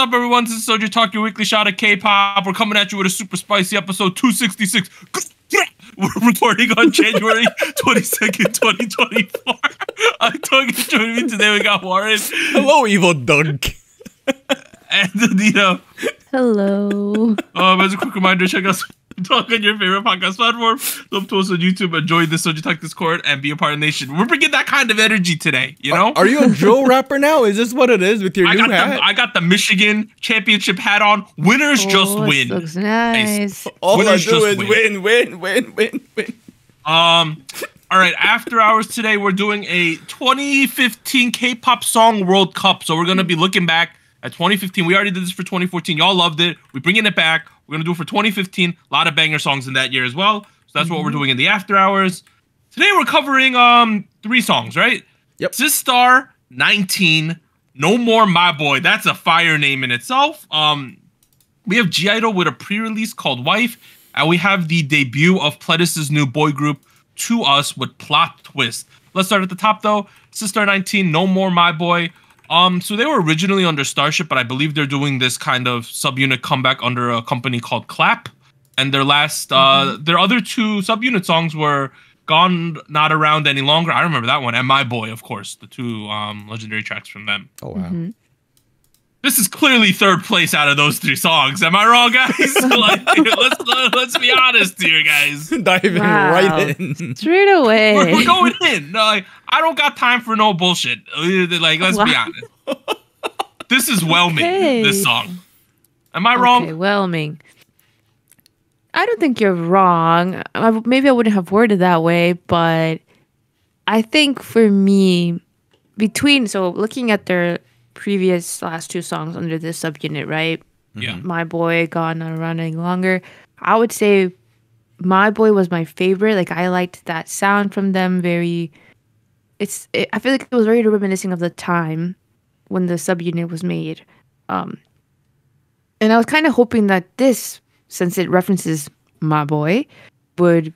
up, everyone? This is SojuTalk, your weekly shot of K-pop. We're coming at you with a super spicy episode 266. We're recording on January 22nd, 2024. I'm talking to me today. We got Warren. Hello, evil dunk. And Anita. Hello. As a quick reminder, check us talk on your favorite podcast platform. Love to us on YouTube and join the SojuTalk Discord and be a part of the nation. We're bringing that kind of energy today, you know? Are you a drill rapper now? Is this what it is with your new hat? I got the Michigan championship hat on. Winners just win. Looks nice. All I do is win. All right, after hours today, we're doing a 2015 K-pop Song World Cup. So we're going to be looking back at 2015. We already did this for 2014. Y'all loved it. We're bringing it back. We're going to do it for 2015. A lot of banger songs in that year as well. So that's what we're doing in the after hours. Today we're covering three songs, right? Yep. Sistar, 19, No More My Boy. That's a fire name in itself. We have (G)I-DLE with a pre-release called Wife. And we have the debut of Pledis' new boy group, To Us, with Plot Twist. Let's start at the top, though. Sistar, 19, No More My Boy. So they were originally under Starship, but I believe they're doing this kind of subunit comeback under a company called Clap. And their last, their other two subunit songs were Gone Not Around Any Longer. I remember that one. And My Boy, of course, the two legendary tracks from them. Oh, wow. This is clearly third place out of those three songs. Am I wrong, guys? let's be honest here, guys. Diving right in. Straight away. We're going in. Like, I don't got time for no bullshit. Like, let's be honest. This is whelming, this song. Am I wrong? Whelming. I don't think you're wrong. Maybe I wouldn't have worded that way, but I think for me, so looking at their previous last two songs under this subunit, right? Yeah. My Boy, Gone Not Around Any Longer. I would say My Boy was my favorite. Like, I liked that sound from them. I feel like it was very reminiscent of the time when the subunit was made. And I was kind of hoping that this, since it references My Boy, would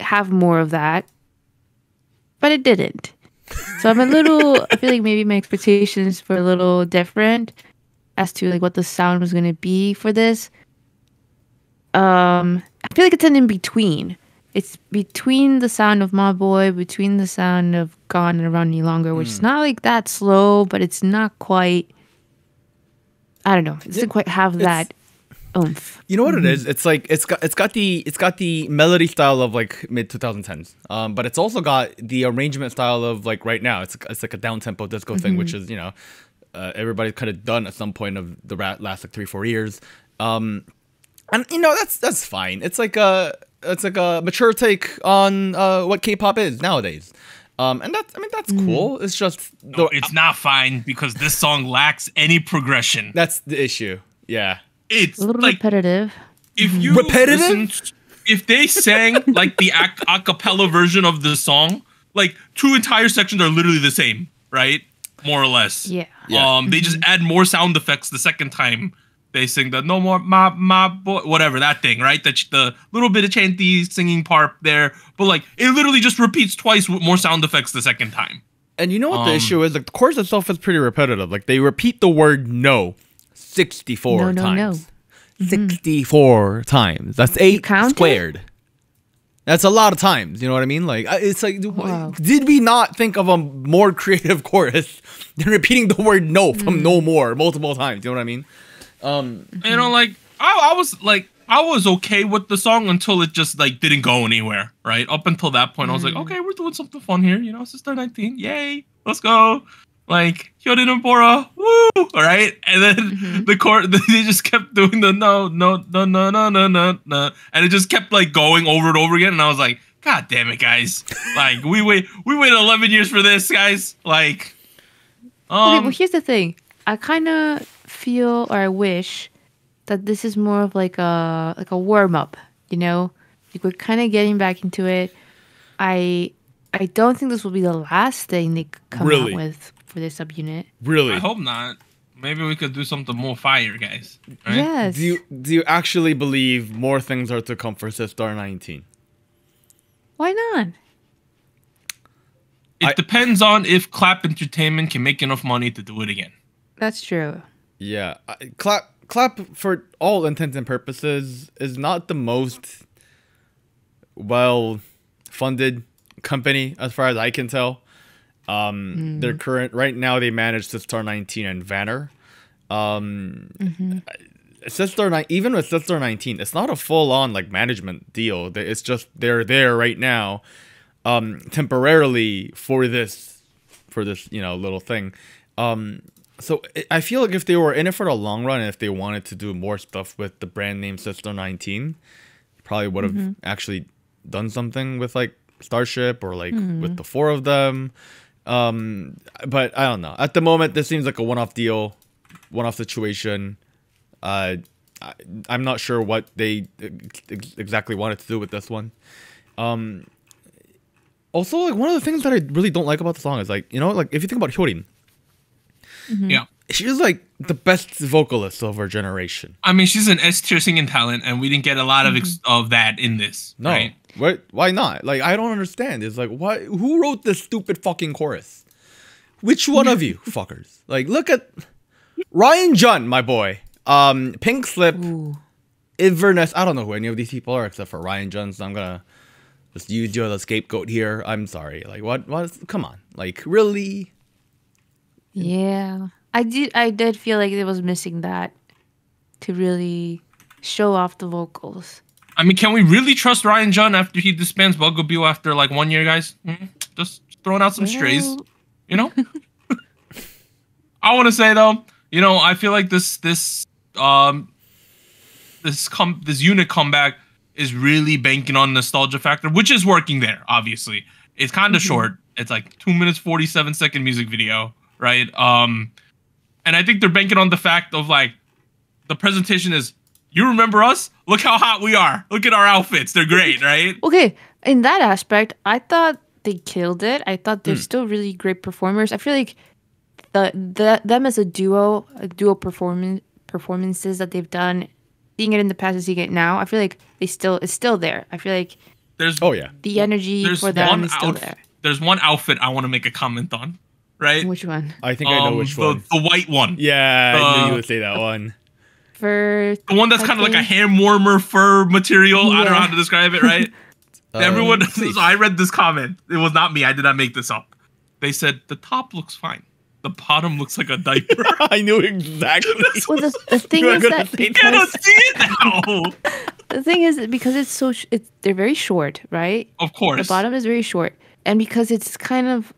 have more of that, but it didn't. So I'm a little, I feel like maybe my expectations were a little different as to like what the sound was going to be for this. I feel like it's an in-between. It's between the sound of My Boy, between the sound of Gone and Around Any Longer, which is not like that slow, but it's not quite, I don't know. It doesn't quite have that oomph. You know what it is? It's like, it's got the melody style of like mid 2010s. But it's also got the arrangement style of like right now. It's like a down tempo disco thing, which is, you know, everybody's kind of done at some point of the last like 3-4 years. And you know, that's fine. It's like a mature take on what K-pop is nowadays. And that's, I mean, that's cool. It's just, no, it's not fine because this song lacks any progression. That's the issue. Yeah. It's a little like, repetitive. If you listened, if they sang like the a cappella version of the song, like two entire sections are literally the same, right? More or less. Yeah. They just add more sound effects the second time they sing the No More my Boy, whatever that thing, right? That the little bit of chanty singing part there, but like it literally just repeats twice with more sound effects the second time. And you know what the issue is? Like the chorus itself is pretty repetitive. Like they repeat the word no 64 times. 64 times. That's 8 squared. That's a lot of times. You know what I mean? Like, it's like, did we not think of a more creative chorus than repeating the word no from No More multiple times? You know what I mean? You know, like, I was okay with the song until it just like didn't go anywhere, right? Up until that point, I was like, okay, we're doing something fun here. You know, Sistar 19, yay, let's go. Like, Hyorin and Bora, woo, all right? And then the chord, they just kept doing the no, and it just kept like going over and over again. And I was like, God damn it, guys! Like, we waited 11 years for this, guys. Like, okay, well, here's the thing. I kind of feel, or I wish, that this is more of like a warm up. You know, like we're kind of getting back into it. I don't think this will be the last thing they come out with for their subunit. Really? I hope not. Maybe we could do something more fire, guys. Right? Yes. Do you actually believe more things are to come for Sistar 19? Why not? It depends on if Clap Entertainment can make enough money to do it again. That's true. Yeah, Clap for all intents and purposes is not the most well funded company as far as I can tell. Their current right now they manage Sistar 19 and Vanner. Sistar, even with Sistar 19, it's not a full on like management deal. It's just they're there right now, temporarily for this little thing. So I feel like if they were in it for the long run, if they wanted to do more stuff with the brand name Sistar 19, probably would have actually done something with like Starship or like with the four of them. But I don't know. At the moment, this seems like a one-off deal, one-off situation. I'm not sure what they exactly wanted to do with this one. Also, like one of the things that I really don't like about the song is like, if you think about Hyorin. Yeah, she's like the best vocalist of her generation. I mean, she's an S-tier singing talent, and we didn't get a lot of that in this. No, right? Why not? Like, I don't understand. It's like, why? Who wrote this stupid fucking chorus? Which one of you fuckers? Like, look at Ryan Jun, my boy. Pink Slip, Inverness. I don't know who any of these people are except for Ryan Jun. So I'm gonna just use you as a scapegoat here. I'm sorry. Like, what? Come on. Like, really? Yeah, I did feel like it was missing that to really show off the vocals. I mean, can we really trust Ryan Jun after he disbands Bugaboo after like 1 year, guys? Just throwing out some strays, you know. I want to say though, I feel like this unit comeback is really banking on nostalgia factor, which is working there. Obviously, it's kind of short. It's like 2 minutes 47 second music video. Right. And I think they're banking on the fact of like the presentation is, you remember us? Look how hot we are. Look at our outfits. They're great. Right. Okay. In that aspect, I thought they killed it. I thought they're still really great performers. I feel like them as a duo performances that they've done, seeing it in the past and seeing it now, I feel like it's still there. I feel like there's the energy for them is still there. There's one outfit I want to make a comment on. Right? Which one? I think I know which one. The white one. Yeah, I knew you would say that one. Fur. The one that's kind of like a hand warmer fur material. Yeah. I don't know how to describe it, right? Everyone. So I read this comment. It was not me. I did not make this up. They said the top looks fine. The bottom looks like a diaper. I knew exactly. Well, the thing is that you cannot see it now. The thing is that because it's so, they're very short, right? Of course. The bottom is very short, and because it's kind of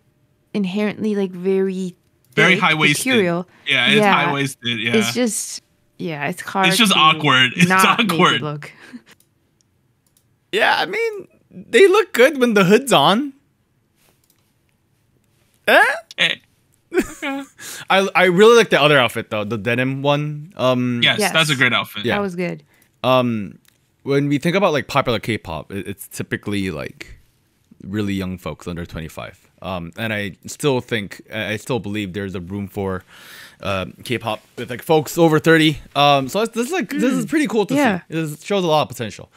inherently like very high-waisted. Yeah, it's high-waisted. Yeah, it's just it's hard. It's just awkward. It's awkward. Look. Yeah, I mean, they look good when the hood's on. Eh? Okay. I really like the other outfit though, the denim one. Yes, that's a great outfit. Yeah. That was good. When we think about like popular K-pop, it's typically like really young folks under 25. And I still believe there's a room for K-pop with like folks over 30. So this is like this is pretty cool to see. It shows a lot of potential.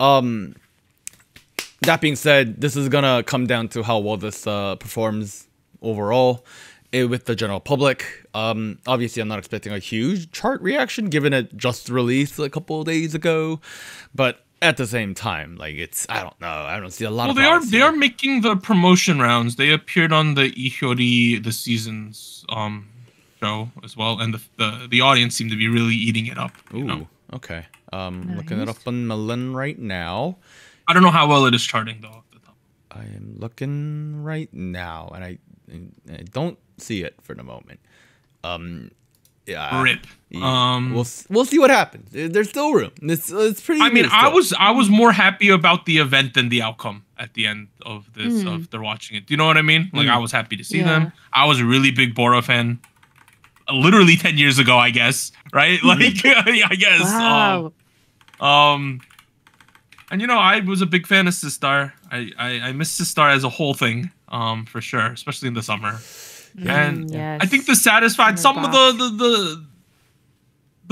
That being said, this is gonna come down to how well this performs overall with the general public. Obviously, I'm not expecting a huge chart reaction given it just released a couple of days ago, but at the same time, like I don't know, I don't see a lot. Well, they are making the promotion rounds. They appeared on the Ihyori the season's show as well, and the audience seemed to be really eating it up. Ooh, okay. Nice. Looking it up on Melon right now. I don't know how well it is charting though. Off the top. I am looking right now, and I don't see it for the moment. Yeah. Rip. We'll see what happens. There's still room. It's pretty. I mean, I was more happy about the event than the outcome at the end of this. Of they're watching it. Do you know what I mean? Like I was happy to see them. I was a really big Bora fan, literally 10 years ago, I guess. Right? Like I guess. Wow. And I was a big fan of Sistar. I miss Sistar as a whole thing. For sure, especially in the summer. And I think this satisfied some of the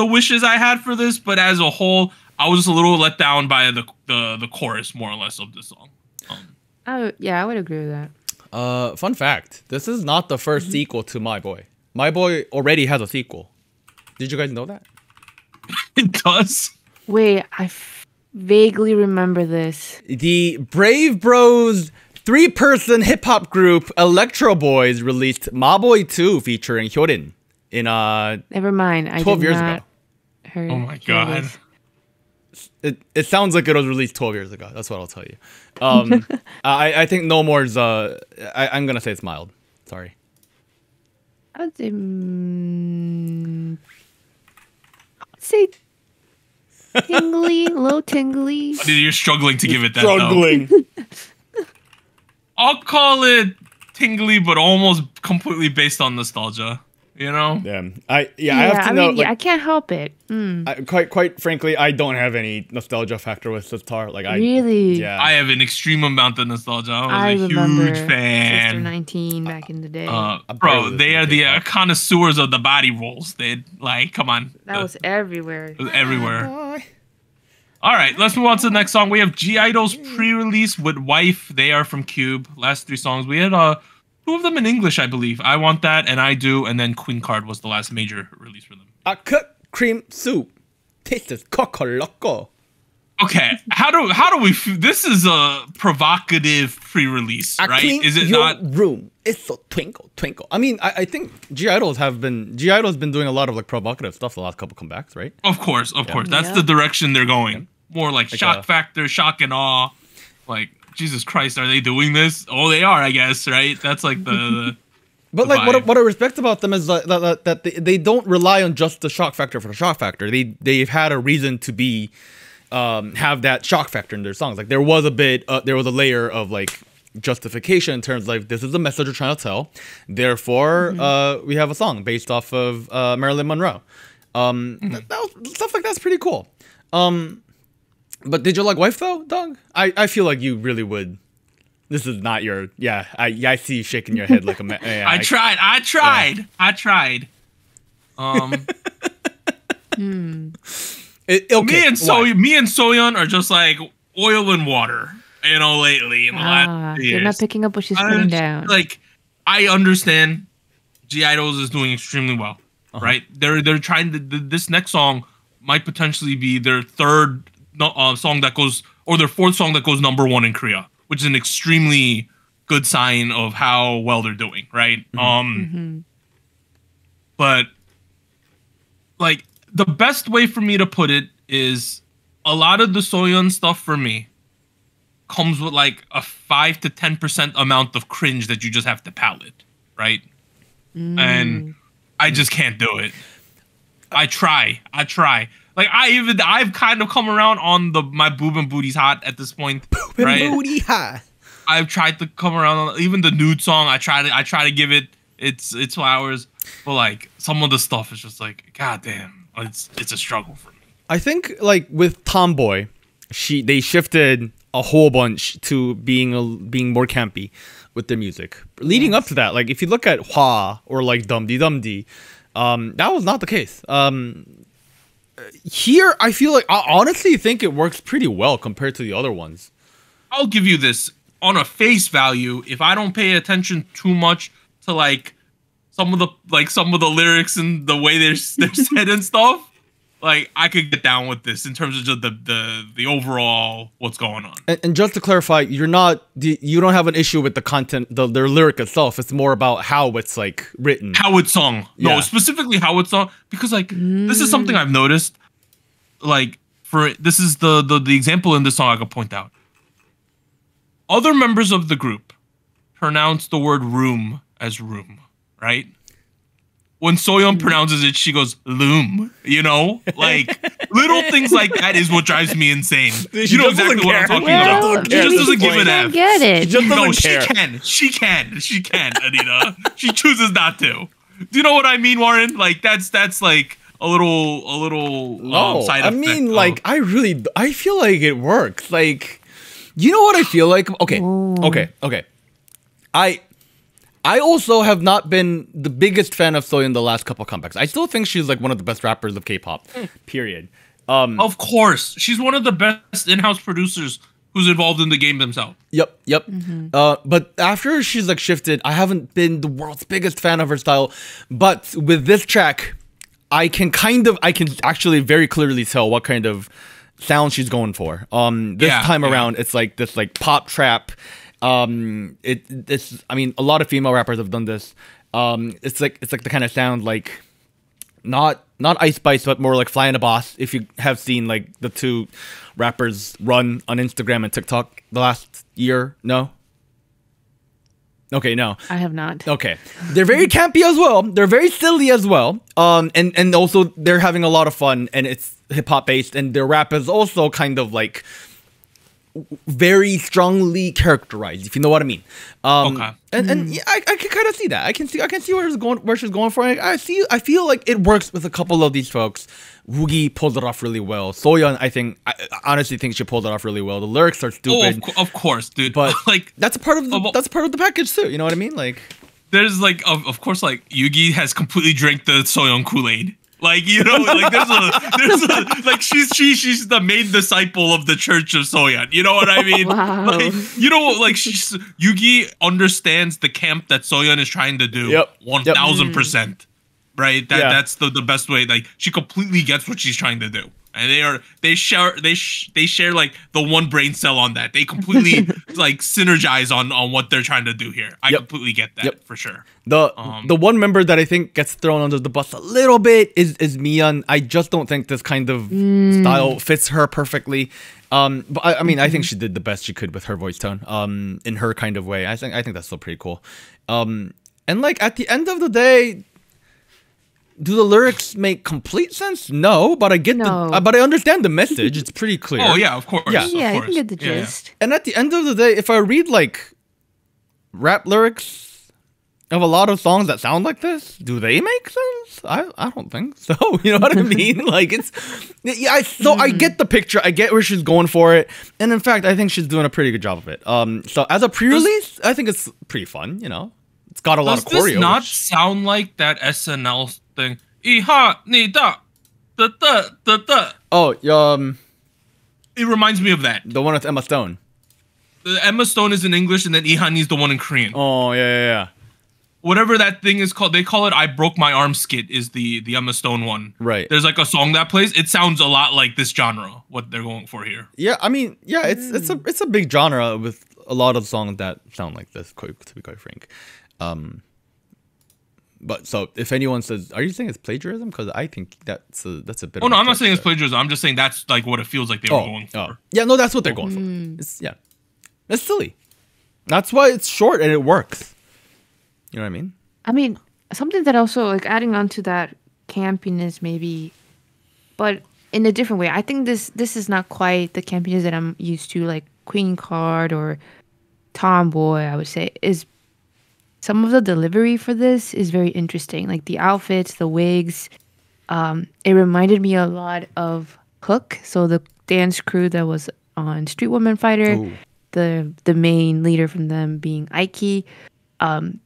wishes I had for this, but as a whole, I was just a little let down by the chorus, more or less, of the song. Yeah, I would agree with that. Fun fact: this is not the first sequel to My Boy. My Boy already has a sequel. Did you guys know that? It does. Wait, I vaguely remember this. The Brave Bros three-person hip-hop group Electro Boys released Maboy 2 featuring Hyorin in Never mind. 12 years ago. Oh my god. It sounds like it was released 12 years ago. That's what I'll tell you. I think No More's I'm gonna say it's mild. Sorry. I'd say tingly, low tingly. Oh, dude, you're struggling to give it that. Struggling. I'll call it tingly, but almost completely based on nostalgia. You know? Yeah. I have to know. Mean, like, yeah, I can't help it. Mm. Quite frankly, I don't have any nostalgia factor with Sistar. Like, really? Yeah. I have an extreme amount of nostalgia. I was a huge fan. Sister 19 back in the day. Bro, they are the connoisseurs of the body rolls. They like, come on. That was everywhere. It was everywhere. Oh, all right, let's move on to the next song. We have G-Idle's pre-release with Wife. They are from Cube. Last three songs we had. Two of them in English, I believe. I Want That and I Do, and then Queen Card was the last major release for them. I cook cream soup. Taste is coco loco. Okay, how do we? This is a provocative pre-release, right? Is it not? Room. It's so twinkle twinkle. I mean, I think G-Idle's been doing a lot of like provocative stuff the last couple comebacks, right? Of course. That's the direction they're going. Yeah. More like shock factor, shock and awe, like. Jesus Christ, are they doing this? Oh, they are, I guess, right? That's like the but the like vibe. What I respect about them is that they don't rely on just the shock factor for the shock factor. They've had a reason to be have that shock factor in their songs. Like there was a layer of like justification in terms of like this is the message we're trying to tell. Therefore, we have a song based off of Marilyn Monroe. Stuff like that's pretty cool. But did you like Wife though, Dong? I feel like you really would. This is not your. Yeah, I see you shaking your head like a man. Yeah, I tried. Me and Soyeon are just like oil and water, you know, lately in the last years. You're not picking up what she's putting down. Like, I understand G-Idle is doing extremely well, right? They're trying to. This next song might potentially be their third. Song that goes, or their fourth song that goes #1 in Korea, which is an extremely good sign of how well they're doing, right? But like the best way for me to put it is a lot of the Soyeon stuff for me comes with like a 5 to 10% amount of cringe that you just have to palate, right? And I just can't do it. I try. Like I've kind of come around on my boob and booty's hot at this point. Boob and booty hot. I've tried to come around on even the nude song. I try to give its flowers, but like some of the stuff is just like goddamn, it's a struggle for me. I think like with Tomboy, they shifted a whole bunch to being more campy with their music. Leading up to that, like if you look at Hwa or like Dumdy Dumdy, that was not the case. Here, I feel like I honestly think it works pretty well compared to the other ones. I'll give you this on a face value. If I don't pay attention too much to like some of the lyrics and the way they're said and stuff, like I could get down with this in terms of just the overall what's going on. And just to clarify, you don't have an issue with the content, their lyric itself. It's more about how it's like written, how it's sung. Yeah. No, specifically how it's sung, because like this is something I've noticed. Like this is the example in this song I could point out. Other members of the group pronounce the word room as room, right? When Soyeon pronounces it, she goes, loom, you know? Like, little things like that is what drives me insane. She you know exactly what I'm talking about. She just doesn't give an F. Get it. She just doesn't care. She can, Anita. She chooses not to. Do you know what I mean, Warren? Like, that's like a little side effect. I mean, like, I feel like it works. Like, you know what I feel like? Okay. I also have not been the biggest fan of Soyeon the last couple of comebacks. I still think she's like one of the best rappers of K-pop, period. Of course. She's one of the best in-house producers who's involved in the game themselves. Yep. But after she's like shifted, I haven't been the world's biggest fan of her style. But with this track, I can actually very clearly tell what kind of sound she's going for. This time around, it's like this like pop trap. I mean, a lot of female rappers have done this. It's like the kind of sound like not Ice Spice, but more like Fly and the Boss. If you have seen like the two rappers run on Instagram and TikTok the last year, no. Okay, no. I have not. Okay. They're very campy as well. They're very silly as well. And also they're having a lot of fun, and it's hip-hop based, and their rap is also kind of like very strongly characterized, if you know what I mean. And I can kind of see that. I can see where she's going for it. I feel like it works with a couple of these folks. Woogie pulled it off really well. Soyeon, I honestly think she pulled it off really well. The lyrics are stupid. Oh, of course, dude. But like that's a part of the package too. You know what I mean? Like there's like of course like Yuqi has completely drank the Soyeon Kool-Aid. Like, you know, like there's a like she's the main disciple of the Church of Soyeon. You know what I mean? Wow. Like, you know, like Yuqi understands the camp that Soyeon is trying to do. Yep. 1,000%. Right? That's the best way. Like she completely gets what she's trying to do. And they share like the one brain cell on that. They completely like synergize on what they're trying to do here. I completely get that for sure. The one member that I think gets thrown under the bus a little bit is Miyeon. I just don't think this kind of style fits her perfectly. But I think she did the best she could with her voice tone. In her kind of way. I think that's still pretty cool. And like at the end of the day, do the lyrics make complete sense? No, but I understand the message. It's pretty clear. Oh yeah, of course. Yeah, of course. You can get the gist. Yeah. And at the end of the day, if I read like rap lyrics of a lot of songs that sound like this, do they make sense? I don't think so. You know what I mean? Like I get the picture. I get where she's going for it, and in fact, I think she's doing a pretty good job of it. So as a pre-release, I think it's pretty fun. You know, it's got a lot of choreo. Does this not sound like that SNL? Thing. It reminds me of that. The one with Emma Stone. Emma Stone is in English, and then Ihani is the one in Korean. Oh yeah. Whatever that thing is called, they call it "I Broke My Arm" skit. Is the Emma Stone one? Right. There's like a song that plays. It sounds a lot like this genre. What they're going for here. Yeah, I mean, yeah, it's a big genre with a lot of songs that sound like this. To be quite frank. But so if anyone says, are you saying it's plagiarism? Because I think that's a bit. Oh no, I'm not saying it's plagiarism. I'm just saying that's like what it feels like they were going for. Yeah, no, that's what they're going for. It's silly. That's why it's short and it works. You know what I mean? I mean, something that also like adding on to that campiness maybe, but in a different way. I think this is not quite the campiness that I'm used to, like Queen Card or Tomboy. I would say is. Some of the delivery for this is very interesting. Like the outfits, the wigs. It reminded me a lot of Hook. So the dance crew that was on Street Woman Fighter, the main leader from them being Aiki.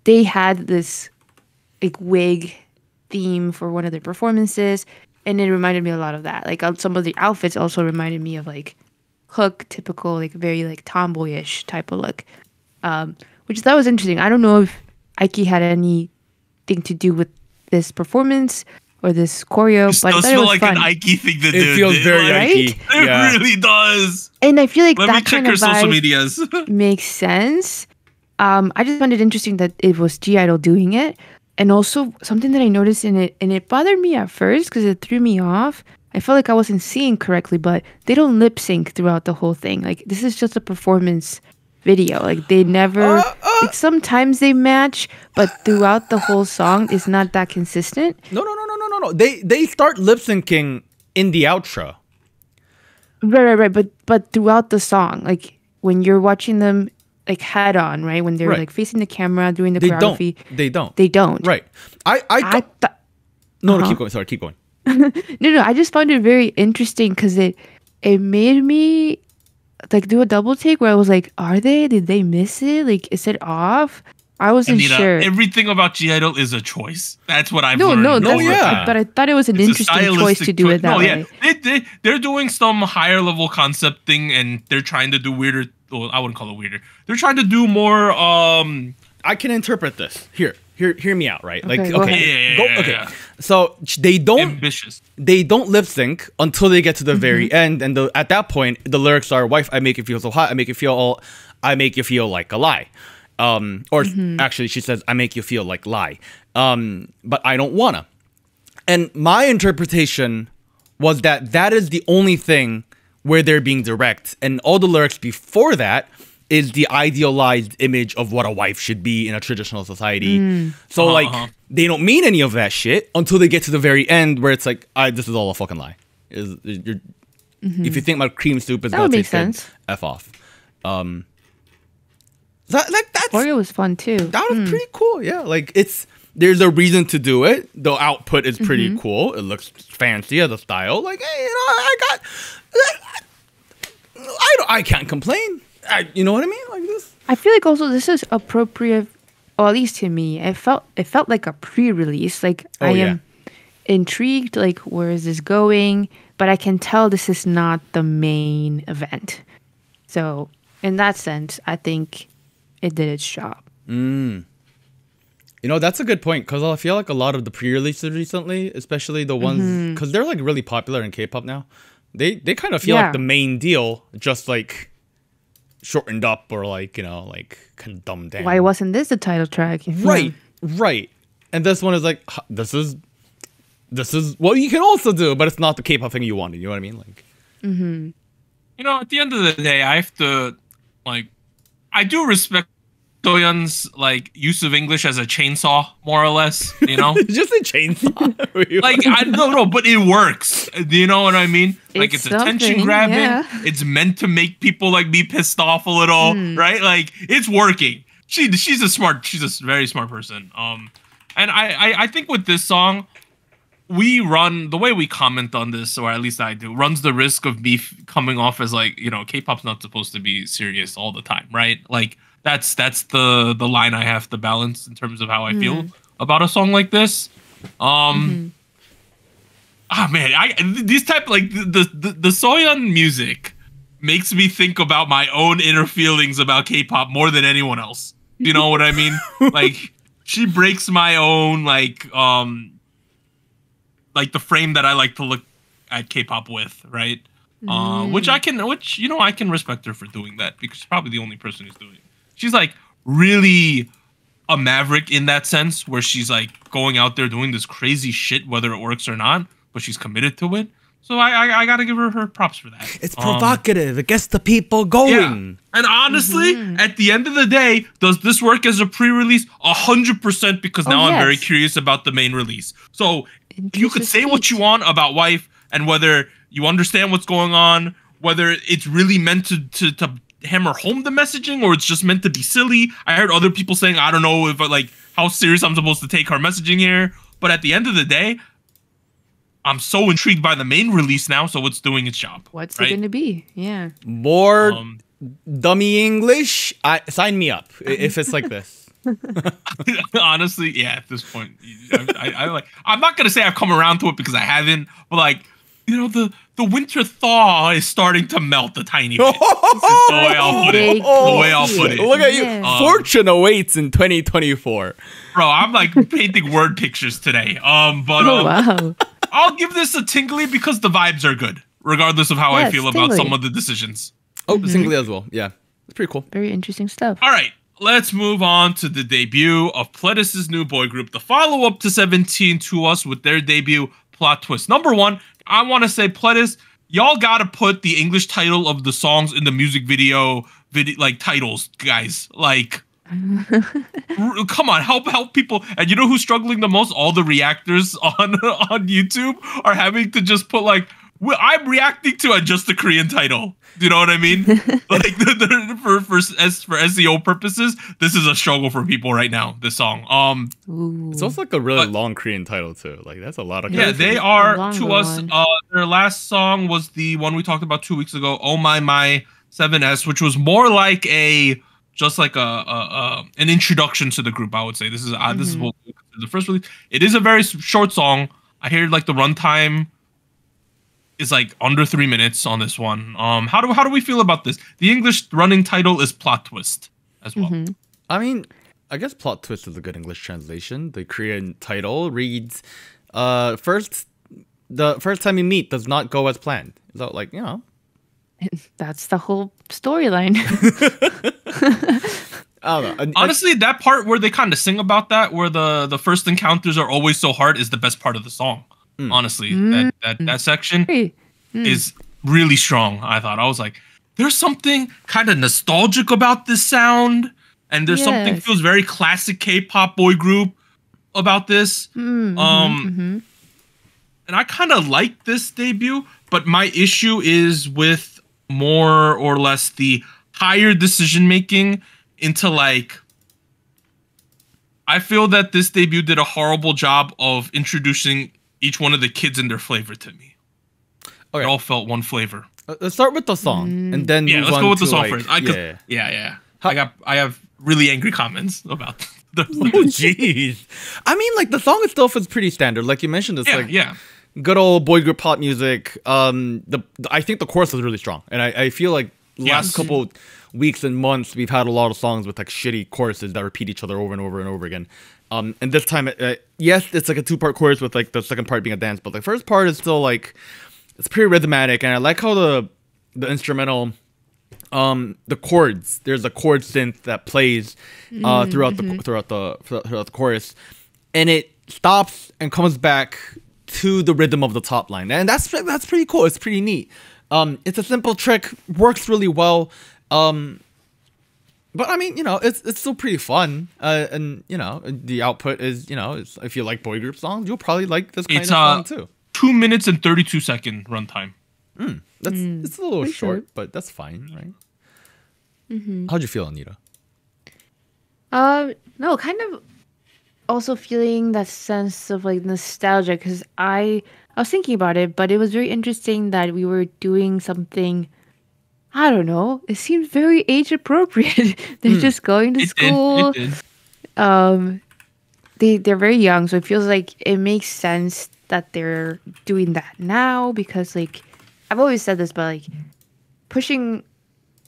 They had this like wig theme for one of their performances. And it reminded me a lot of that. Like some of the outfits also reminded me of like Hook, typical, like very like tomboyish type of look. Which that was interesting. I don't know if Aiki had anything to do with this performance or this choreo, but it feels like fun. An Aiki thing to do. It feels very Aiki. Right? Yeah. It really does. And I feel like that kind of vibe makes sense. I just found it interesting that it was (G)I-DLE doing it, and also something that I noticed in it, and it bothered me at first because it threw me off. I felt like I wasn't seeing correctly, but they don't lip sync throughout the whole thing. Like this is just a performance. Video like they never like sometimes they match, but throughout the whole song it's not that consistent. No, they start lip syncing in the outro, right, but throughout the song, like when you're watching them like head on, right, when they're like facing the camera doing the choreography, they don't right. No, keep going no, I just found it very interesting because it made me like do a double take where I was like, did they miss it? Like, is it off? I wasn't sure. Everything about (G)I-DLE is a choice. That's what I've learned. But I thought it was an interesting choice to do it that way. They're doing some higher level concept thing, and they're trying to do weirder. Well, I wouldn't call it weirder. They're trying to do more. I can interpret this. Hear me out, right? Okay, go ahead. So they don't lip sync until they get to the very end, and at that point the lyrics are "Wife, I make you feel so hot. I make you feel all. I make you feel like a lie." Or actually, she says, "I make you feel like lie." But I don't wanna. And my interpretation was that that is the only thing where they're being direct, and all the lyrics before that is the idealized image of what a wife should be in a traditional society. So like they don't mean any of that shit until they get to the very end, where it's like, this is all a fucking lie. If you think about cream soup is gonna taste good, f off. Oreo was fun too. That was pretty cool. Yeah, like there's a reason to do it. The output is pretty cool. It looks fancy as a style. Like, hey, you know, I can't complain. You know what I mean? Like this. I feel like also this is appropriate, or at least to me, it felt like a pre-release. Like I am intrigued. Like, where is this going? But I can tell this is not the main event. So in that sense, I think it did its job. You know, that's a good point, because I feel like a lot of the pre-releases recently, especially the ones, because they're like really popular in K-pop now, they kind of feel like the main deal, just like shortened up or like, you know, like kind of dumbed down. Why wasn't this the title track? Right, right. And this one is like, this is what you can also do, but it's not the K-pop thing you wanted. You know what I mean? Like, you know, at the end of the day, I have to like, I do respect Soyeon's like use of English as a chainsaw, more or less, you know. Just a chainsaw. Like, I don't know, but it works. Do you know what I mean? Like, it's attention grabbing. Yeah. It's meant to make people like be pissed off a little, right? Like, it's working. She's a very smart person. And I think with this song, we run the way we comment on this, or at least I do, runs the risk of beef coming off as like, you know, K-pop's not supposed to be serious all the time, right? Like, that's the line I have to balance in terms of how I feel about a song like this. Ah man, these type like the Soyeon music makes me think about my own inner feelings about K-pop more than anyone else. You know what I mean? Like, she breaks my own like the frame that I like to look at K-pop with, right? Which you know, I can respect her for doing that, because she's probably the only person who's doing it. She's like really a maverick in that sense, where she's like going out there doing this crazy shit, whether it works or not, but she's committed to it. So I gotta give her props for that. It's provocative. It gets the people going. Yeah. And honestly, at the end of the day, does this work as a pre-release? 100%, because now I'm very curious about the main release. So you could say what you want about Wife and whether you understand what's going on, whether it's really meant to hammer home the messaging, or it's just meant to be silly. I heard other people saying, I don't know if like how serious I'm supposed to take her messaging here. But at the end of the day, I'm so intrigued by the main release now, so it's doing its job. What's it going to be? Yeah. More dummy English? Sign me up if it's like this. Honestly, yeah, at this point. I'm not going to say I've come around to it, because I haven't, but like, you know, the winter thaw is starting to melt a tiny bit. The way I'll put it. Look at you. Fortune awaits in 2024. Bro, I'm like painting word pictures today. I'll give this a tingly, because the vibes are good, regardless of how I feel about some of the decisions. Oh, tingly as well. Yeah. It's pretty cool. Very interesting stuff. All right. Let's move on to the debut of Pledis' new boy group, the follow-up to 17 To Us, with their debut, Plot Twist. Number 1, I want to say, Pledis, y'all gotta put the English title of the songs in the music video like titles, guys. Like, come on, help people. And you know who's struggling the most? All the reactors on YouTube are having to just put like, I'm reacting to just the Korean title. You know what I mean? Like, for SEO purposes, this is a struggle for people right now, this song. It's also like a really long Korean title too. Like, that's a lot of Korean. Yeah, they are To Us. Their last song was the one we talked about 2 weeks ago, Oh My My 7S, which was more like an introduction to the group, I would say. This is this is what the first release. It is a very short song. I hear like the runtime is like under 3 minutes on this one. How do we feel about this? The English running title is Plot Twist as well. I mean, I guess Plot Twist is a good English translation. The Korean title reads The first time you meet does not go as planned. So, like, you know. That's the whole storyline. I don't know. Honestly, that part where they kind of sing about that, where the first encounters are always so hard, is the best part of the song. Honestly, that section is really strong, I thought. I was like, there's something kind of nostalgic about this sound, and there's something feels very classic K-pop boy group about this. And I kind of like this debut, but my issue is with more or less the higher decision making into, like, I feel that this debut did a horrible job of introducing each one of the kids and their flavor to me. Okay. It all felt one flavor. Let's start with the song, and then let's go with the song, like, first. I have really angry comments about this. Jeez. I mean, like, the song itself is pretty standard. Like you mentioned, it's like good old boy group pop music. I think the chorus is really strong, and I feel like last couple weeks and months we've had a lot of songs with like shitty choruses that repeat each other over and over and over again. And this time, yes, it's like a two-part chorus with like the second part being a dance, but the first part is still like it's pretty rhythmic, and I like how the instrumental. The chords. There's a chord synth that plays throughout the chorus, and it stops and comes back to the rhythm of the top line, and that's pretty cool. It's pretty neat. It's a simple trick, works really well. But I mean, you know, it's still pretty fun, and you know, the output is, you know, it's, if you like boy group songs, you'll probably like this kind of song too. 2 minutes and 32 second runtime. That's it's a little short, but that's fine, right? How'd you feel, Anita? No, kind of also feeling that sense of like nostalgia, because I was thinking about it, but it was very interesting that we were doing something. I don't know. It seemed very age appropriate. They're just going to school. They're very young, so it feels like it makes sense that they're doing that now, because like. I've always said this, but like pushing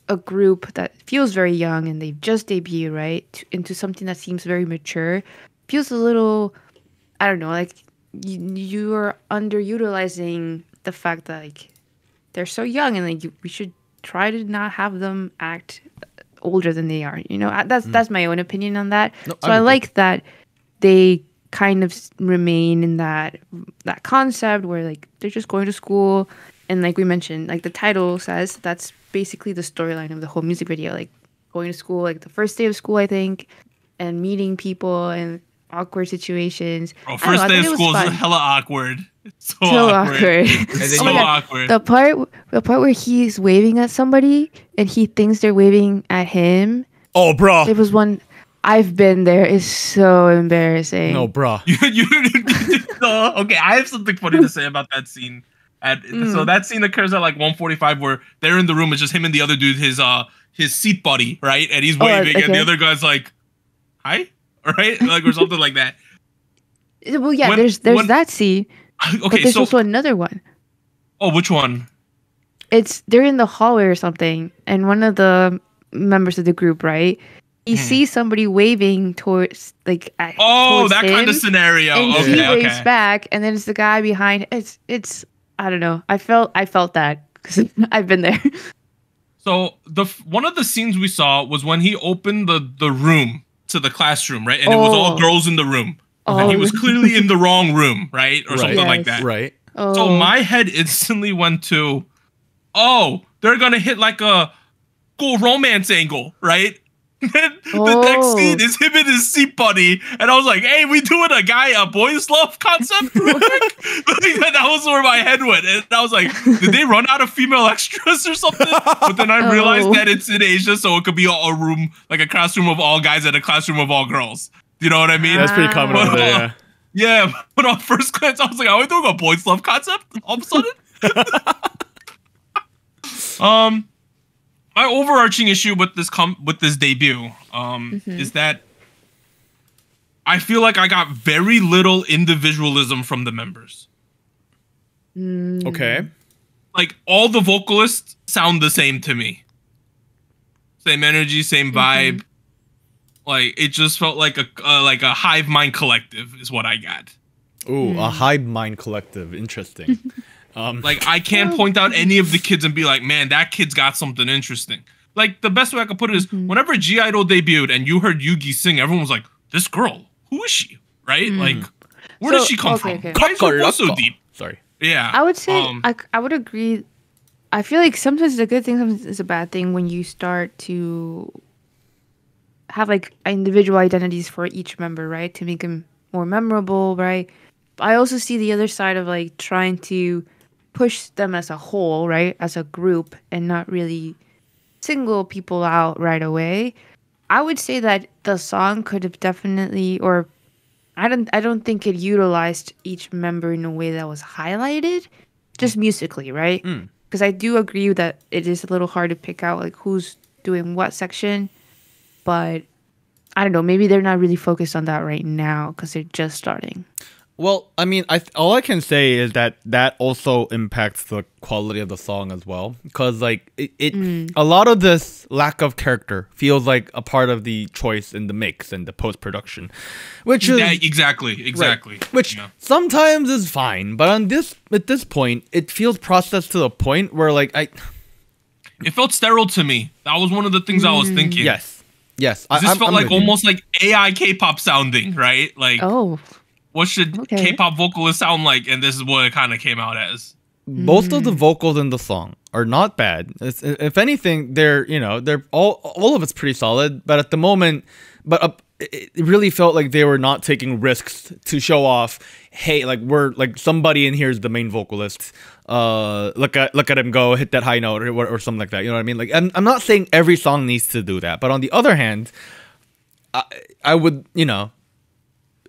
a group that feels very young and they've just debuted, right, into something that seems very mature feels a little, I don't know, like you are underutilizing the fact that like they're so young, and like we should try to not have them act older than they are. You know, that's my own opinion on that. No, so I like that they kind of remain in that concept where like they're just going to school. And like we mentioned, like the title says, that's basically the storyline of the whole music video. Like going to school, like the first day of school, I think, and meeting people and awkward situations. Oh, first day of school is hella awkward. It's so awkward. It's so awkward. The part where he's waving at somebody and he thinks they're waving at him. Oh, bro. There was one. I've been there. It's so embarrassing. No, bro. Okay, I have something funny to say about that scene. So that scene occurs at like 1:45, where they're in the room. It's just him and the other dude, his seat buddy, right? And he's waving, and the other guy's like, "Hi," right? Like, or something like that. Well, yeah, there's that scene. Okay, but there's also another one. Oh, which one? They're in the hallway or something, and one of the members of the group, right? He sees somebody waving towards him, kind of scenario. And he waves back, and then it's the guy behind. It's. I don't know. I felt that because I've been there. So one of the scenes we saw was when he opened the room to the classroom, right? And it was all girls in the room, and he was clearly in the wrong room, right, or something like that, right? So my head instantly went to, they're gonna hit like a cool romance angle, right? The next scene is him and his seat buddy, and I was like, "Hey, we doing a boys love concept?" That was where my head went, and I was like, "Did they run out of female extras or something?" But then I realized that it's in Asia, so it could be a room, like a classroom of all guys and a classroom of all girls. You know what I mean? That's pretty common over there. Yeah, but on first glance, I was like, "Are we doing a boys love concept all of a sudden?" My overarching issue with this debut is that I feel like I got very little individualism from the members. Okay. Like, all the vocalists sound the same to me. Same energy, same vibe. Like, it just felt like a hive mind collective is what I got. Ooh, a Hybe Mind Collective. Interesting. Like, I can't point out any of the kids and be like, man, that kid's got something interesting. Like, the best way I could put it is, whenever G-Idol debuted and you heard Yuqi sing, everyone was like, this girl, who is she? Right? Like, where does she come from? Why is her voice so deep? Sorry. Yeah. I would say, I would agree. I feel like sometimes it's a good thing, sometimes it's a bad thing when you start to have, like, individual identities for each member, right? To make them more memorable, right? But I also see the other side of, like, trying to push them as a whole, right? As a group, and not really single people out right away. I would say that the song could have definitely, or I don't think it utilized each member in a way that was highlighted, just musically, right? Because I do agree that it is a little hard to pick out, like, who's doing what section. But I don't know, maybe they're not really focused on that right now because they're just starting. Well, I mean, all I can say is that that also impacts the quality of the song as well. Because, like, a lot of this lack of character feels like a part of the choice in the mix and the post-production. Which is... Yeah, exactly. Right, which sometimes is fine. But on this, at this point, it feels processed to the point where, like, it felt sterile to me. That was one of the things I was thinking. Yes. This felt like almost like AI K-pop sounding, right? Like... Oh... What should K-pop vocalists sound like? And this is what it kind of came out as. Most of the vocals in the song are not bad. It's, if anything, they're, you know, they're all of it's pretty solid. But at the moment, it really felt like they were not taking risks to show off. Hey, like, we're like, somebody in here is the main vocalist. Look at him go, hit that high note or something like that. You know what I mean? Like, I'm not saying every song needs to do that, but on the other hand, I would, you know.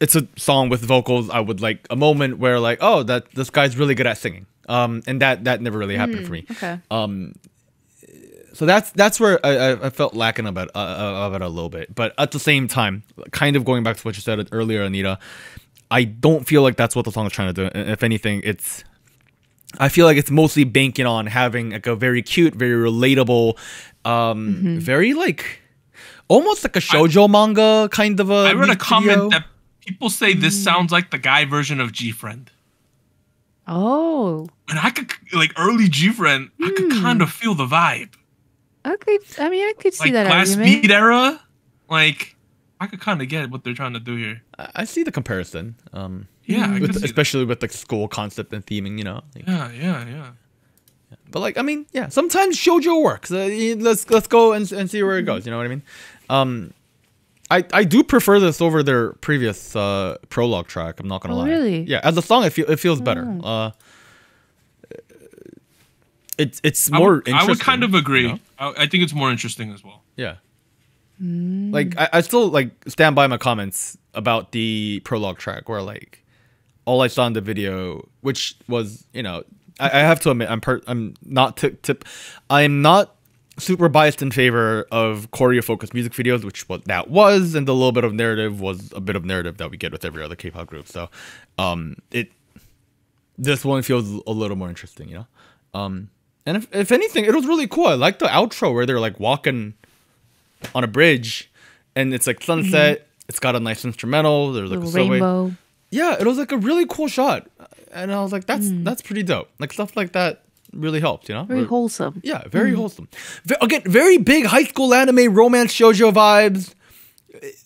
It's a song with vocals. I would like a moment where, like, oh, that this guy's really good at singing, and that never really happened for me. Okay. So that's where I felt lacking about it a little bit. But at the same time, kind of going back to what you said earlier, Anita, I don't feel like that's what the song is trying to do. If anything, I feel like it's mostly banking on having, like, a very cute, very relatable, very, like, almost like a shoujo manga kind of a. I read a comment that. People say this sounds like the guy version of G-Friend. Oh. And I could, like, early G-Friend, I could kind of feel the vibe. Okay, I mean, I could see that argument. Like, Glass Beat era, like, I could kind of get what they're trying to do here. I see the comparison. Yeah, I could see especially with the school concept and theming, you know? Like, yeah. But, like, I mean, yeah, sometimes shoujo works. Let's go and see where it goes, you know what I mean? I do prefer this over their previous prologue track. I'm not gonna lie. Really? Yeah, as a song, it feels better. It's more interesting. I would kind of agree. You know? I think it's more interesting as well. Yeah. Like I still like stand by my comments about the prologue track, where like all I saw in the video, which was I have to admit I'm not super biased in favor of choreo-focused music videos, which what that was, and the little bit of narrative was a bit of narrative that we get with every other K-pop group. So, this one feels a little more interesting, you know. And if anything, it was really cool. I like the outro where they're like walking on a bridge, and it's like sunset. It's got a nice instrumental. There's like a rainbow. Yeah, it was like a really cool shot, and I was like, that's pretty dope. Like stuff like that. Really helped, you know? Very wholesome. Yeah, very wholesome. Again, very big high school anime romance shoujo vibes.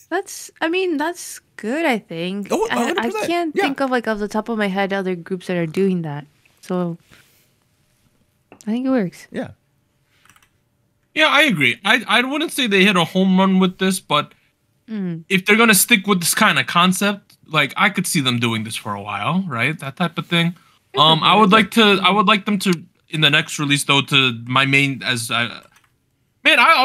That's good, I think. Oh, I can't think of, like, off the top of my head other groups that are doing that. So, I think it works. Yeah. Yeah, I agree. I wouldn't say they hit a home run with this, but if they're going to stick with this kind of concept, like, I could see them doing this for a while, right? That type of thing. I would like them to, in the next release, though, I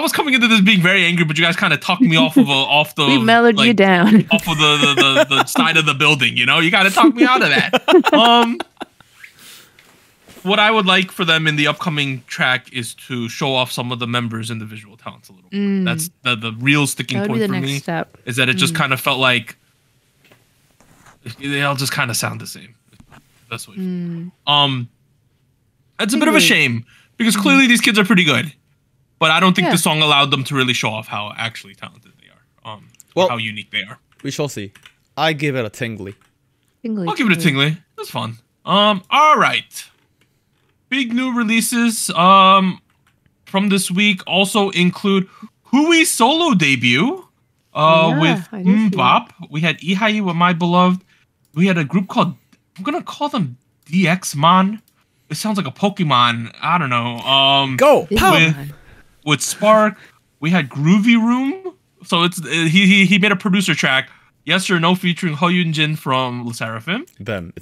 was coming into this being very angry, but you guys kind of talked me off the we mellowed you down off of the side of the building. You know, you got to talk me out of that. What I would like for them in the upcoming track is to show off some of the members' individual talents a little more. That's the real sticking point for me. Step. Is that it just kind of felt like they all just kind of sound the same. That's what that's a bit of a shame because clearly these kids are pretty good, but I don't think the song allowed them to really show off how actually talented they are, how unique they are. We shall see. I give it a tingly. Tingly, I'll give it a tingly. That's fun. All right. Big new releases from this week also include Hui's solo debut with Mbop. We had Ihayi with My Beloved. We had a group called, I'm going to call them DXmon. It sounds like a Pokemon. I don't know. Go! With Spark. We had Groovy Room. So it's he made a producer track. Yes or No featuring Hyorin Jin from La Seraphim.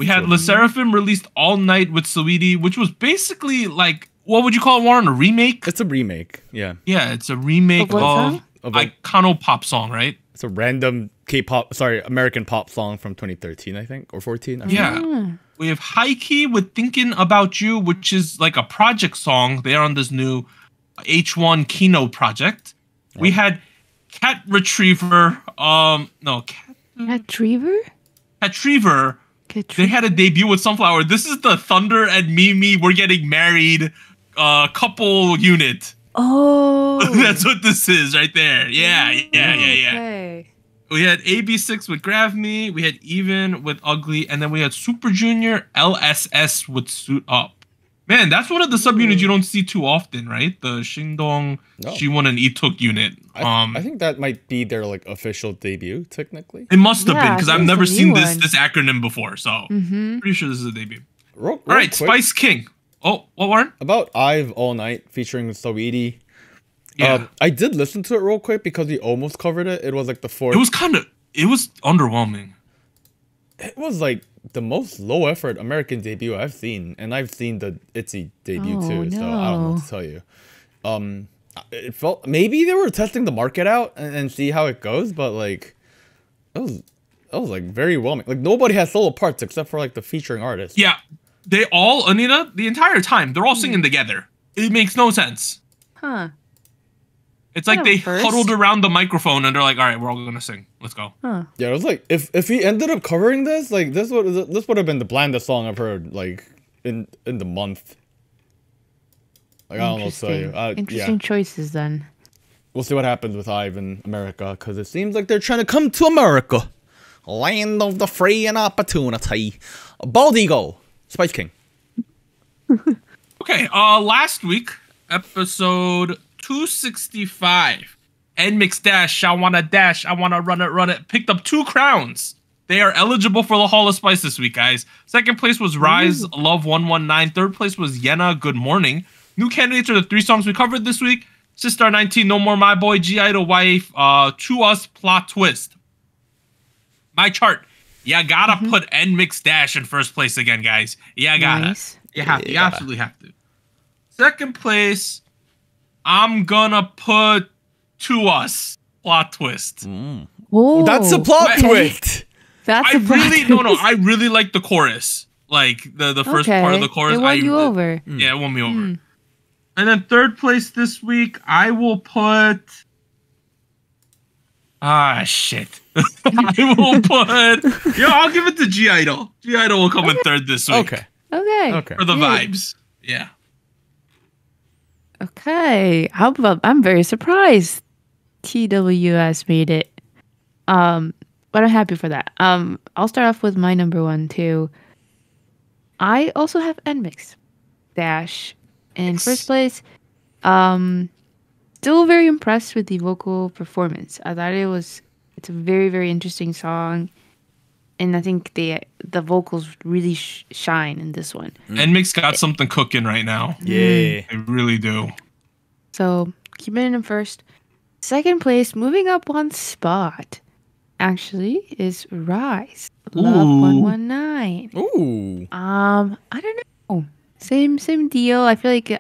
We had La Seraphim released All Night with Saweetie, which was basically like, what would you call it, Warren? A remake? It's a remake, yeah. Yeah, it's a remake of an Icono pop song, right? It's a random K-pop, sorry, American pop song from 2013, I think, or 14. Yeah. We have Haiki with Thinking About You, which is like a project song. They are on this new H1 Kino project. Yeah. We had Cat Retriever, Catriever. They had a debut with Sunflower. This is the Thunder and Mimi We're Getting Married couple unit. Oh. That's what this is right there. Yeah. Okay. We had AB6 with Grab Me. We had Even with Ugly. And then we had Super Junior LSS with Suit Up. Man, that's one of the subunits you don't see too often, right? The Shingdong, Shiwon, and Itook unit. I think that might be their like official debut, technically. It must have been, because I've never seen this acronym before, so pretty sure this is a debut. All right, quick. Spice King. Oh, what, Warren? About IVE All Night featuring Saweetie. Yeah. I did listen to it real quick because we almost covered it. It was like the fourth. It was underwhelming. It was like the most low effort American debut I've seen, and I've seen the Itzy debut too, so I don't know what to tell you. It felt maybe they were testing the market out and see how it goes, but like that was like very whelming. Like nobody has solo parts except for like the featuring artist. Yeah, they all Anita the entire time they're all singing together. It makes no sense. Huh? It's like they huddled around the microphone and they're like, "All right, we're all gonna sing. Let's go." Huh. Yeah, it was like if he ended up covering this, like this would have been the blandest song I've heard like in the month. Like I don't know what to tell you. Interesting choices then. We'll see what happens with IVE in America because it seems like they're trying to come to America, land of the free and opportunity. Bald Eagle, Spice King. Okay. Last week episode 265. Nmix Dash, I Wanna Dash, I Wanna Run It, picked up 2 crowns. They are eligible for the Hall of Spice this week, guys. Second place was Rise, Love 119. Third place was Yena, Good Morning. New candidates are the 3 songs we covered this week. Sistar 19, No More My Boy, (G)I-DLE Wife, To Us, Plot Twist. My chart. You gotta put Nmix Dash in first place again, guys. You gotta. Nice. You have to. You absolutely have to. Second place, I'm gonna put To Us, Plot Twist. Oh, that's a plot twist. That's I really like the chorus, like the first part of the chorus. It won you over. Yeah, it won me over. And then third place this week, I will put. Ah shit! I will put. Yo, I'll give it to (G)I-DLE. (G)I-DLE will come in third this week. Okay. For the vibes, yeah. Okay, I'm very surprised TWS made it, but I'm happy for that. I'll start off with my number 1 too. I also have Nmix Dash in first place. Still very impressed with the vocal performance. I thought it's a very, very interesting song, and I think the vocals really shine in this one. Nmix got something cooking right now. Yeah, they really do. So keep it in first. Second place, moving up 1 spot, actually, is Rise, Love 119. Ooh. I don't know. Same deal. I feel like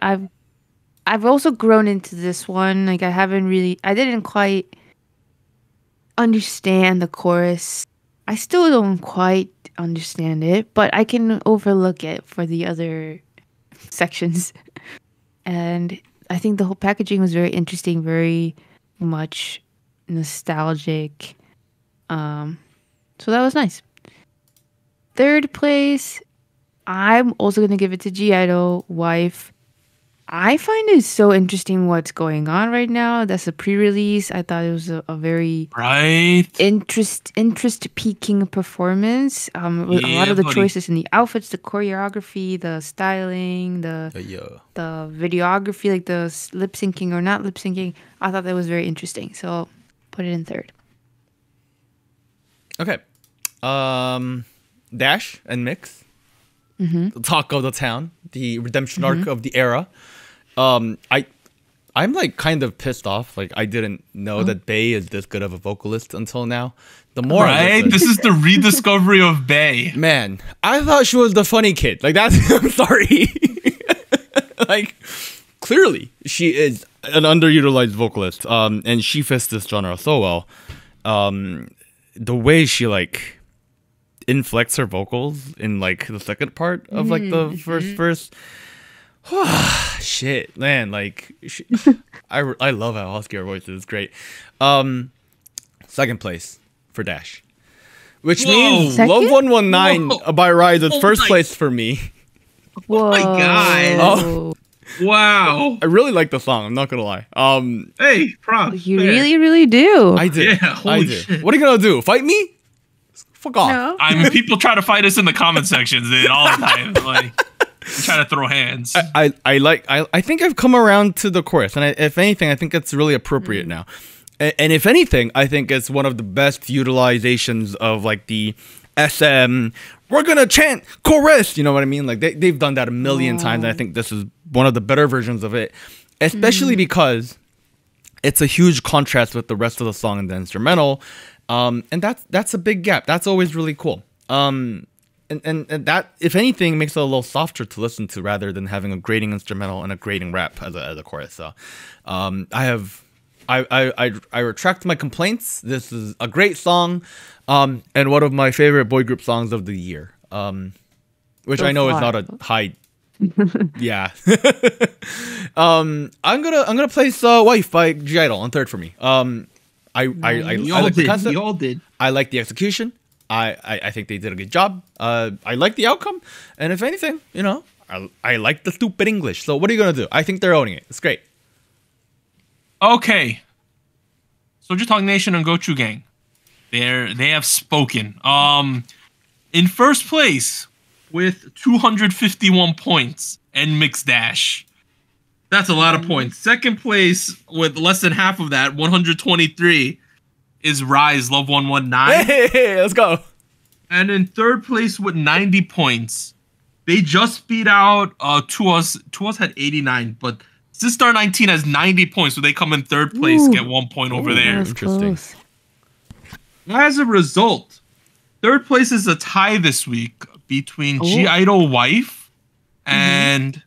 I've also grown into this one. Like I didn't quite understand the chorus. I still don't quite understand it, but I can overlook it for the other sections. And I think the whole packaging was very interesting, very much nostalgic. So that was nice. Third place, I'm also going to give it to (G)I-DLE Wife. I find it so interesting what's going on right now. That's a pre-release. I thought it was a very interest-piquing performance. With a lot of the choices in the outfits, the choreography, the styling, the videography, like the lip-syncing or not lip-syncing. I thought that was very interesting. So put it in third. Okay. Dash and Mix. Mm-hmm. The talk of the town, the redemption arc of the era. I'm like kind of pissed off. Like I didn't know that Bae is this good of a vocalist until now. The more I listen, this is the rediscovery of Bae. Man, I thought she was the funny kid. Like that's I'm sorry. Like clearly she is an underutilized vocalist. And she fits this genre so well. The way she like inflects her vocals in like the second part of like the first verse. Shit, man, like she, I love how husky her voice is. It's great. Second place for Dash, which means second? Love 119 by Rise is first place for me. Whoa. Oh my god. Oh. Wow. I really like the song, I'm not gonna lie. Hey, props. You really do. I do. Yeah, I do. Shit. What are you gonna do? Fight me? Fuck off. No. I mean, people try to fight us in the comment sections, dude, all the time. Like, try to throw hands. I think I've come around to the chorus, and if anything, I think it's really appropriate now. And if anything, I think it's one of the best utilizations of like the SM. We're gonna chant chorus. You know what I mean? Like they've done that a million times. And I think this is one of the better versions of it, especially because it's a huge contrast with the rest of the song and the instrumental. And that's a big gap. That's always really cool. And that, if anything, makes it a little softer to listen to rather than having a grating instrumental and a grating rap as a chorus. So, I retract my complaints. This is a great song, and one of my favorite boy group songs of the year. Which I know is not a high. Yeah. I'm gonna place Wife by (G)I-DLE on third for me. I like the execution. I think they did a good job. I like the outcome, and if anything, you know, I like the stupid English. So what are you gonna do? I think they're owning it. It's great. Okay, SojuTalk Nation and Gochu Gang, they have spoken. In first place with 251 points and Mix Dash. That's a lot of points. Second place with less than half of that, 123, is Rise, Love 119. Hey, let's go. And in third place with 90 points, they just beat out To Us. To Us had 89, but Sistar 19 has 90 points, so they come in third place, get 1 point over there. Interesting. Close. As a result, third place is a tie this week between (G)I-DLE Wife and...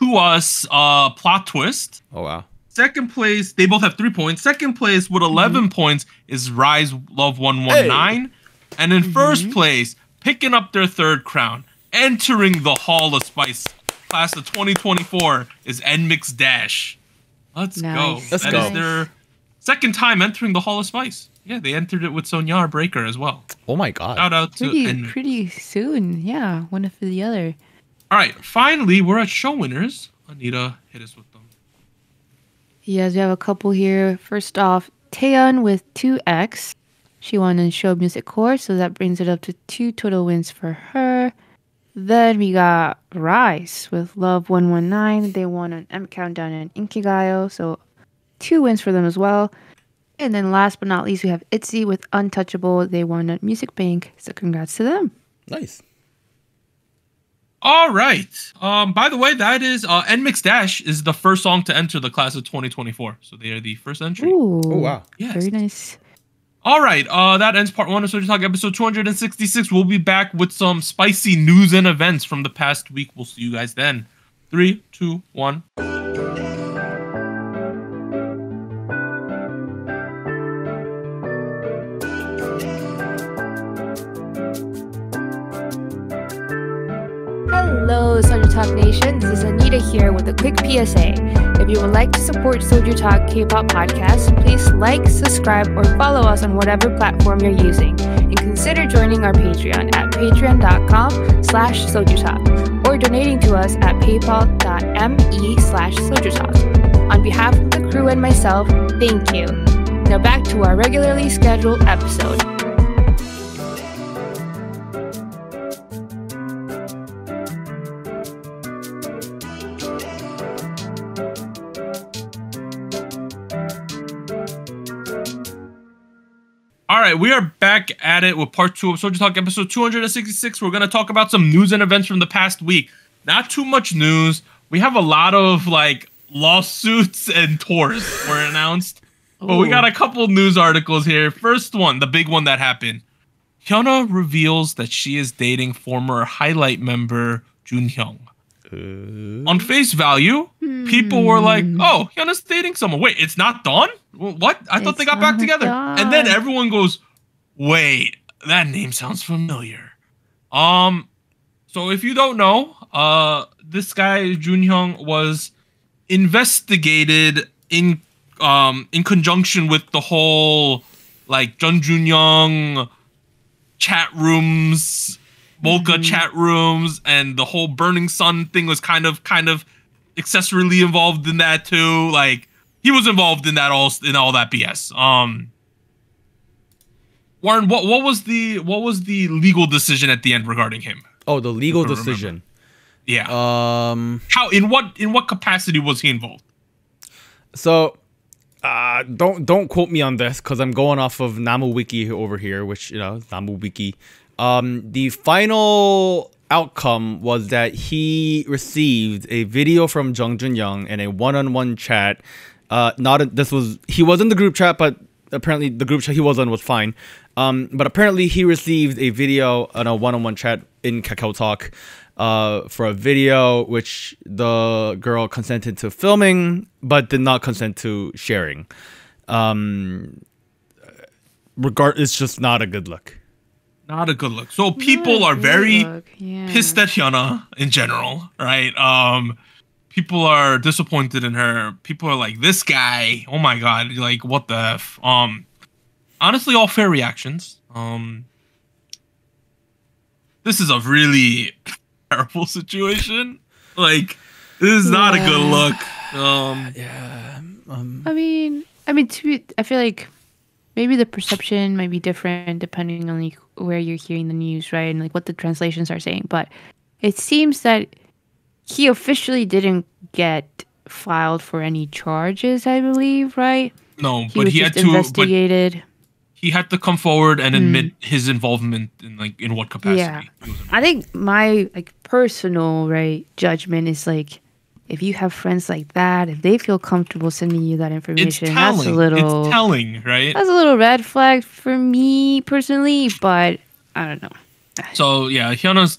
To Us, plot twist. Oh, wow. Second place, they both have 3 points. Second place with 11 points is Rise, Love 119. Hey. And in first place, picking up their third crown, entering the Hall of Spice class of 2024 is NMIX Dash. Let's go. Let's go. Is their second time entering the Hall of Spice. Yeah, they entered it with Sonya Breaker as well. Oh, my God. Shout out to NMIX. Pretty soon, yeah. One after the other. All right, finally, we're at show winners. Anita, hit us with them. Yes, we have a couple here. First off, Taeyeon with 2X. She won in show music core, so that brings it up to 2 total wins for her. Then we got Rise with Love 119. They won on M Countdown and Inkigayo, so 2 wins for them as well. And then last but not least, we have Itzy with Untouchable. They won on Music Bank, so congrats to them. Nice. All right. By the way, that is NMIX Dash is the first song to enter the class of 2024. So they are the first entry. Ooh, oh, wow. Yes. Very nice. All right. That ends part 1 of SojuTalk episode 266. We'll be back with some spicy news and events from the past week. We'll see you guys then. 3, 2, 1. Hello, SojuTalk Nation. This is Anita here with a quick PSA. If you would like to support SojuTalk K-pop podcast, please like, subscribe, or follow us on whatever platform you're using. and consider joining our Patreon at patreon.com/SojuTalk or donating to us at paypal.me/SojuTalk. On behalf of the crew and myself, thank you. Now back to our regularly scheduled episode. All right, we are back at it with part two of SojuTalk, episode 266. We're going to talk about some news and events from the past week. Not too much news. We have a lot of, like, lawsuits and tours were announced. Ooh. But we got a couple news articles here. First one, the big one that happened. Hyuna reveals that she is dating former Highlight member Junhyung. On face value, people were like, oh, Hyuna's dating someone. Wait, it's not Dawn? What? I thought they got back together. Dawn. And then everyone goes, wait, that name sounds familiar. So if you don't know, this guy, Junhyung, was investigated in conjunction with the whole, like, Jung Junhyung chat rooms, Molka chat rooms, and the whole Burning Sun thing was kind of accessorily involved in that too. Like, he was involved in that all that BS. Warren, what was the legal decision at the end regarding him? Oh, the legal decision. Remember. Yeah. How in what capacity was he involved? So, don't quote me on this because I'm going off of Namu Wiki over here, which, you know, Namu Wiki. The final outcome was that he received a video from Jang Wonyoung and a one-on-one chat. He was in the group chat, but apparently the group chat he was on was fine. But apparently he received a video on a one-on-one chat in KakaoTalk for a video which the girl consented to filming but did not consent to sharing. It's just not a good look. Not a good look. So people are very pissed at Hyuna in general, right? People are disappointed in her. People are like, this guy, oh my god, like, what the F? Honestly, all fair reactions. This is a really terrible situation. Like, this is not a good look. I mean, I feel like maybe the perception might be different depending on, like, where you're hearing the news, right? And, like, what the translations are saying. But it seems that he officially didn't get filed for any charges, I believe, right? No, but he had to investigate. He had to come forward and admit his involvement in, like, in what capacity. Yeah. I think my, like, personal judgment is, like, if you have friends like that, if they feel comfortable sending you that information, it's telling, right? That's a little red flag for me personally, but I don't know. So yeah, Hyuna's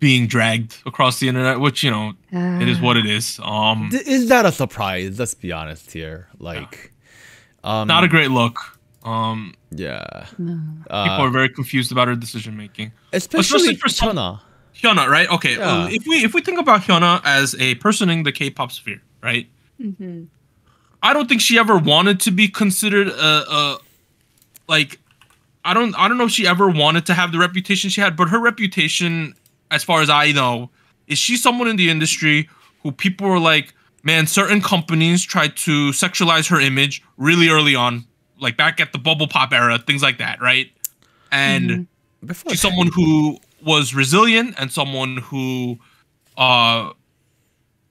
being dragged across the internet, which, you know, it is what it is. Is that a surprise? Let's be honest here. Like, not a great look. Yeah. No. People are very confused about her decision making, especially for Hyuna. Hyuna, right? Okay. Yeah. If we think about Hyuna as a person in the K-pop sphere, right? Mm-hmm. I don't think she ever wanted to be considered I don't know if she ever wanted to have the reputation she had, but her reputation, as far as I know, is she's someone in the industry who people were like, man, certain companies tried to sexualize her image really early on, like back at the bubble pop era, things like that, right? And she's someone who was resilient and someone who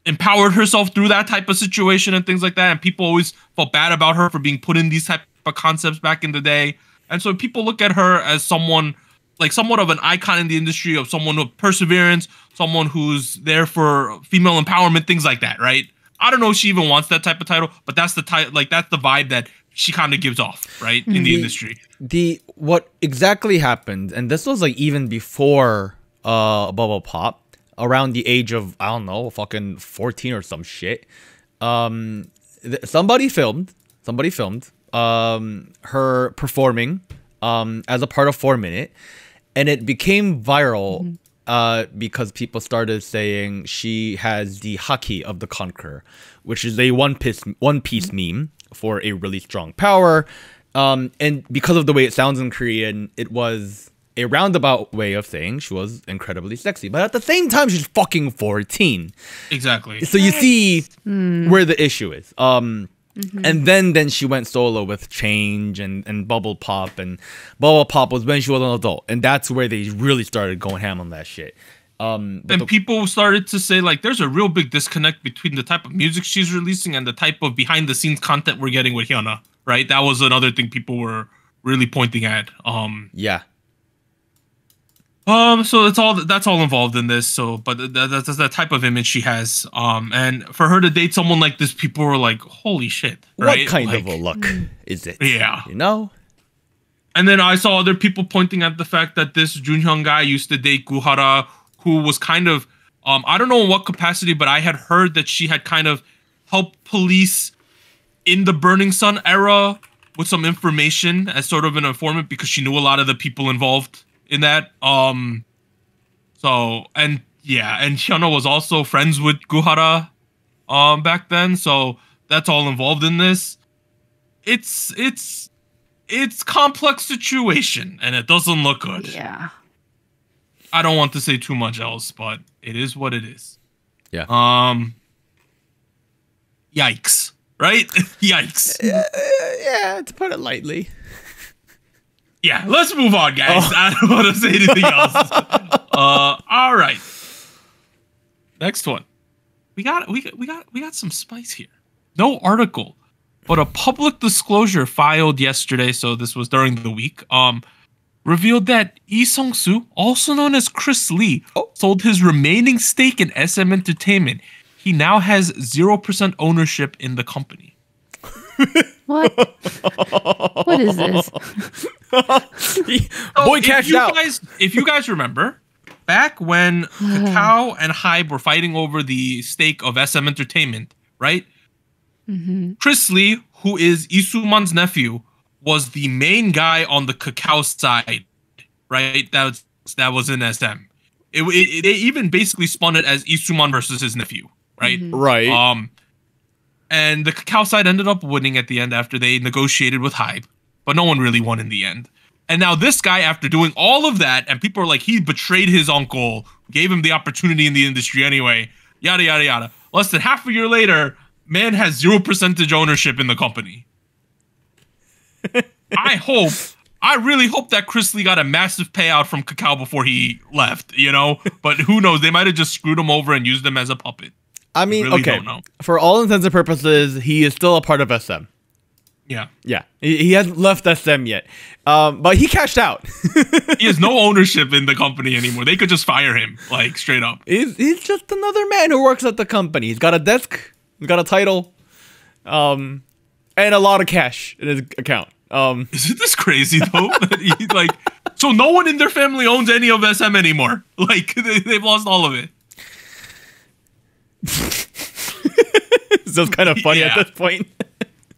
empowered herself through that type of situation and things like that. And people always felt bad about her for being put in these type of concepts back in the day. And so people look at her as someone, like, somewhat of an icon in the industry, of someone with perseverance, someone who's there for female empowerment, things like that, right? I don't know if she even wants that type of title, but that's the type, like, that's the vibe that she kind of gives off, right, in the industry. What exactly happened, and this was, like, even before Bubble Pop, around the age of, I don't know, fucking 14 or some shit, somebody filmed her performing as a part of 4Minute, and it became viral because people started saying she has the haki of the Conqueror, which is a One Piece meme for a really strong power. And because of the way it sounds in Korean, it was a roundabout way of saying she was incredibly sexy. But at the same time, she's fucking 14. Exactly. So you see where the issue is. And then she went solo with Change and Bubble Pop, and Bubble Pop was when she was an adult, and that's where they really started going ham on that shit. And people started to say, like, there's a real big disconnect between the type of music she's releasing and the type of behind-the-scenes content we're getting with Hyuna, right? That was another thing people were really pointing at. Yeah. So that's all involved in this. So, but that's the type of image she has. And for her to date someone like this, people were like, "Holy shit!" Right? What kind of a look is it? Yeah, you know. And then I saw other people pointing at the fact that this Junhyung guy used to date Guhara, who was kind of, I don't know in what capacity, but I had heard that she had kind of helped police in the Burning Sun era with some information as sort of an informant, because she knew a lot of the people involved in that. So, and yeah, and Hyuna was also friends with Guhara back then, so that's all involved in this. It's complex situation, and it doesn't look good. Yeah. I don't want to say too much else, but it is what it is. Yeah. Yikes. Right? Yikes. Yeah, to put it lightly. Yeah, let's move on, guys. Oh. I don't want to say anything else. All right. Next one. We got some spice here. No article, but a public disclosure filed yesterday, so this was during the week, revealed that Lee Sung-soo, also known as Chris Lee, sold his remaining stake in SM Entertainment. He now has 0% ownership in the company. What? What is this? Boy, cashed out. If you guys remember, back when Kakao and Hybe were fighting over the stake of SM Entertainment, right? Chris Lee, who is Isuman's nephew, was the main guy on the Kakao side, right? That was in SM. They even basically spun it as Isuman versus his nephew, right? Right. And the Kakao side ended up winning at the end after they negotiated with Hybe. But no one really won in the end. And now this guy, after doing all of that, and people are like, he betrayed his uncle, gave him the opportunity in the industry anyway, yada, yada, yada. Less than half a year later, man has 0% ownership in the company. I really hope that Chris Lee got a massive payout from Kakao before he left, you know? But who knows? They might have just screwed him over and used him as a puppet. I mean, really, okay, for all intents and purposes, he is still a part of SM. Yeah. Yeah. He hasn't left SM yet. But he cashed out. He has no ownership in the company anymore. They could just fire him, like, straight up. He's just another man who works at the company. He's got a desk, he's got a title, and a lot of cash in his account. Isn't this crazy, though? Like, so no one in their family owns any of SM anymore. Like, they've lost all of it. So it's kind of funny at this point.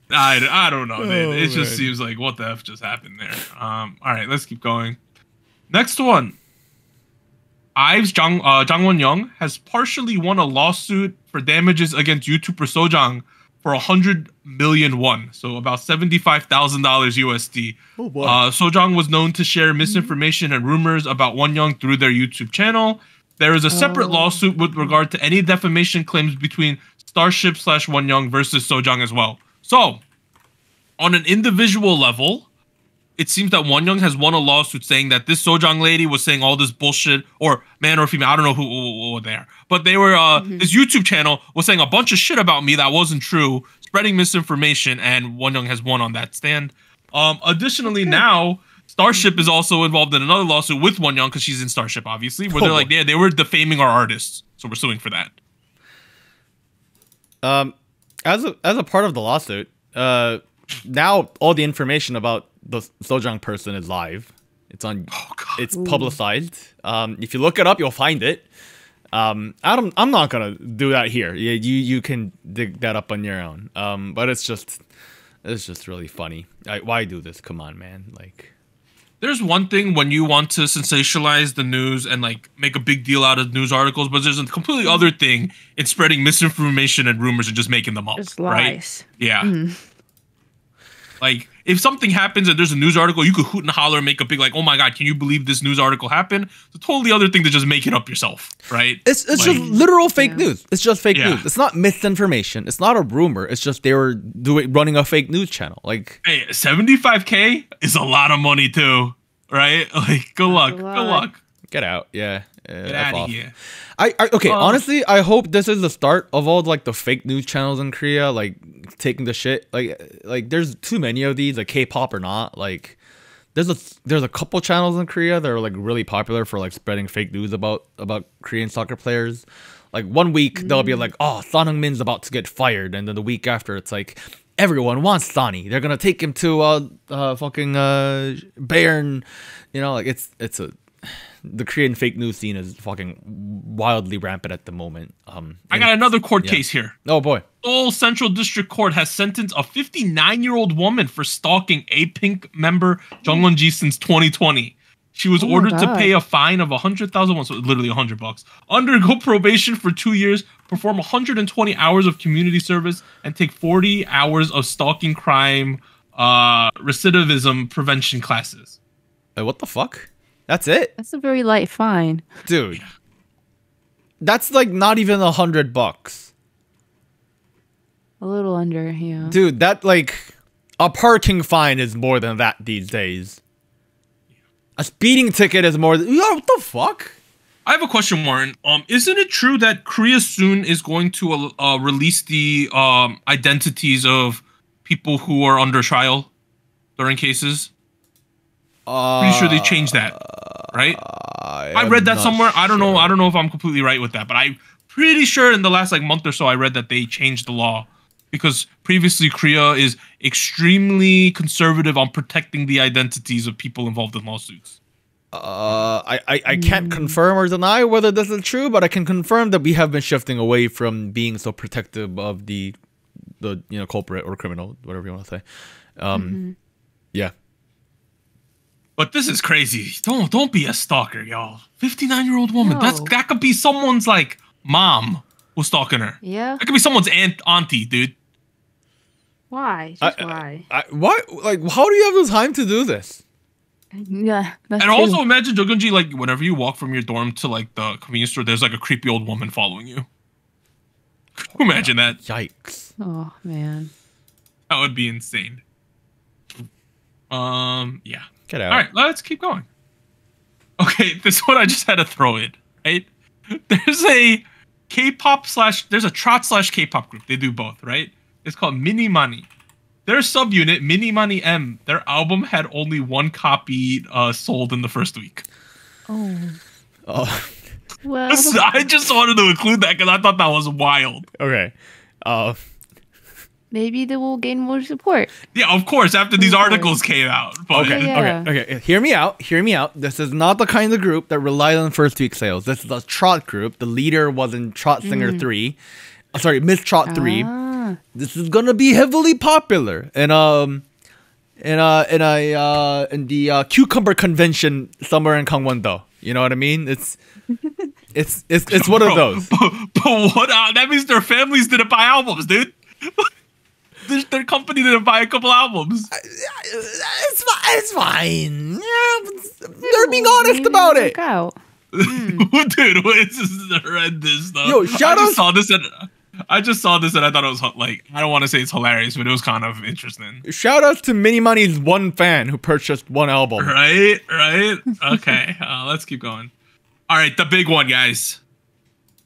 I don't know. It just seems like, what the F just happened there? All right, let's keep going. Next one. IVE's Jang Wonyoung has partially won a lawsuit for damages against YouTuber Sojang for 100 million won, so about $75,000 USD. Oh, boy. Sojang was known to share misinformation and rumors about Wonyoung through their YouTube channel. There is a separate lawsuit with regard to any defamation claims between Starship/Wonyoung versus Sojang as well. So, on an individual level, it seems that Wonyoung has won a lawsuit saying that this Sojang lady was saying all this bullshit, or man or female, I don't know who they are, but they were, this YouTube channel was saying a bunch of shit about me that wasn't true, spreading misinformation, and Wonyoung has won on that stand. Additionally, now Starship is also involved in another lawsuit with Wonyoung, because she's in Starship, obviously, where they're like, yeah, they were defaming our artists, so we're suing for that. As a part of the lawsuit, now all the information about the Sojang person is live. It's on. Oh, God. It's publicized. If you look it up, you'll find it. I'm not gonna do that here. Yeah, you can dig that up on your own. But it's just really funny. Why do this? Come on, man. Like, there's one thing when you want to sensationalize the news and, like, make a big deal out of news articles, but there's a completely other thing in spreading misinformation and rumors and just making them up, just lies. Right? Yeah. Like, if something happens and there's a news article, you could hoot and holler and make a big like, oh my God, can you believe this news article happened? It's a totally other thing to just make it up yourself, right? It's like, just literal fake news. It's just fake news. It's not misinformation. It's not a rumor. It's just they were running a fake news channel. Like, hey, 75K is a lot of money too, right? Like, good luck. Good luck. Get out. Yeah. Get out of here. Okay, honestly, I hope this is the start of all like the fake news channels in Korea, like taking the shit. Like there's too many of these, like K-pop or not. Like there's a couple channels in Korea that are like really popular for like spreading fake news about Korean soccer players. Like one week they'll be like, oh, Son Heung-min's about to get fired, and then the week after it's like everyone wants Sonny. They're gonna take him to fucking Bayern. You know, like the Korean fake news scene is fucking wildly rampant at the moment. I got another court case here. Oh boy. Seoul Central District Court has sentenced a 59-year-old woman for stalking APink member Jung Won-ji since 2020. She was ordered to pay a fine of 100,000 won, so literally $100, undergo probation for 2 years, perform 120 hours of community service, and take 40 hours of stalking crime recidivism prevention classes. Wait, what the fuck? That's it? That's a very light fine. Dude. That's like not even $100. A little under, yeah. Dude, that like... A parking fine is more than that these days. A speeding ticket is more than... Yeah, what the fuck? I have a question, Warren. Isn't it true that Korea soon is going to release the identities of people who are under trial during cases? Pretty sure they changed that, right? I read that somewhere. Sure. I don't know if I'm completely right with that, but I'm pretty sure in the last like month or so I read that they changed the law because previously Korea is extremely conservative on protecting the identities of people involved in lawsuits. I can't confirm or deny whether this is true, but I can confirm that we have been shifting away from being so protective of the you know, culprit or criminal, whatever you want to say. Yeah. But this is crazy. Don't be a stalker, y'all. 59-year-old woman. No. That could be someone's like mom who's stalking her. Yeah. That could be someone's auntie, dude. Why? Why? Why? Like, how do you have the time to do this? Yeah. And also imagine Jung Won-ji, like whenever you walk from your dorm to like the convenience store, there's like a creepy old woman following you. Could you imagine that? Yikes. Oh man. That would be insane. Yeah. Get out. All right, let's keep going. Okay, this one I just had to throw in, right? There's a K-pop there's a trot/K-pop group. They do both, right? It's called Minimani. Their subunit, Minimani M, their album had only one copy sold in the first week. Oh. Well. I just wanted to include that because I thought that was wild. Okay. Maybe they will gain more support. Yeah, of course, after these articles came out. But okay, yeah. Okay. Hear me out. Hear me out. This is not the kind of group that relied on first week sales. This is a trot group. The leader was in Trot Singer 3. Sorry, Miss Trot 3. This is gonna be heavily popular in the cucumber convention somewhere in Gangwon-do. You know what I mean? It's one of those. But what? That means their families didn't buy albums, dude. Their company didn't buy a couple albums. It's fine. Yeah, they're being honest about it. Dude, this is horrendous stuff. Yo, I just saw this and I thought it was like, I don't want to say it's hilarious, but it was kind of interesting. Shout out to Minimani's one fan who purchased one album. Right, right. Okay, let's keep going. All right, the big one, guys.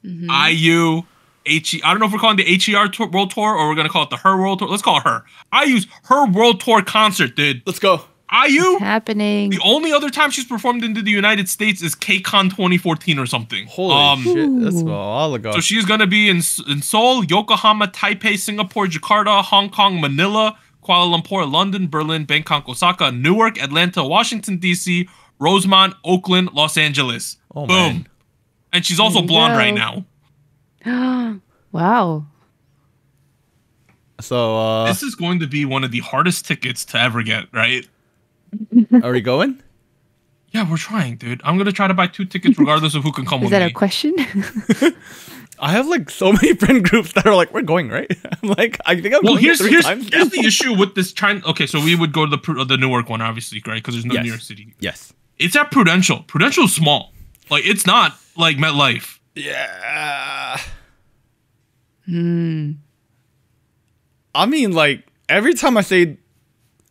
IU. I don't know if we're calling the HER World Tour or we're going to call it the Her World Tour. Let's call it Her. IU's Her World Tour concert, dude. Let's go. IU. It's happening. The only other time she's performed into the United States is KCON 2014 or something. Holy shit. That's a while ago. So she's going to be in Seoul, Yokohama, Taipei, Singapore, Jakarta, Hong Kong, Manila, Kuala Lumpur, London, Berlin, Bangkok, Osaka, Newark, Atlanta, Washington, D.C., Rosemont, Oakland, Los Angeles. Oh, boom. Man. And she's also blonde right now. Wow. So this is going to be one of the hardest tickets to ever get, right? Are we going? Yeah, we're trying, dude. I'm gonna try to buy 2 tickets regardless of who can come with me. Is that a question? I have like so many friend groups that are like, we're going, right? I'm like, I think I'm going here's the issue with this China. Okay, so we would go to the Newark one, obviously, right? Because there's no New York City. Yes. It's at Prudential. Prudential's small. Like, it's not like MetLife. Yeah. Hmm. I mean, like, every time I say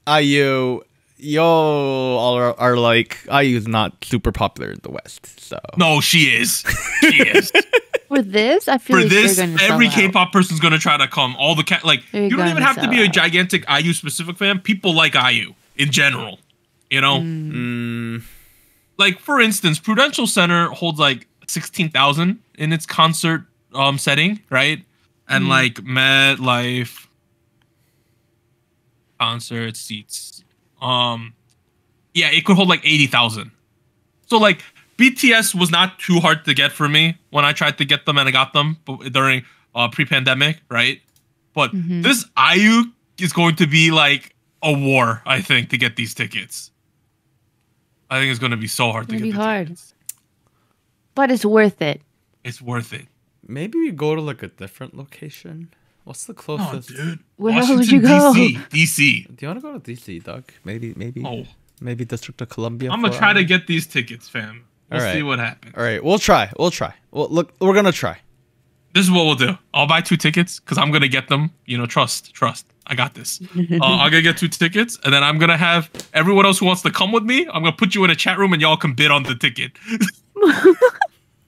IU, y'all are like, IU's not super popular in the West, so. No, she is. She is. For this, I feel like every K-pop person's going to try to come. All the you don't even have to be a gigantic IU-specific fan. People like IU in general, you know? Like, for instance, Prudential Center holds, like, 16,000 in its concert setting, right? And, like, MetLife concert seats. Yeah, it could hold, like, 80,000. So, like, BTS was not too hard to get for me when I tried to get them, and I got them during pre-pandemic, right? But this IU is going to be like a war, I think, to get these tickets. I think it's going to be so hard to get the tickets. But it's worth it. It's worth it. Maybe we go to like a different location. What's the closest? Oh, dude. Where would you go? DC. Do you want to go to DC, Doug? Maybe. Oh. Maybe District of Columbia. I'm going to try to get these tickets, fam. We'll see what happens. All right, we'll try. Well, look, we're gonna try. This is what we'll do. I'll buy 2 tickets because I'm gonna get them. You know, trust. I got this. I'm gonna get 2 tickets, and then I'm gonna have everyone else who wants to come with me. I'm gonna put you in a chat room, and y'all can bid on the ticket.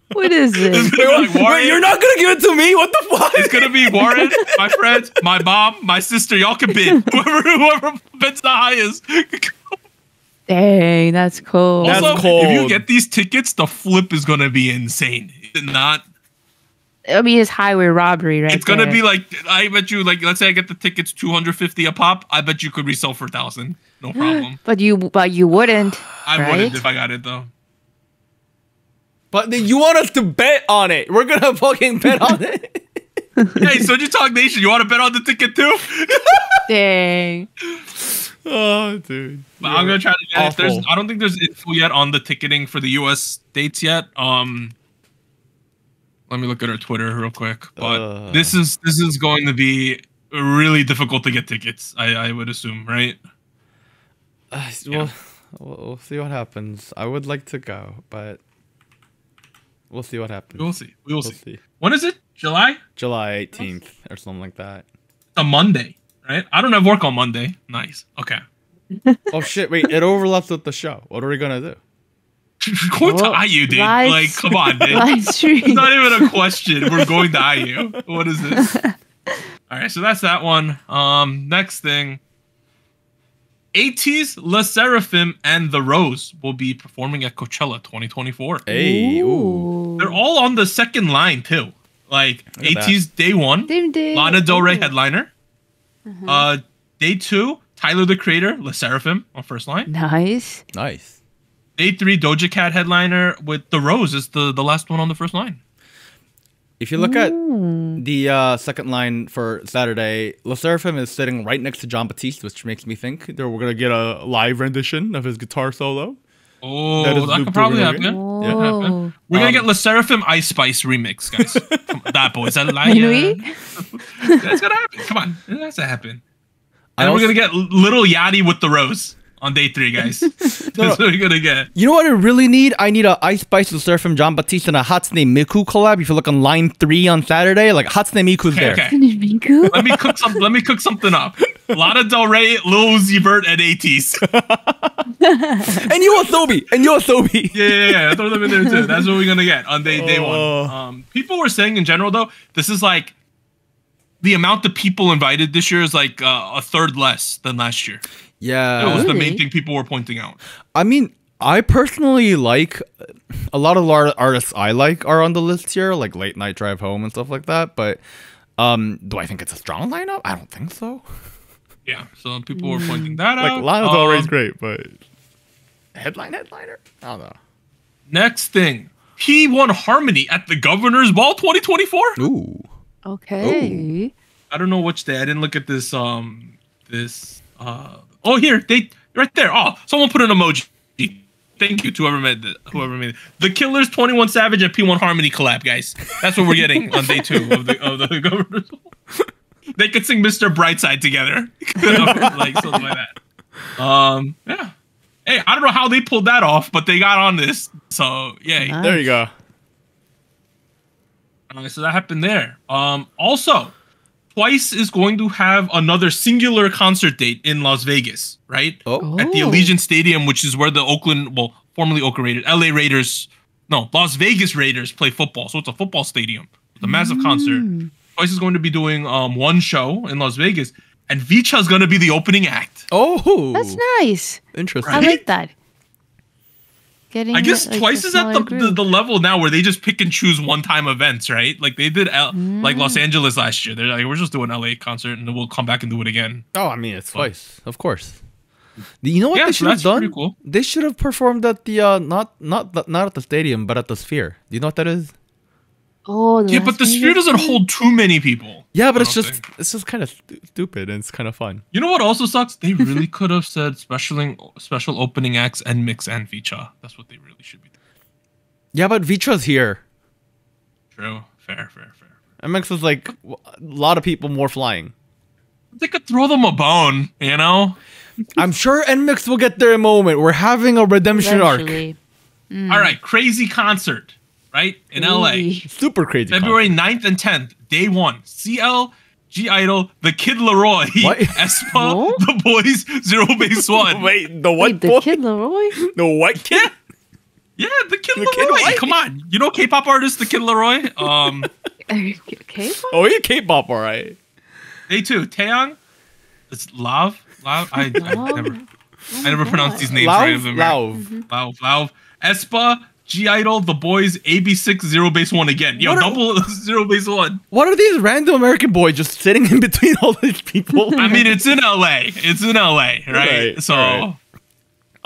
What is this? Wait, you're not gonna give it to me? What the fuck? It's gonna be Warren, my friends, my mom, my sister. Y'all can bid. Whoever bids the highest. Dang, that's cool. Also, if you get these tickets, the flip is going to be insane. It's not... I mean, it's highway robbery, right? It's going to be like, I bet you, like, let's say I get the tickets 250 a pop. I bet you could resell for 1,000. No problem. But you wouldn't, I wouldn't if I got it, though. But then you want us to bet on it. We're going to fucking bet on it. Hey, SojuTalk Nation, you want to bet on the ticket, too? Dang. Oh, dude. But I'm going to try to get it. I don't think there's info yet on the ticketing for the U.S. dates yet. Let me look at her Twitter real quick. But this is going to be really difficult to get tickets, I would assume, right? Yeah. We'll see what happens. I would like to go, but we'll see what happens. We'll see. When is it? July? July 18th or something like that. A Monday. Right? I don't have work on Monday. Nice. Okay. Oh, shit. Wait, it overlaps with the show. What are we going to do? Go to IU, dude. Like, come on, dude. It's not even a question. We're going to IU. What is this? All right, so that's that one. Next thing. ATEEZ, La Seraphim, and The Rose will be performing at Coachella 2024. Hey. Ooh. They're all on the second line, too. Like, ATEEZ day 1. Lana Del Rey headliner. Day 2, Tyler the Creator, La Seraphim on first line. Nice. Day 3, Doja Cat headliner with The Rose is the last one on the first line. If you look at the second line for Saturday, La Seraphim is sitting right next to Jon Batiste, which makes me think that we're gonna get a live rendition of his guitar solo. Oh, that could probably happen. Oh. Yeah. We're gonna get La Seraphim Ice Spice remix, guys. That boy's a liar. That's gonna happen. Come on, it has to happen. And we're gonna get Little Yachty with The Rose on day 3, guys. That's what we're gonna get. You know what I really need? I need a Ice Spice, La Seraphim, Jon Batiste, and a Hatsune Miku collab. If you look on line 3 on Saturday, like Hatsune Miku's there. Okay. Miku? Let me cook something up. Lana Del Rey, Lil Uzi Vert, and ATEEZ. And Yoasobi. Yeah. Throw them in there too. That's what we're gonna get on day 1. People were saying in general though, this is like the amount of people invited this year is like a third less than last year. Yeah, that was the main thing people were pointing out. I mean, I personally like a lot of artists I like are on the list here, like Late Night Drive Home and stuff like that. But do I think it's a strong lineup? I don't think so. Yeah, so people were pointing that out. Like, Lana's always great, but headliner? I don't know. Next thing, P1 Harmony at the Governor's Ball 2024. Ooh. Okay. Ooh. I don't know which day. I didn't look at this. This. Oh, here. Right there. Oh, someone put an emoji. Thank you to whoever made it. The Killers, 21 Savage, and P1 Harmony collab, guys. That's what we're getting on day 2 of the Governors. They could sing Mr. Brightside together, like something like that. Yeah. Hey, I don't know how they pulled that off, but they got on this. So yeah, nice. There you go. So that happened there. Also, Twice is going to have another singular concert date in Las Vegas, right? Oh. At the Allegiant Stadium, which is where the Las Vegas Raiders play football. So it's a football stadium. It's a massive concert. Twice is going to be doing one show in Las Vegas, and Vicha is going to be the opening act. Oh, that's nice. Interesting. Right? I like that. I guess Twice is at the level now where they just pick and choose one-time events, right? Like they did like Los Angeles last year. They're like, we're just doing an LA concert and then we'll come back and do it again. Oh, I mean, it's Twice, of course. You know what they should have done? Cool. They should have performed at the not at the stadium, but at the Sphere. Do you know what that is? Oh, yeah, but the Sphere doesn't hold too many people. Yeah, but it's just kind of stupid, and it's kind of fun. You know what also sucks? They really could have said special opening acts and Mix and Vicha. That's what they really should be doing. Yeah, but Vicha's here. True. Fair. And Mix is like a lot of people more flying. They could throw them a bone, you know? I'm sure NMIX will get their moment. We're having a redemption arc. Mm. All right, crazy concert. Right? In LA. Super crazy. February 9th and 10th, day 1. CL, (G)I-DLE, The Kid Leroy, Espa, The Boys, Zero Base One. Wait, the what? Wait, the Kid Leroy? The what kid? Yeah, The Kid Leroy. Kid, come on. You know K-pop artist, The Kid Leroy? K-pop? Oh, you're K-pop, all right. Day 2, Taeyeon. It's Love. I never pronounce these names right. Love. Espa. (G)I-DLE, The Boys, AB6, Zero Base One again. Yo, double Zero Base One. What are these random American boys just sitting in between all these people? I mean, it's in LA. It's in LA, right? So,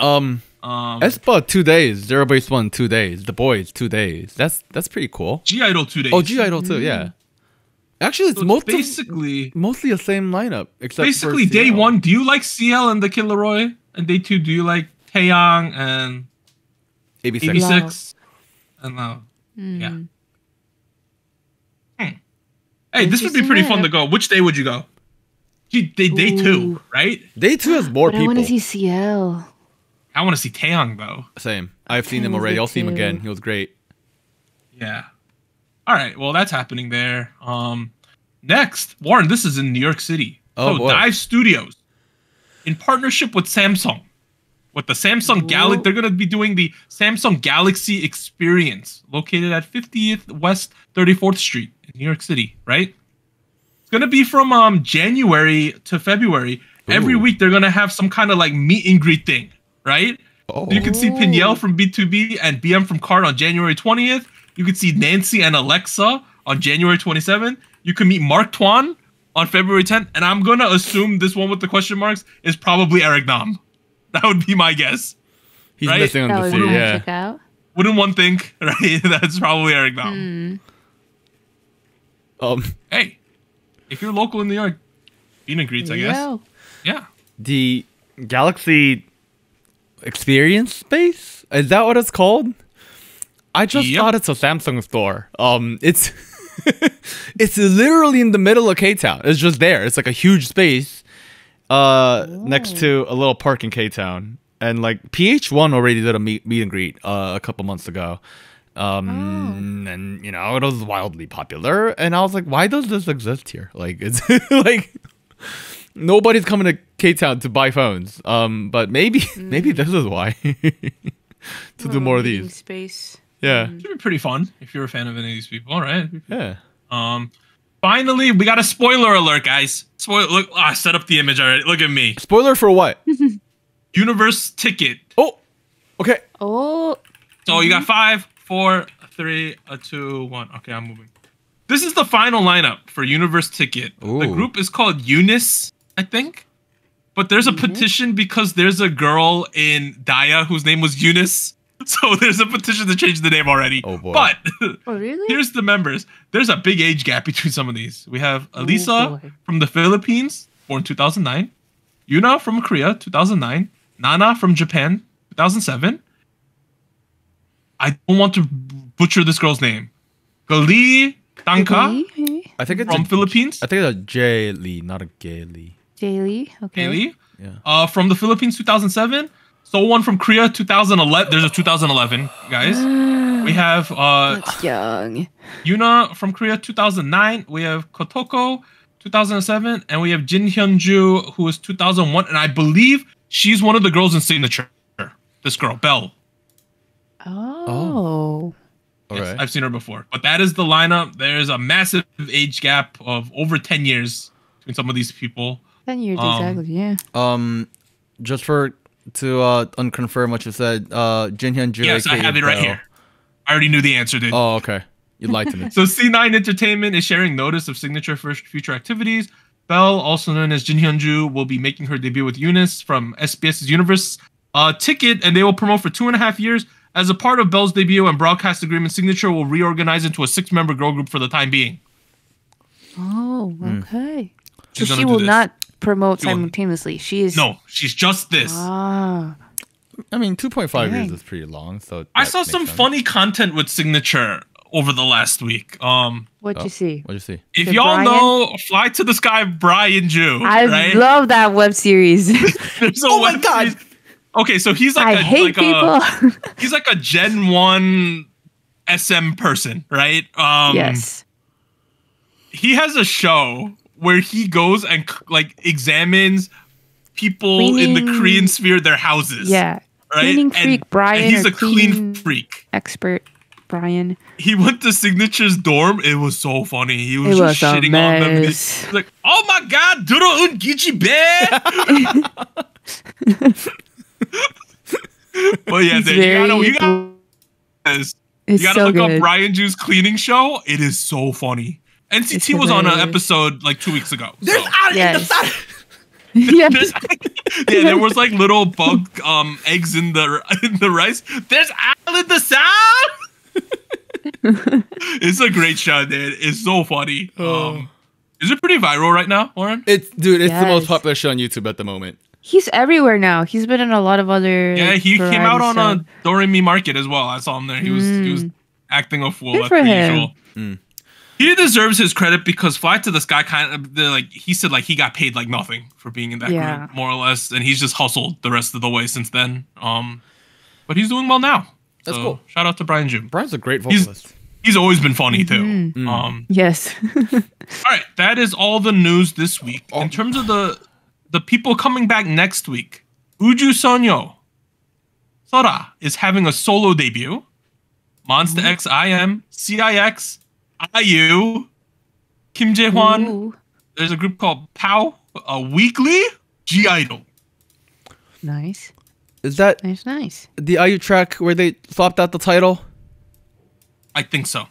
right. Espa 2 days, Zero Base One 2 days, The Boys 2 days. That's pretty cool. (G)I-DLE 2 days. Oh, (G)I-DLE too. Yeah. Actually, it's mostly the same lineup. Except basically, for day 1. Do you like CL and The Kid Leroy? And day 2, do you like Taeyang and AB6 and Loud. Yeah. Hmm. Hey, this would be pretty fun to go. Which day would you go? Day 2, right? Day 2 has more people. I want to see CL. I want to see Taeyang, though. Same. I've seen him already. I'll see him again. He was great. Yeah. All right. Well, that's happening there. Next, Warren, this is in New York City. Oh, so Dive Studios, in partnership with Samsung. With the Samsung Galaxy, they're going to be doing the Samsung Galaxy Experience, located at 50th West 34th Street in New York City, right? It's going to be from January to February. Ooh. Every week, they're going to have some kind of like meet and greet thing, right? Oh. So you can see Pinyel from B2B and BM from Card on January 20th. You can see Nancy and Alexa on January 27th. You can meet Mark Twan on February 10th. And I'm going to assume this one with the question marks is probably Eric Nam. That would be my guess. He's missing on the scene, yeah. Wouldn't one think, right? That's probably Eric Nam. Hey, if you're local in New York, meet and greets, I guess. Yeah. The Galaxy Experience Space? Is that what it's called? I just thought it's a Samsung store. It's it's literally in the middle of K-Town. It's just there. It's like a huge space. Next to a little park in K-Town, and like PH1 already did a meet and greet a couple months ago, and you know it was wildly popular. And I was like, why does this exist here? Like it's like nobody's coming to K-Town to buy phones. But maybe this is why to do more of these space. Yeah, it should be pretty fun if you're a fan of any of these people, right? Yeah. Finally, we got a spoiler alert, guys. Spoiler! Look, I set up the image already. Look at me. Spoiler for what? Universe Ticket. Oh, okay. Oh. So you got 5, 4, 3, 2, 1. Okay, I'm moving. This is the final lineup for Universe Ticket. Ooh. The group is called Eunice, I think. But there's a petition because there's a girl in Daya whose name was Eunice. So there's a petition to change the name already. Oh boy! But here's the members. There's a big age gap between some of these. We have Elisa from the Philippines, born 2009. Yuna from Korea, 2009. Nana from Japan, 2007. I don't want to butcher this girl's name. Gali Tanka? I think it's from Philippines. I think it's a J-Lee, not a J-Lee. J-Lee, okay. J-Lee? Yeah. From the Philippines, 2007. Soyeon from Korea, 2011. There's a 2011, guys. We have that's young. Yuna from Korea, 2009. We have Kotoko, 2007. And we have Jin Hyunju, who is 2001. And I believe she's one of the girls in Signature. This girl, Belle. Oh. Yes, right. I've seen her before. But that is the lineup. There's a massive age gap of over 10 years between some of these people. 10 years, exactly, yeah. Just for... to unconfirm what you said, Jin Hyun Joo. Yes, I have it right here. I already knew the answer, dude. Oh, okay. You lied to me. So C9 Entertainment is sharing notice of Signature for future activities. Belle, also known as Jin Hyun Joo, will be making her debut with Eunice from SBS's Universe Ticket, and they will promote for 2.5 years. As a part of Belle's debut and broadcast agreement, Signature will reorganize into a 6-member girl group for the time being. Oh, okay. So she will not... promote simultaneously. She is no, she's just this. Ah. I mean, 2.5 years is pretty long. So I saw some funny content with Signature over the last week. What'd you see? What'd you see? If y'all know, Fly to the Sky, Brian Ju. I love that web series. There's a web series. Okay, so he's like he's like a Gen 1 SM person, right? Yes. He has a show where he goes and like examines people cleaning, in the Korean sphere, their houses. Yeah, right. Cleaning freak Brian. And he's a clean freak expert, Brian. He went to Signature's dorm. It was so funny. He was just shitting on them. He's like, "Oh my God, Duro un Gichi bed." Well, yeah, you gotta look up Ryan Jun's cleaning show. It is so funny. NCT was on an episode like 2 weeks ago. There's Aiki in the side. Yeah, there was like little bug eggs in the rice. There's Aiki in the south. It's a great show, dude. It's so funny. Is it pretty viral right now, Warren? It's the most popular show on YouTube at the moment. He's everywhere now. He's been in a lot of other. Yeah, he came out on a Doremi Market as well. I saw him there. He was acting a fool. Good for him. He deserves his credit because Fly to the Sky kind of like he said like he got paid like nothing for being in that group more or less, and he's just hustled the rest of the way since then. But he's doing well now. That's cool. Shout out to Brian Jun. Brian's a great vocalist. He's always been funny too. Yes. All right, that is all the news this week. In terms of the people coming back next week, Uju Sonyo, Sora is having a solo debut. Monster X IM, CIX. IU, Kim Jae-hwan. There's a group called POW, Weekly, (G)I-DLE. Nice. Is that nice? The IU track where they swapped out the title? I think so.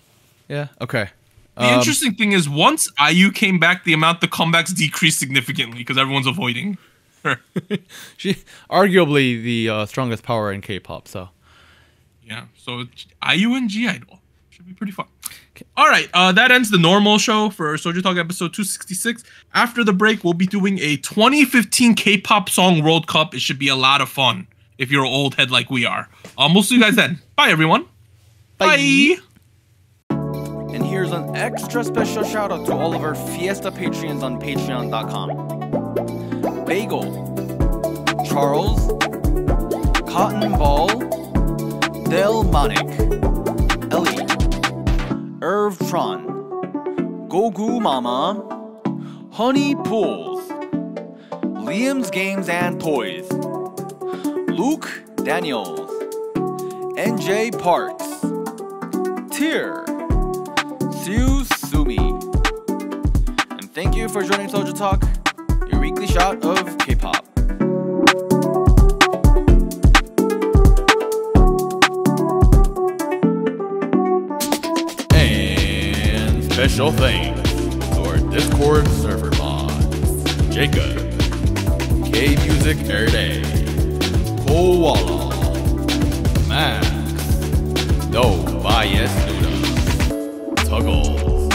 Yeah, okay. The interesting thing is once IU came back, the amount of comebacks decreased significantly because everyone's avoiding her. She's arguably the strongest power in K-pop, so. Yeah, so IU and (G)I-DLE. Should be pretty fun. Okay. All right, that ends the normal show for SojuTalk episode 266. After the break, we'll be doing a 2015 K-pop Song World Cup. It should be a lot of fun if you're an old head like we are. We'll see you guys then. Bye, everyone. Bye. And here's an extra special shout out to all of our Fiesta Patreons on Patreon.com. Bagel, Charles, Cotton Ball, Delmonic, Ellie, Ervtron, Gogu Mama, Honey Pools, Liam's Games and Toys, Luke Daniels, NJ Parks, Tyr, Siu Sumi. And thank you for joining Soju Talk, your weekly shot of K-pop. Special thanks to our Discord server mods, Jacob, K-Music Airday, Kowala, Max, No Bias Nuda, Tuggles,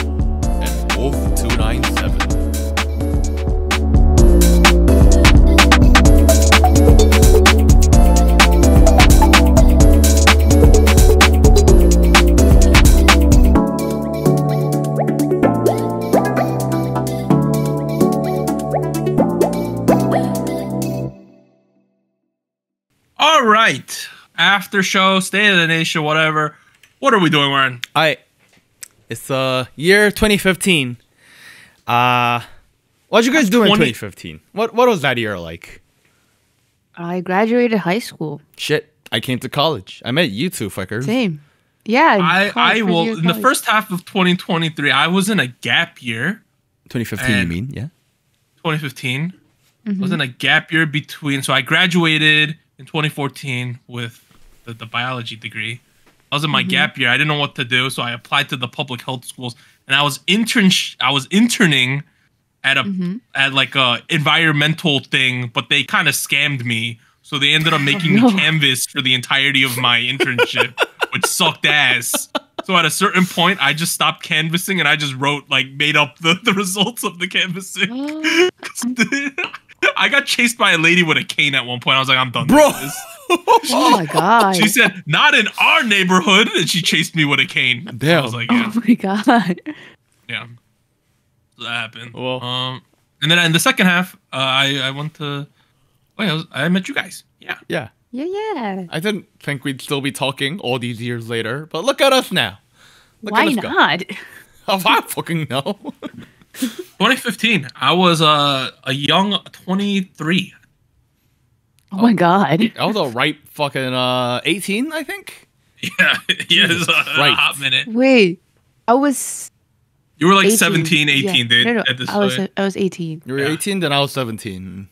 and Wolf297. All right. After show, State of the Nation, whatever. What are we doing, Warren? All right. It's year 2015. What you guys doing in 2015? What was that year like? I graduated high school. Shit. I came to college. I met you two fuckers. Same. Yeah. I will. In the first half of 2023, I was in a gap year. 2015, you mean? Yeah. 2015. Mm-hmm. I was in a gap year between. So I graduated in 2014 with the biology degree. I was in my gap year. I didn't know what to do, so I applied to the public health schools, and I was interning at a at like a environmental thing, but they kind of scammed me. So they ended up making me canvas for the entirety of my internship, which sucked ass. So at a certain point, I just stopped canvassing and I just wrote, like, made up the results of the canvassing. I got chased by a lady with a cane at one point. I was like, I'm done with this. Oh my god. She said, not in our neighborhood. And she chased me with a cane. Damn. I was like, yeah. Oh my god. Yeah. That happened. Well, and then in the second half, I went to... Wait, I met you guys. Yeah. Yeah. Yeah, yeah. I didn't think we'd still be talking all these years later, but look at us now. Why not? Oh, I fucking know. 2015. I was a young 23. Oh my god. I was a ripe fucking 18, I think. Yeah. Yeah, it was a hot minute. Wait. I was... You were like 18. 17, 18, yeah. Dude. No. At this I was 18. You were 18, then I was 17.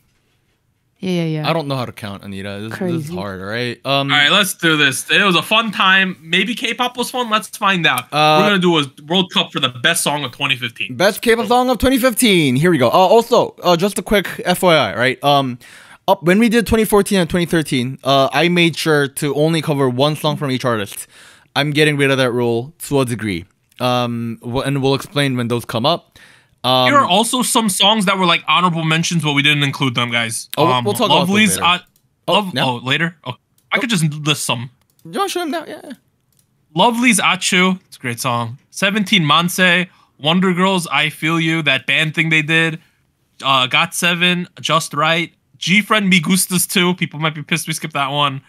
Yeah, yeah, yeah. I don't know how to count, Anita. This is hard, all right? All right, let's do this. It was a fun time. Maybe K-pop was fun. Let's find out. We're going to do a World Cup for the best song of 2015. Best K-pop song of 2015. Here we go. Also, just a quick FYI, right? When we did 2014 and 2013, I made sure to only cover one song from each artist. I'm getting rid of that rule to a degree. And we'll explain when those come up. There are also some songs that were like honorable mentions, but we didn't include them, guys. Oh, we'll talk about Lovely's later. Later? Oh, I could just list some. You want to show them now? Yeah. Lovely's Achu. It's a great song. 17 Manse. Wonder Girls, I Feel You. That band thing they did. GOT7. Just Right. G-Friend Me Gustas 2. People might be pissed we skipped that one.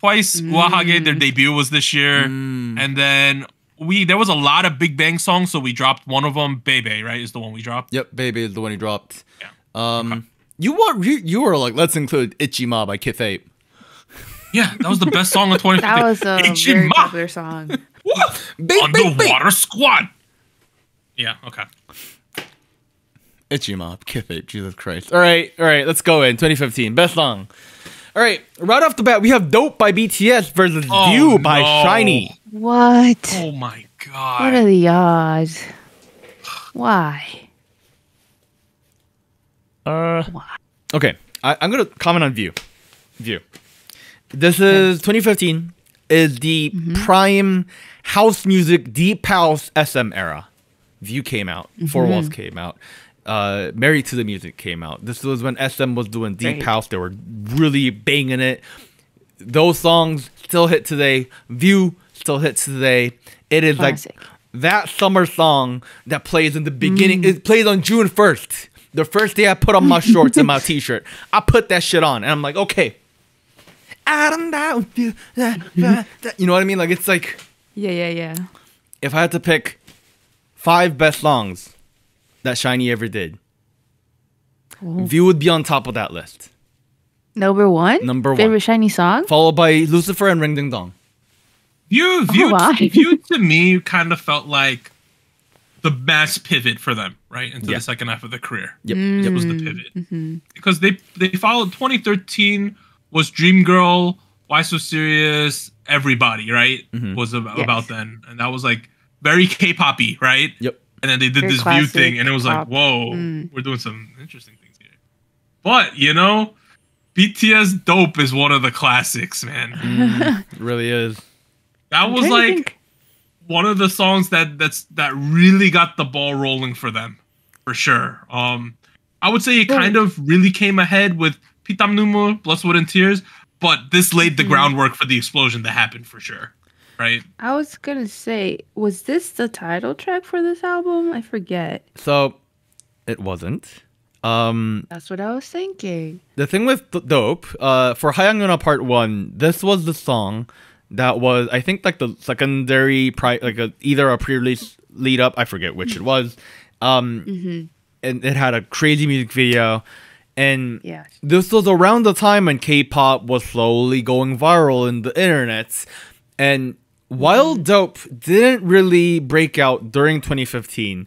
Twice. Wahage. Their debut was this year. And then... There was a lot of Big Bang songs, so we dropped one of them. Bebe, right, is the one we dropped. Yep, Bebe is the one he dropped. Yeah. Okay. You were like, let's include Itchy Ma by Kith Ape. Yeah, that was the best song of 2015. That was a Itchy very Ma. Popular song. What? Underwater Squad. Yeah. Okay. Itchy Ma, Kith Ape. Jesus Christ. All right. Let's go in 2015 best song. All right, right off the bat, we have Dope by BTS versus View by SHINee. What? Oh my god. What are the odds? Why? Why? Okay, I'm going to comment on View. This is 2015 is the prime house music, deep house SM era. View came out. Four Walls came out. Married to the Music came out. This was when SM was doing deep house. They were really banging it. Those songs still hit today. View still hits today. It is classic. Like that summer song that plays in the beginning. It plays on June 1st. The first day I put on my shorts and my t-shirt. I put that shit on and I'm like, okay. I don't know. You know what I mean? Like it's like yeah. If I had to pick 5 best songs that SHINee ever did, View would be on top of that list. Number 1? Number 1. Favorite SHINee song? Followed by Lucifer and Ring Ding Dong. View to me kind of felt like the mass pivot for them, right? Into the second half of their career. Yep. It was the pivot. Because they followed 2013 was Dream Girl, Why So Serious, Everybody, right? Was about then. And that was like very K-pop-y, right? Yep. And then they did this View thing, and it was like, whoa, we're doing some interesting things here. But, you know, BTS Dope is one of the classics, man. It really is. That was like one of the songs that really got the ball rolling for them, for sure. I would say it kind of really came ahead with Pitam Numu, Blood, Sweat and Tears, but this laid the groundwork for the explosion that happened for sure. Right. I was gonna say, was this the title track for this album? I forget. So, it wasn't. That's what I was thinking. The thing with Dope, for Hayang Yuna Part 1, this was the song that was, I think, like the secondary, either a pre-release lead up, I forget which it was. And it had a crazy music video. And this was around the time when K-pop was slowly going viral in the internet. And while Dope didn't really break out during 2015,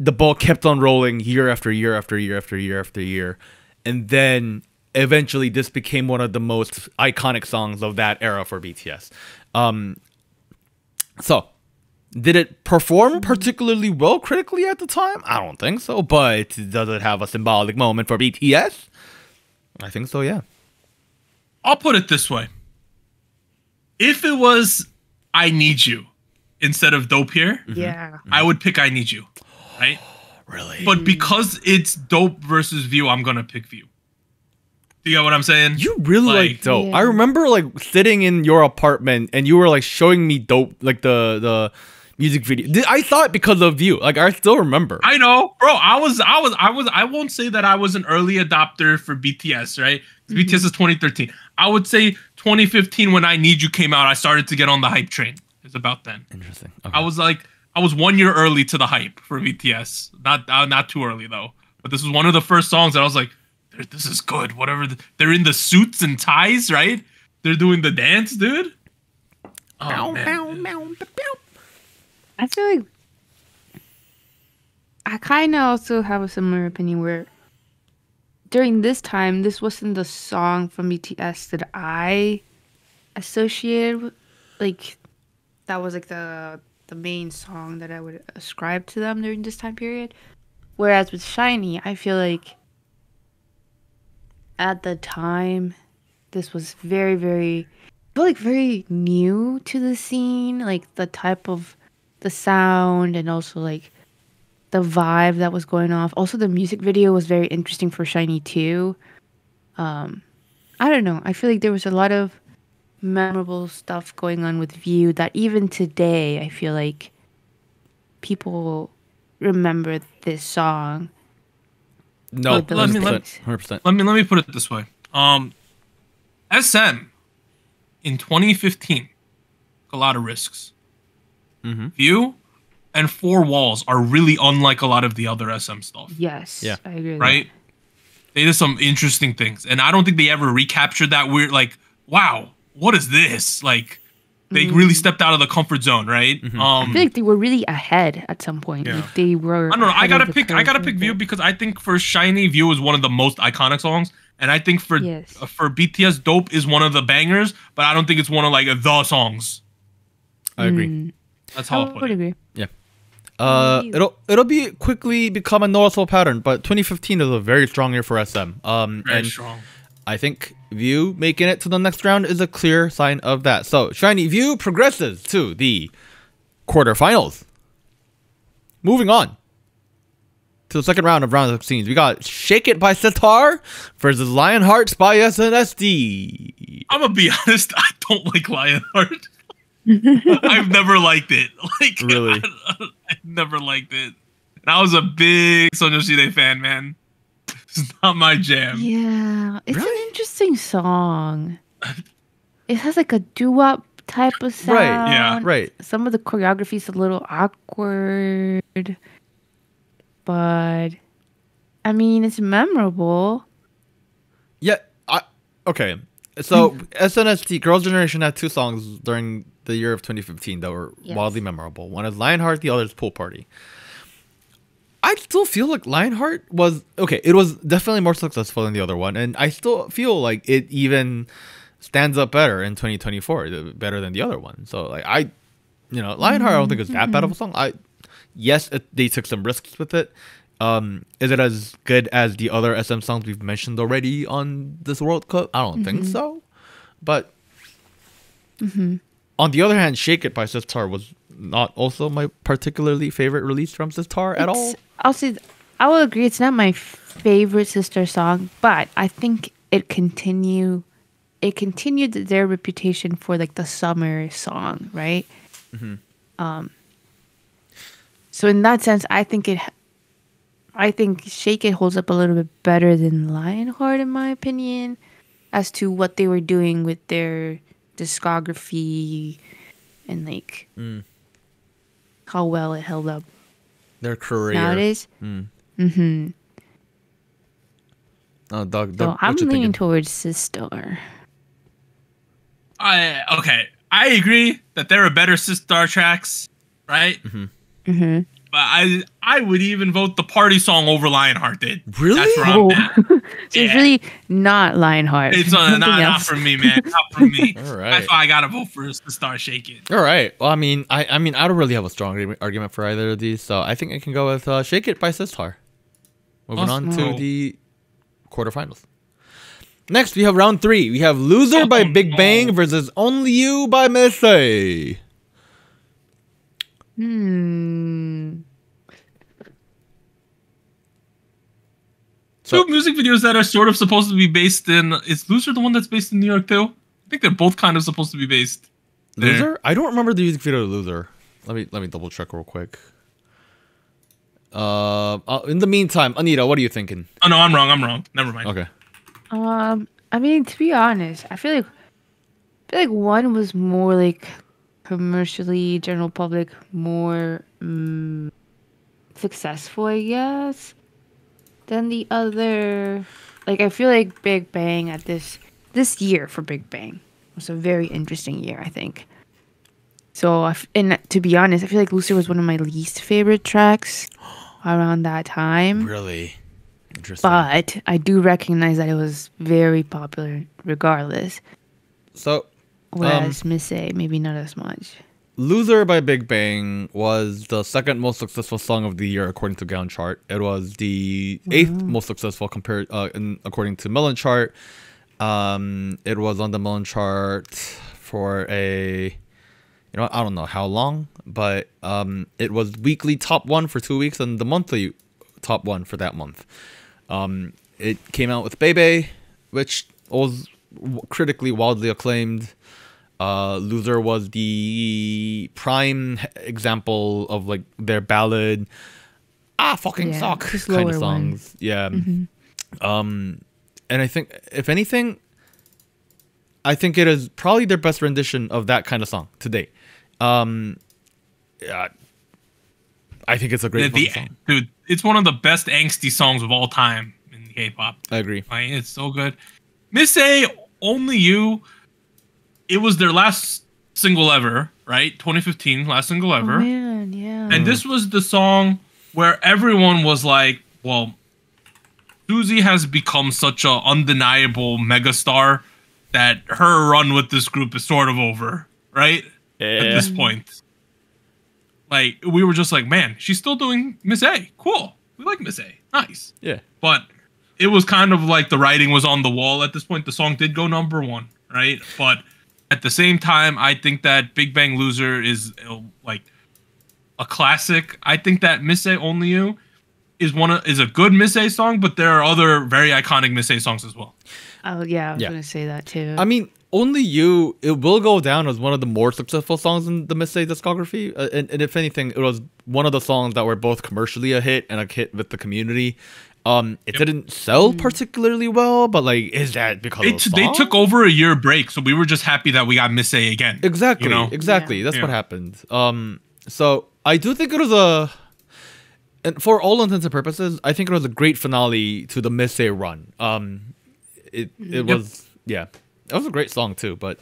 the ball kept on rolling year after year after year after year after year. And then eventually this became one of the most iconic songs of that era for BTS. So did it perform particularly well critically at the time? I don't think so. But does it have a symbolic moment for BTS? I think so, yeah. I'll put it this way. If it was I Need You instead of Dope here, I would pick I Need You. Right? Really? But because it's Dope versus View, I'm going to pick View. You know what I'm saying? You really like Dope. Yeah. I remember like sitting in your apartment and you were like showing me Dope, like the music video. I saw it because of View. Like I still remember. I know, bro. I won't say that I was an early adopter for BTS, right? BTS is 2013. I would say 2015 when I Need You came out, I started to get on the hype train. It's about then. Interesting. Okay. I was like, I was 1 year early to the hype for BTS. Not too early though. But this was one of the first songs that I was like, this is good. Whatever. They're in the suits and ties, right? They're doing the dance, dude. Oh, man. I feel like I kind of also have a similar opinion where during this time, this wasn't the song from BTS that I associated with. Like, that was like the main song that I would ascribe to them during this time period. Whereas with SHINee, I feel like at the time, this was very, very, I feel like very new to the scene. Like the type of the sound and also like the vibe that was going off. Also, the music video was very interesting for SHINee too. I don't know. I feel like there was a lot of memorable stuff going on with View that even today I feel like people remember this song. No, like let me put it this way. SM in 2015, a lot of risks. View and Four Walls are really unlike a lot of the other SM stuff. Yes, yeah, I agree. Right? They did some interesting things, and I don't think they ever recaptured that weird, like, wow, what is this? Like, they really stepped out of the comfort zone, right? I feel like they were really ahead at some point. Yeah. Like they were. I don't know. I gotta pick View because I think for SHINee, View is one of the most iconic songs, and I think for BTS, Dope is one of the bangers, but I don't think it's one of like the songs. I agree. That's how I would agree. Yeah. It'll be quickly become a noticeable pattern, but 2015 is a very strong year for SM. Very strong. I think View making it to the next round is a clear sign of that. So SHINee View progresses to the quarterfinals. Moving on to the second round of round 16. We got Shake It by Sistar versus Lionheart by SNSD. I'm gonna be honest, I don't like Lionheart. I've never liked it. Like really, I never liked it. And I was a big Sonoshide fan, man. It's not my jam. Yeah, it's really an interesting song. It has like a doo-wop type of sound. Right, yeah, right. Some of the choreography is a little awkward, but I mean, it's memorable. Yeah, okay. So SNSD, Girls' Generation had two songs during the year of 2015 that were wildly memorable. One is Lionheart, the other is Pool Party. I still feel like Lionheart was okay. It was definitely more successful than the other one, and I still feel like it even stands up better in 2024, better than the other one. So, like Lionheart, I don't think it's that bad of a song. Yes, they took some risks with it. Is it as good as the other SM songs we've mentioned already on this World Cup? I don't think so. But on the other hand, Shake It by Sistar was not also my particularly favorite release from Sistar at all. I will agree, it's not my favorite Sistar song, but I think it continued their reputation for like the summer song, right? So in that sense, I think it I think Shake It holds up a little bit better than Lionheart, in my opinion, as to what they were doing with their discography and like how well it held up. Their career nowadays. Mm-hmm. Oh, so I'm leaning towards Sistar. Okay, I agree that there are better Sistar tracks, right? Mm-hmm. Mm-hmm. But I would even vote the party song over Lionheart did. Really? That's where I'm at. So yeah. It's really not Lionheart. It's not for me, man. Not for me. All right. That's why I gotta vote for Sistar Shake It. All right. Well, I mean, I don't really have a strong argument for either of these, so I think I can go with Shake It by Sistar. Moving on to the quarterfinals. Next, we have round 3. We have Loser by Big Bang versus Only You by Missy. So, two music videos that are sort of supposed to be based in... Is Loser the one that's based in New York, too? I think they're both kind of supposed to be based there. Loser? I don't remember the music video of Loser. Let me double check real quick. In the meantime, Anita, what are you thinking? Oh, no, I'm wrong. Never mind. Okay. I mean, to be honest, I feel like one was more like commercially general public, more successful, I guess, than the other. Like, I feel like Big Bang at this year for Big Bang was a very interesting year, I think. So, and to be honest, I feel like Loser was one of my least favorite tracks around that time. Really? Interesting. But I do recognize that it was very popular regardless. So, whereas Missy, maybe not as much. Loser by Big Bang was the second most successful song of the year according to Gaon Chart. It was the 8th most successful compared according to Melon Chart. It was on the Melon Chart for a... You know, I don't know how long, but it was weekly top 1 for 2 weeks and the monthly top 1 for that month. It came out with Bebe, which was critically wildly acclaimed. Loser was the prime example of like their ballad, fucking suck kind of songs. Yeah. Mm-hmm. And I think, if anything, I think it is probably their best rendition of that kind of song to date. Yeah, I think it's a great song. Dude, it's one of the best angsty songs of all time in K-pop. I agree. Like, it's so good. Miss A, Only You. It was their last single ever, right? 2015, last single ever. Oh, man, yeah. And this was the song where everyone was like, well, Suzy has become such an undeniable megastar that her run with this group is sort of over, right? Yeah. At this point. Like, we were just like, man, she's still doing Miss A. Cool. We like Miss A. Nice. Yeah. But it was kind of like the writing was on the wall at this point. The song did go #1, right? But at the same time, I think that Big Bang Loser is like a classic. I think that Miss A Only You is a good Miss A song, but there are other very iconic Miss A songs as well. Oh, yeah, I was going to say that, too. I mean, Only You, it will go down as one of the more successful songs in the Missy discography. And if anything, it was one of the songs that were both commercially a hit and a hit with the community. It didn't sell particularly well, but, like, is that because of the song? They took over a year break, so we were just happy that we got Missy again. Exactly, you know? Exactly. Yeah. That's what happened. So I do think it was a... And for all intents and purposes, I think it was a great finale to the Missy run. It was that was a great song too, but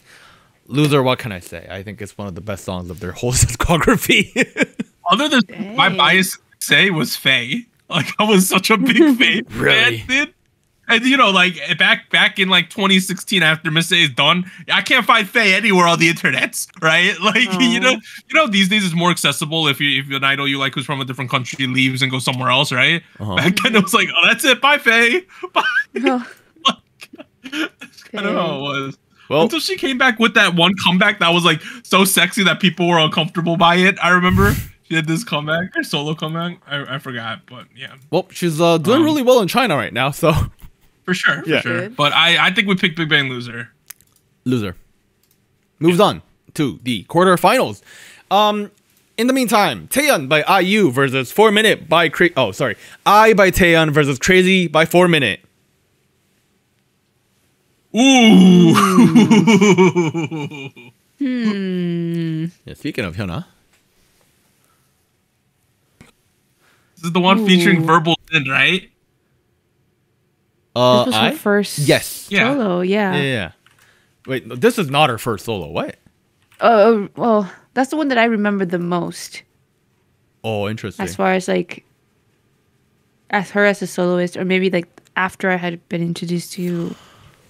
Loser, what can I say? I think it's one of the best songs of their whole discography. Other than my bias say was Faye. Like, I was such a big Faye fan, dude. And you know, like back in like 2016 after Miss A is done, I can't find Faye anywhere on the internets, right? Like you know these days it's more accessible if an idol you like who's from a different country leaves and goes somewhere else, right? Back then it was like, oh, that's it, bye Faye. Bye. I don't know how it was. Well, until she came back with that one comeback that was like so sexy that people were uncomfortable by it. I remember she had this comeback, her solo comeback. I forgot, but yeah. Well, she's doing really well in China right now, so for sure, for sure. But I think we picked Big Bang Loser. Loser moves on to the quarterfinals. In the meantime, Taeyeon by IU versus 4Minute by I by Taeyeon versus Crazy by 4Minute. Ooh. Yeah, speaking of Hyuna, this is the one featuring Verbal Sin, right? This was her first solo, yeah. Wait, this is not her first solo, what? Well, that's the one that I remember the most. Oh, interesting. As far as like, as her as a soloist, or maybe like after I had been introduced to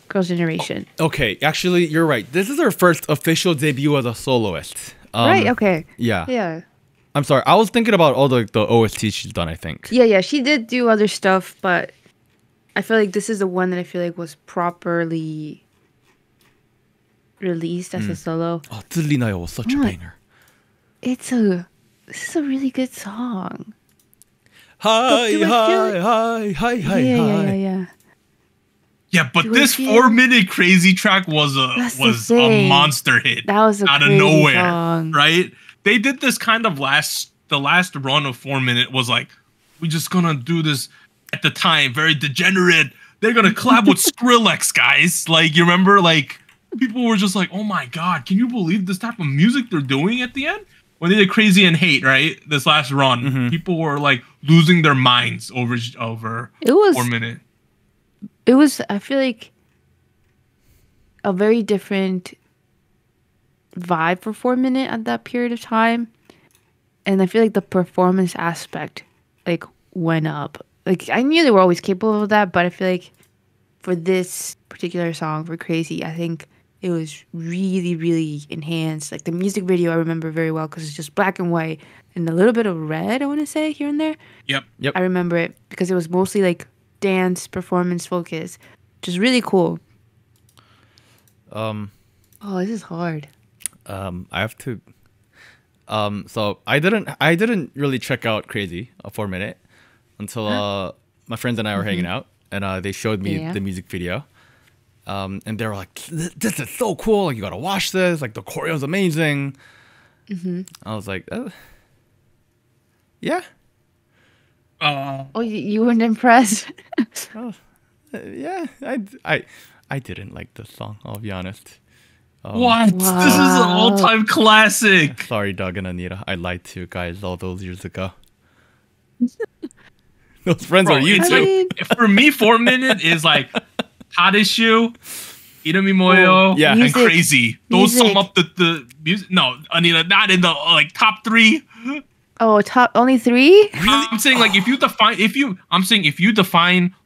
Girls' Generation. Okay, actually, you're right. This is her first official debut as a soloist. Right, okay. Yeah. Yeah. I'm sorry, I was thinking about all the OSTs she's done, I think. Yeah, she did do other stuff, but I feel like this is the one that I feel like was properly released as a solo. Oh, Zilinayo was such a banger. This is a really good song. Yeah, but this 4-minute Crazy track was a monster hit. That was out of nowhere, right? They did this kind of the last run of 4-minute was like, we're just gonna do this. At the time, very degenerate. They're gonna collab with Skrillex, guys. Like, you remember, like, people were just like, oh my god, can you believe this type of music they're doing at the end? When they did Crazy and Hate, right? This last run, people were like losing their minds over it. Was 4-minute. It was, I feel like, a very different vibe for 4-minute at that period of time. And I feel like the performance aspect, like, went up. Like, I knew they were always capable of that, but I feel like for this particular song, for Crazy, I think it was really, really enhanced. Like, the music video I remember very well because it's just black and white and a little bit of red, I want to say, here and there. Yep. I remember it because it was mostly, like, dance, performance focus, which is really cool. Oh, this is hard. I have to... So, I didn't really check out Crazy for 4-minute. Until my friends and I were hanging out, and they showed me the music video, and they were like, "This is so cool! Like, you gotta watch this! Like, the choreo is amazing." I was like, "Yeah." Oh, you weren't impressed? Yeah, I didn't like this song. I'll be honest. What? Wow. This is an all-time classic. Sorry, Doug and Anita. I lied to you guys all those years ago. Those friends are you too. For me, 4-minute is like Tadeshu, Iramimoyo, and music, Crazy. Those sum up the music. No, Anita, not in the like top three. Oh, top only three? Really? I'm saying like if you define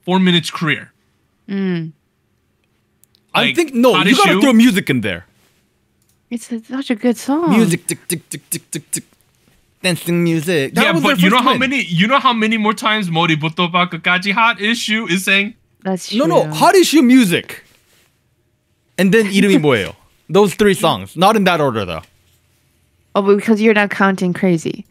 4-minute's career. Like, I think you gotta throw music in there. It's such a good song. Music, tick tick tick tick tick tick. Dancing music. That was but you know how many more times Moributo Bakakaji Hot Issue is saying No, Hot Issue music. And then Irumi Boyo. Those three songs. Not in that order though. Oh, but because you're not counting Crazy.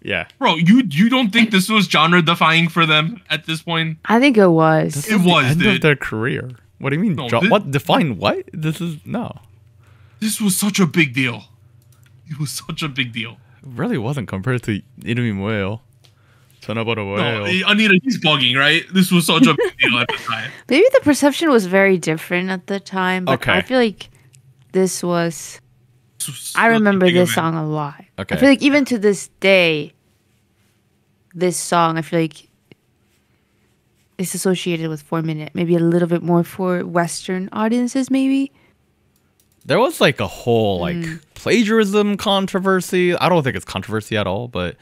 Yeah. Bro, you don't think this was genre defying for them at this point? I think it was. This was the end of their career. What do you mean? No, what define what? This is This was such a big deal. It was such a big deal. Really wasn't compared to Irumi Moyo. No, Anita, he's bugging, right? This was such a big deal at the time. Maybe the perception was very different at the time, but I feel like this was... I remember this song a lot. I feel like even to this day, this song, I feel like it's associated with 4-minute. Maybe a little bit more for Western audiences, maybe. There was like a whole like plagiarism controversy. I don't think it's controversy at all, but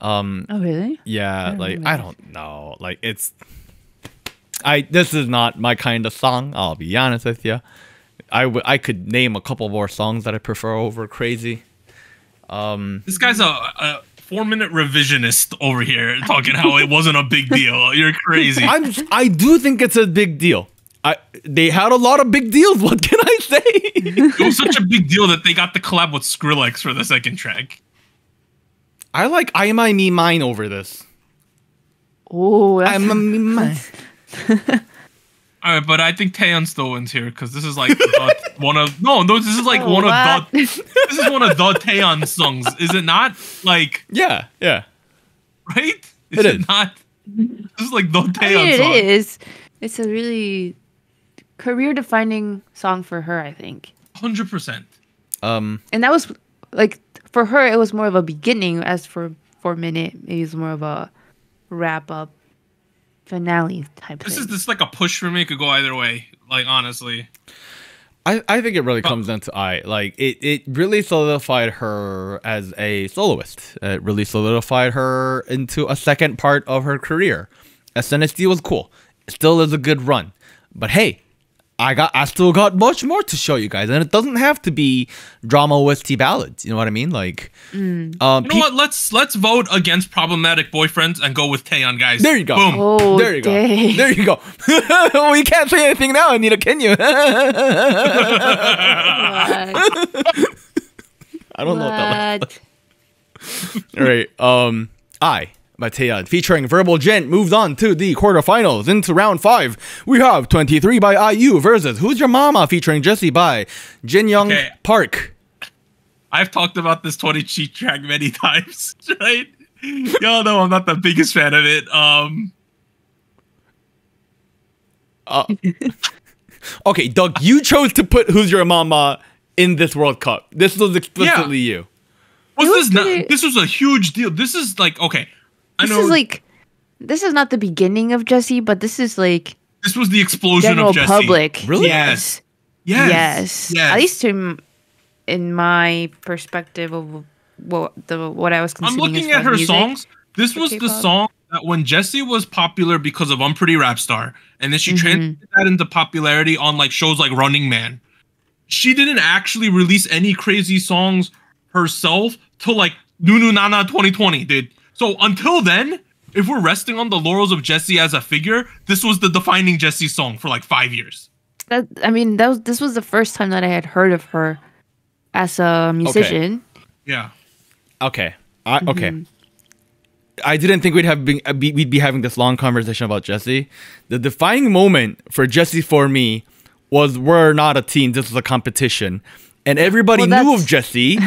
oh really? Yeah, I don't know. Like this is not my kind of song. I'll be honest with you. I could name a couple more songs that I prefer over Crazy. This guy's a 4-minute revisionist over here talking how it wasn't a big deal. You're crazy. I do think it's a big deal. They had a lot of big deals. What can I say? It was such a big deal that they got the collab with Skrillex for the second track. I like I'm a Me Mine over this. Oh, I'm a Me Mine. All right, but I think Taeyeon still wins here because this is like one of this is like one of the This is one of the Taeyeon songs, is it not? Like, yeah, right? Is it not? This is like the Taeyeon song. It is. It's a really career-defining song for her, I think. 100%. And that was like for her, it was more of a beginning. As for Minute, it was more of a wrap-up, finale type. This is like a push for me. It could go either way. Like honestly. I think it really comes down to I. Like, it really solidified her as a soloist. It really solidified her into a second part of her career. SNSD was cool. It still is a good run. But hey, I still got much more to show you guys. And it doesn't have to be drama OST ballads. You know what I mean? Like, you know what? Let's vote against problematic boyfriends and go with Taeyeon, guys. There you go. Boom. Oh, there you go. Dang. There you go. We can't say anything now, Anita, can you? I don't know what that was. All right. I by Taeyeon featuring Verbal Gent moves on to the quarterfinals. Into round 5, we have 23 by IU versus Who's Your Mama featuring Jessie by Jinyoung Park. I've talked about this 20 track many times, right? Y'all know I'm not the biggest fan of it. Okay, Doug, you chose to put Who's Your Mama in this World Cup. This was explicitly you. This was a huge deal. This is like, okay. This is not the beginning of Jessie, but this is like... This was the explosion of Jessie. Public. Really? Yes. At least in my perspective of what I was consuming. I'm looking at her songs. This was the song that when Jessie was popular because of Unpretty Rap Star, and then she translated that into popularity on like shows like Running Man. She didn't actually release any crazy songs herself till like Nunu Nana 2020 did. So until then, if we're resting on the laurels of Jessie as a figure, this was the defining Jessie song for like 5 years. This was the first time that I had heard of her as a musician. Okay. Yeah. Okay. I didn't think we'd be having this long conversation about Jessie. The defining moment for Jessie for me was we're not a team. This is a competition, and everybody knew of Jessie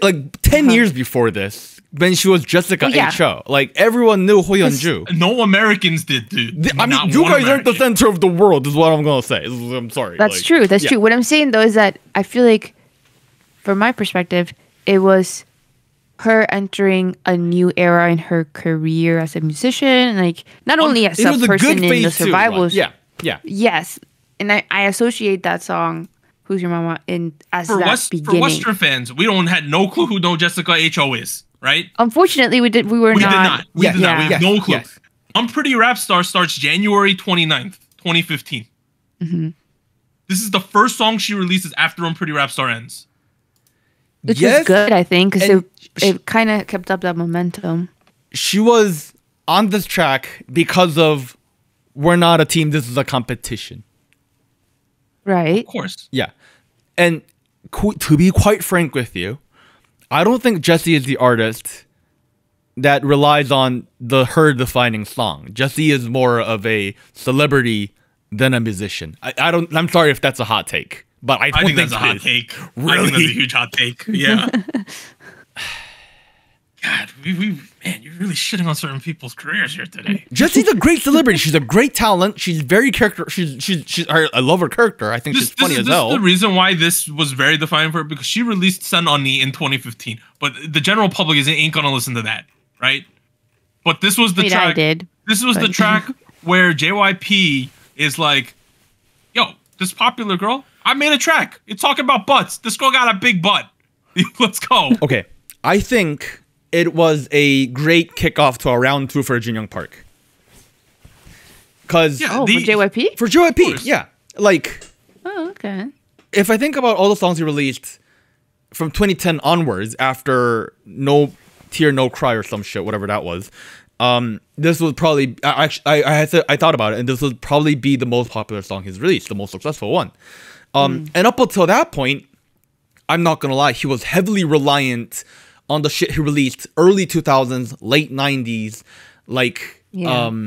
like 10 years before this. When she was Jessica H.O. Like, everyone knew Ho Yeonju. No Americans did, dude. I mean, you guys aren't the center of the world, is what I'm going to say. I'm sorry. That's true. That's true. What I'm saying, though, is that I feel like, from my perspective, it was her entering a new era in her career as a musician. Like, not only as a person in the survival. Yeah. Yes. And I associate that song, Who's Your Mama, as that beginning. For Western fans, we had no clue who Jessica H.O. is. Right? Unfortunately, we did not. We have no clue. Yes. Unpretty Rap Star starts January 29th, 2015. This is the first song she releases after Unpretty Rap Star ends. Which is good, I think, because it kind of kept up that momentum. She was on this track because of we're not a team, this is a competition. Right. Of course. Yeah. And to be quite frank with you, I don't think Jessie is the artist that relies on her defining song. Jessie is more of a celebrity than a musician. I'm sorry if that's a hot take, but I think that's a hot take. Really? I think that's a huge hot take. Yeah. God, man, you're really shitting on certain people's careers here today. Jessie's a great celebrity. She's a great talent. She's very character. I love her character. I think she's funny as hell. This is the reason why this was very defining for her, because she released Sun Oni in 2015, but the general public ain't gonna listen to that, right? But this was the track. I did. This was the track where JYP is like, "Yo, this popular girl, I made a track. It's talking about butts. This girl got a big butt. Let's go." Okay, I think it was a great kickoff to a round 2 for Junhyung Park. For JYP? For JYP, yeah. Like, if I think about all the songs he released from 2010 onwards, after No Tear, No Cry or some shit, whatever that was, this was probably, I thought about it, and this would probably be the most popular song he's released, the most successful one. And up until that point, I'm not going to lie, he was heavily reliant on the shit he released early 2000s, late 90s, like I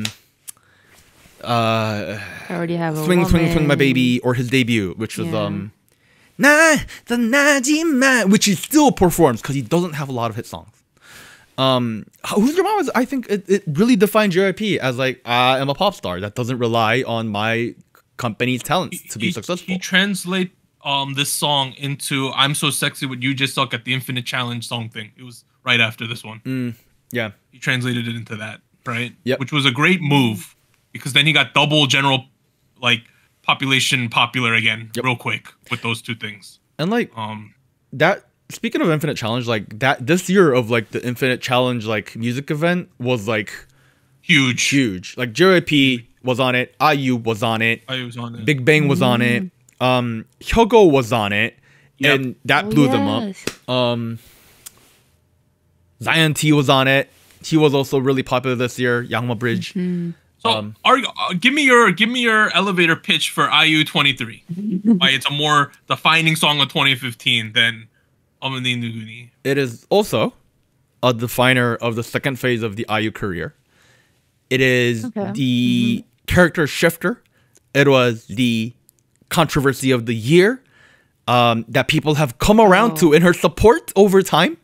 already have a Swing, Swing, Swing My Baby, or his debut, which was which he still performs because he doesn't have a lot of hit songs. Who's Your Mom? I think it really defined JYP as like, I am a pop star that doesn't rely on my company's talents to be successful. He translates this song into I'm So Sexy With You Just Suck at the Infinite Challenge song thing. It was right after this one. Yeah. He translated it into that, right? Yep. Which was a great move because then he got double general like population popular again real quick with those two things. And like that, speaking of Infinite Challenge, like that this year of like the Infinite Challenge like music event was like huge. Like JYP was on it, IU was on it, Big Bang was on it, Hyogo was on it, and that blew them up. Zion T was on it. He was also really popular this year. Yangma Bridge. So give me your elevator pitch for IU 23. Why it's a more defining song of 2015 than It is also a definer of the second phase of the IU career. It is the character shifter. It was the controversy of the year that people have come around to in her support over time.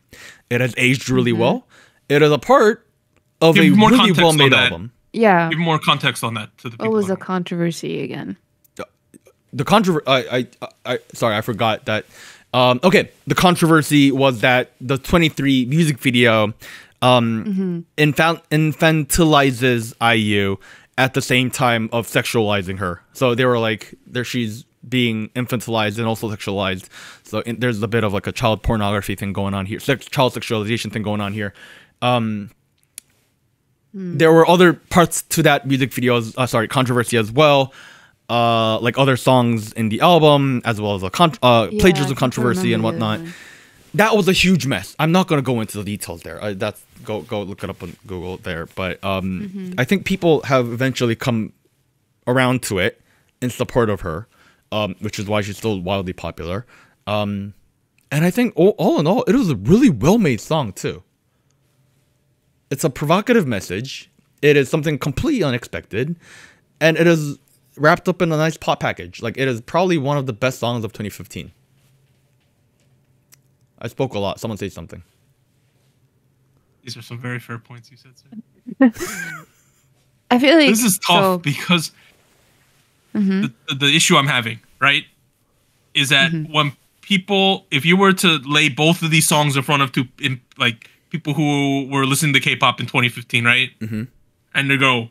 It has aged really well. It is a part of a really well-made album. Yeah. Give more context on that to the people. What was the controversy again? The controversy... Sorry, I forgot that... the controversy was that the 23 music video infantilizes IU at the same time of sexualizing her. So they were like, she's being infantilized and also sexualized. So there's a bit of like a child pornography thing going on here, child sexualization thing going on here. There were other parts to that music video, controversy as well. Like other songs in the album, as well as a plagiarism controversy and whatnot. That was a huge mess. I'm not gonna go into the details there. Go look it up on Google there. But I think people have eventually come around to it in support of her, which is why she's still wildly popular. And I think all in all, it was a really well-made song too. It's a provocative message. It is something completely unexpected, and it is wrapped up in a nice pop package. Like, it is probably one of the best songs of 2015. I spoke a lot. Someone say something. These are some very fair points you said, sir. I feel like... This is tough because the issue I'm having, right, is that when people... If you were to lay both of these songs in front of like people who were listening to K-pop in 2015, right? And they go...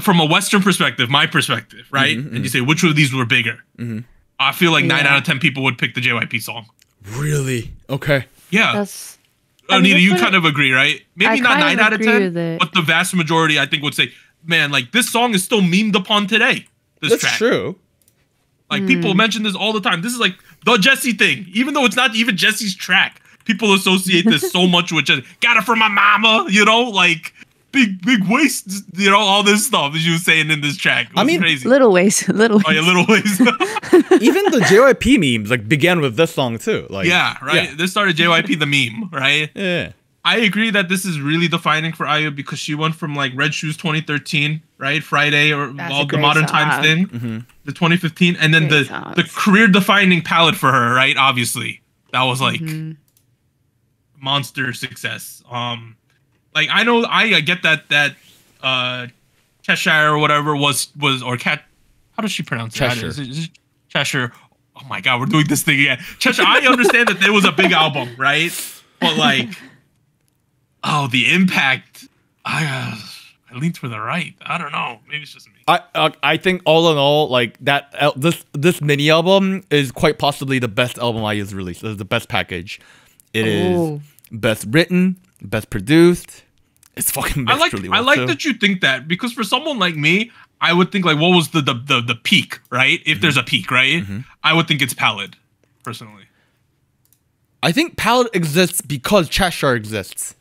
from a Western perspective, my perspective, right? And you say, which of these were bigger? I feel like 9 out of 10 people would pick the JYP song. Really? Okay. Yeah. Anita, you kind of agree, right? Maybe not 9 out of 10, but the vast majority, I think, would say, man, like, this song is still memed upon today. That's true. Like, people mention this all the time. This is like the Jessie thing, even though it's not even Jessie's track. People associate this so much with Jessie. Got it from my mama, you know? Like... Big waist, you know, all this stuff that you were saying in this track. It was crazy. Little waist. Oh, yeah, little waist. Even the JYP memes, like, began with this song, too. Like, yeah, right? Yeah. This started JYP the meme, right? Yeah. I agree that this is really defining for IU because she went from, like, Red Shoes 2013, right? Friday or all the Modern Times thing, the 2015. And then the career-defining palette for her, right? Obviously. That was, like, monster success. Like, I know, I get that Cheshire or whatever was or Cat, how does she pronounce Cheshire. It? Is it Cheshire. Oh my God, we're doing this thing again. Cheshire. I understand that there was a big album, right? But like, oh, the impact. I lean to the right. I don't know. Maybe it's just me. I think all in all, like that this mini album is quite possibly the best album IU's released. It's the best package. It is best written. Best produced. It's fucking best. I like that you think that, because for someone like me, I would think like, what was the peak, right? If there's a peak, right? I would think it's Pallid, personally. I think Pallid exists because Cheshire exists.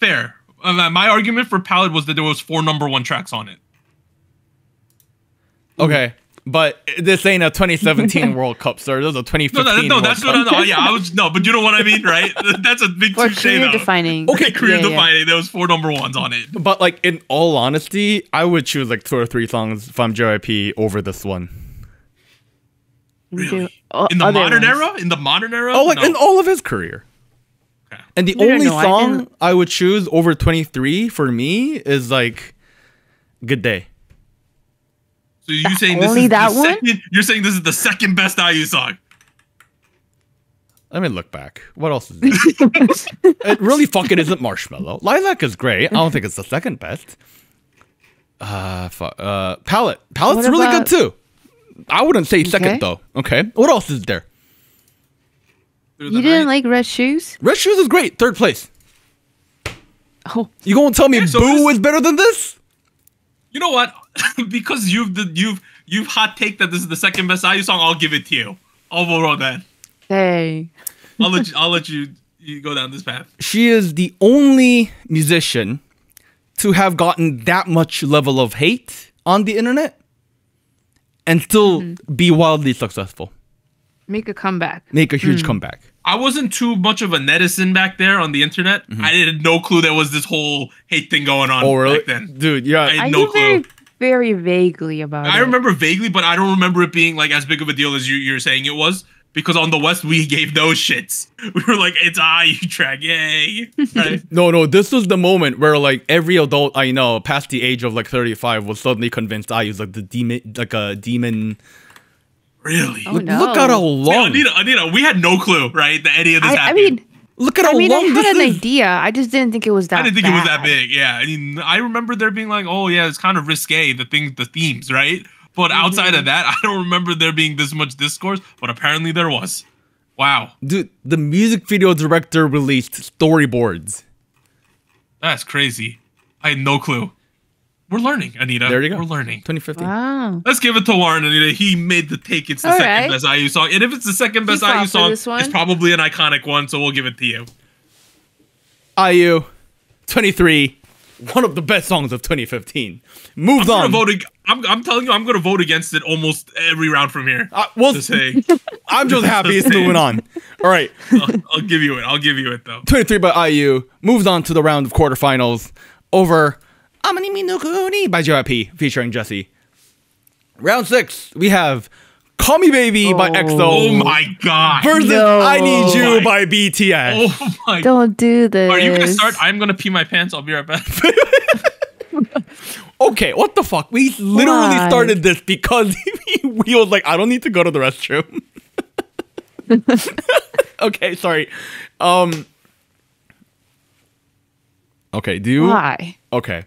Fair. My argument for Pallid was that there was 4 number 1 tracks on it. Okay. But this ain't a 2017 World Cup, sir. This is a 2015 World Cup. Yeah, but you know what I mean, right? That's a big touché, though. Defining. Okay, career defining. There was 4 number 1s on it. But like, in all honesty, I would choose like 2 or 3 songs from JYP over this one. Really? In the modern era? Oh, like in all of his career. Okay. And the only song I would choose over 23 for me is like Good Day. So you're saying this is that one? You're saying this is the second best IU song? Let me look back. What else is there? It really fucking isn't Marshmallow. Lilac is great. I don't think it's the second best. Palette. Palette's really good too. I wouldn't say second though. Okay. What else is there? You didn't like Red Shoes? Red Shoes is great. Third place. Oh. You gonna tell me Boo is better than this? You know what? Because you've hot take that this is the second best IU song, I'll give it to you. I'll vote on that. Hey. I'll let you go down this path. She is the only musician to have gotten that much level of hate on the internet and still be wildly successful. Make a comeback. Make a huge comeback. I wasn't too much of a netizen back there on the internet. I had no clue there was this whole hate thing going on back then. Dude, yeah. I had no clue. Very vaguely about it. I remember vaguely, but I don't remember it being like as big of a deal as you're saying it was. Because on the West, we gave those shits. We were like, it's IU track, yay. Right? No, this was the moment where like every adult I know past the age of like 35 was suddenly convinced IU's like the demon, like a demon. Really? Oh, look at how long. Yeah, Anita, we had no clue, right, that any of this happened. I mean, look at how long this is. I had an idea. I just didn't think it was that big. I didn't think it was that big, yeah. I mean, I remember there being like, oh yeah, it's kind of risque, the themes, right? But outside of that, I don't remember there being this much discourse, but apparently there was. Wow. Dude, the music video director released storyboards. That's crazy. I had no clue. We're learning, Anita. There you go. We're learning. 2015. Wow. Let's give it to Warren, Anita. He made the take. It's the second best IU song. And if it's the second best IU song, it's probably an iconic one, so we'll give it to you. IU, 23. One of the best songs of 2015. Moves on. I'm telling you, I'm going to vote against it almost every round from here. I'm just happy it's moving on. All right. I'll give you it. I'll give you it, though. 23 by IU moves on to the round of quarterfinals over Amanimi no Kuni by JYP featuring Jessie. Round 6, we have Call Me Baby by EXO. Oh, my God. Versus I Need You by BTS. Oh, my God. Don't do this. Are you going to start? I'm going to pee my pants. I'll be right back. Okay, what the fuck? We literally started this because he was like, I don't need to go to the restroom. Okay, sorry. Okay, do you? Why? Okay.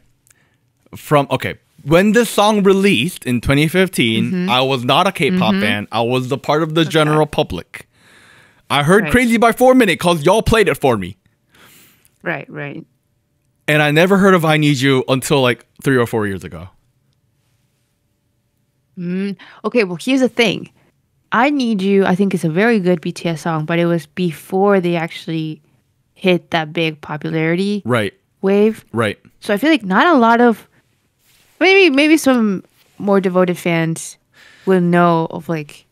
When this song released in 2015, I was not a K-pop fan. I was a part of the general public. I heard Crazy by 4 Minute because y'all played it for me. Right, right. And I never heard of I Need You until like 3 or 4 years ago. Okay, well, here's the thing. I Need You, I think, is a very good BTS song, but it was before they actually hit that big popularity wave. Right. So I feel like not a lot of... Maybe some more devoted fans will know of like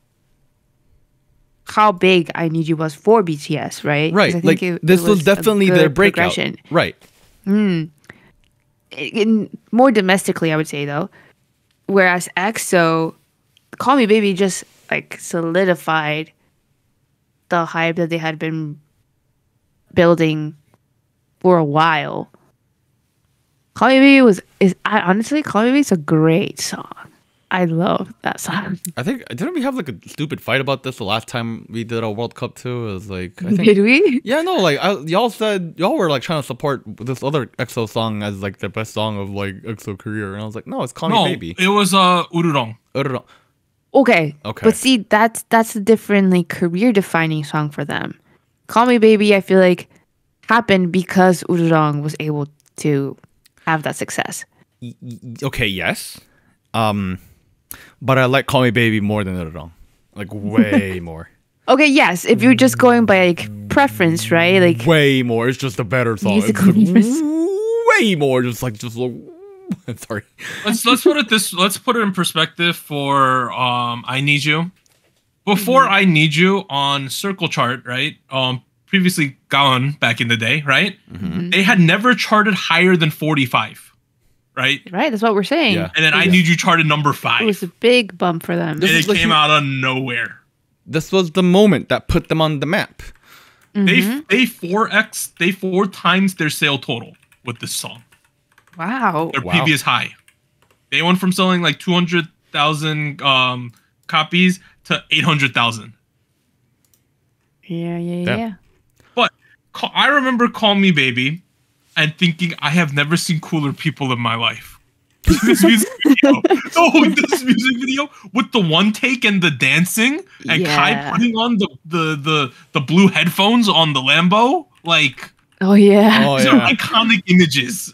how big I Need You was for BTS, right? Right. I think like this was definitely their breakout. Right. More domestically, I would say though. Whereas EXO, Call Me Baby just like solidified the hype that they had been building for a while. Call Me Baby honestly, Call Me Baby is a great song. I love that song. I think, didn't we have like a stupid fight about this the last time we did our World Cup too? It was like, I think, did we? Yeah, no, like y'all were like trying to support this other EXO song as like the best song of like EXO career, and I was like, no, it's Call Me Baby. It was Ururong. Ururong. Okay. But see, that's a different like career defining song for them. Call Me Baby, I feel like happened because Ururong was able to have that success. Okay, yes. But I like Call Me Baby more than Ururong. Like way more. Okay, yes. If you're just going by like preference, right? Like way more. It's just a better song. Way more. Just like sorry. Let's put it in perspective for I Need You. Before I Need You on Circle Chart, right? Previously Gaon back in the day, right? They had never charted higher than 45, right? Right, that's what we're saying. Yeah. And then I Need You charted number 5. It was a big bump for them. And it came out of nowhere. This was the moment that put them on the map. Mm-hmm. They four times their sale total with this song. Wow. Their previous high. They went from selling like 200,000 copies to 800,000. Yeah. But I remember Call Me Baby and thinking I have never seen cooler people in my life. This music video. No, this music video with the one take and the dancing and Kai putting on the blue headphones on the Lambo. Like, these are iconic images.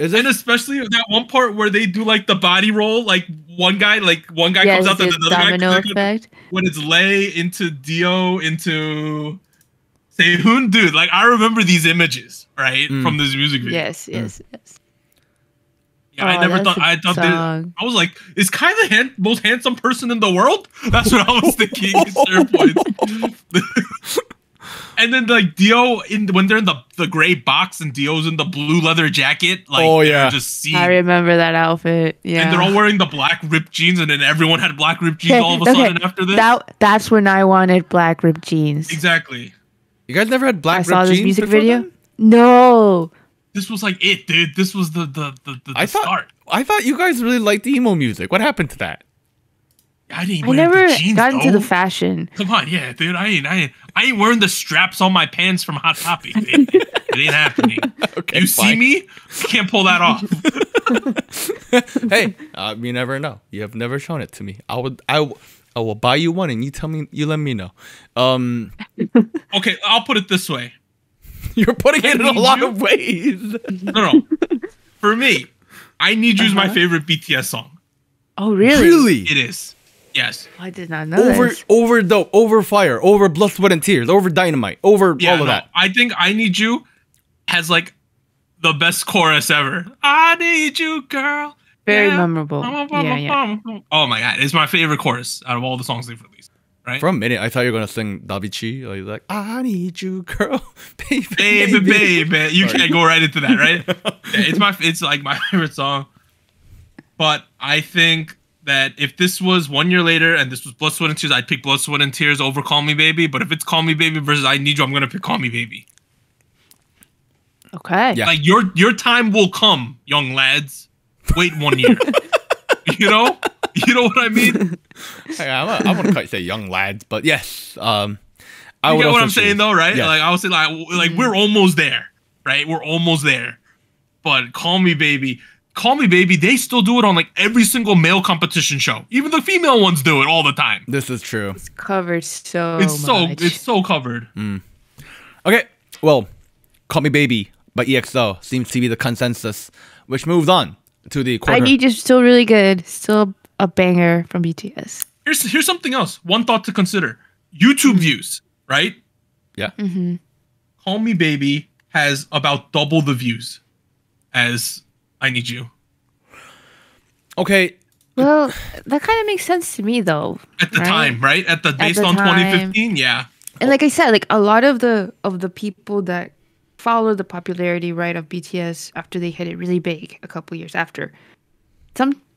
And especially that one part where they do like the body roll, like one guy comes out, then another guy comes out. When it's Lay into Dio into Sehun, dude. Like, I remember these images, right, from this music video. Yes. Yeah, I was like, is Kai the most handsome person in the world? That's what I was thinking. And then like Dio when they're in the gray box and Dio's in the blue leather jacket, like I remember that outfit. Yeah. And they're all wearing the black ripped jeans, and then everyone had black ripped jeans all of a sudden after this. That's when I wanted black ripped jeans. Exactly. You guys never had black ripped jeans? I saw this music video. Then? No. This was like it, dude. This was the start. I thought you guys really liked emo music. What happened to that? I never got into the fashion. Come on, yeah, dude. I ain't wearing the straps on my pants from Hot Topic. It ain't happening. Okay, see me? Can't pull that off. Hey, you never know. You have never shown it to me. I will buy you one, and you tell me. You let me know. Okay, I'll put it this way. You're putting it in a lot of ways. No. For me, I Need You is my favorite BTS song. Oh, really? Really? It is. Yes. I did not know this. Over Dope, over Fire, over Blood, Sweat, and Tears, over Dynamite, over all of that. I think I Need You has like the best chorus ever. I need you, girl. Very memorable. Oh my God. It's my favorite chorus out of all the songs they've released. Right? For a minute, I thought you were going to sing Davichi. Like, I need you, girl. Baby. You can't go right into that, right? It's like my favorite song. But I think that if this was 1 year later and this was Blood, Sweat, and Tears, I'd pick Blood, Sweat, and Tears over Call Me Baby. But if it's Call Me Baby versus I Need You, I'm going to pick Call Me Baby. Okay. Yeah. Like, your time will come, young lads. Wait 1 year. You know what I mean? Hey, I wouldn't quite say young lads, but yes. I would get what I'm saying, though, right? Yes. Like, I would say, like we're almost there, right? We're almost there. But Call Me Baby, they still do it on like every single male competition show. Even the female ones do it all the time. This is true. It's covered so covered. Okay, well, Call Me Baby by EXO seems to be the consensus, which moves on to the quarter. I Need You is still really good. Still a banger from BTS. Here's something else. One thought to consider. YouTube views, right? Yeah. Mm-hmm. Call Me Baby has about double the views as I Need You. Okay. Well, that kind of makes sense to me, though. At the time, right? Based on 2015, yeah. And like I said, like a lot of the people that follow the popularity of BTS after they hit it really big a couple years after.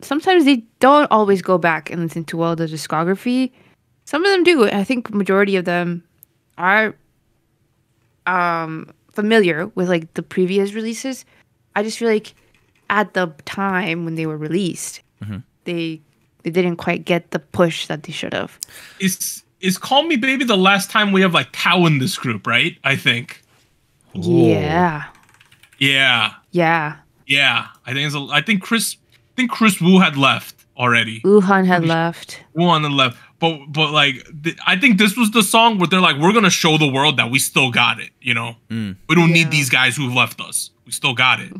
Sometimes they don't always go back and listen to all the discography. Some of them do. I think majority of them are familiar with like the previous releases. I just feel like at the time when they were released, they didn't quite get the push that they should have. Is Call Me Baby the last time we have like Tao in this group, right? I think. Yeah. Yeah. Yeah. Yeah. I think Chris Wu had left already. Wuhan had left. But like I think this was the song where they're like, we're gonna show the world that we still got it. You know, we don't need these guys who've left us. We still got it.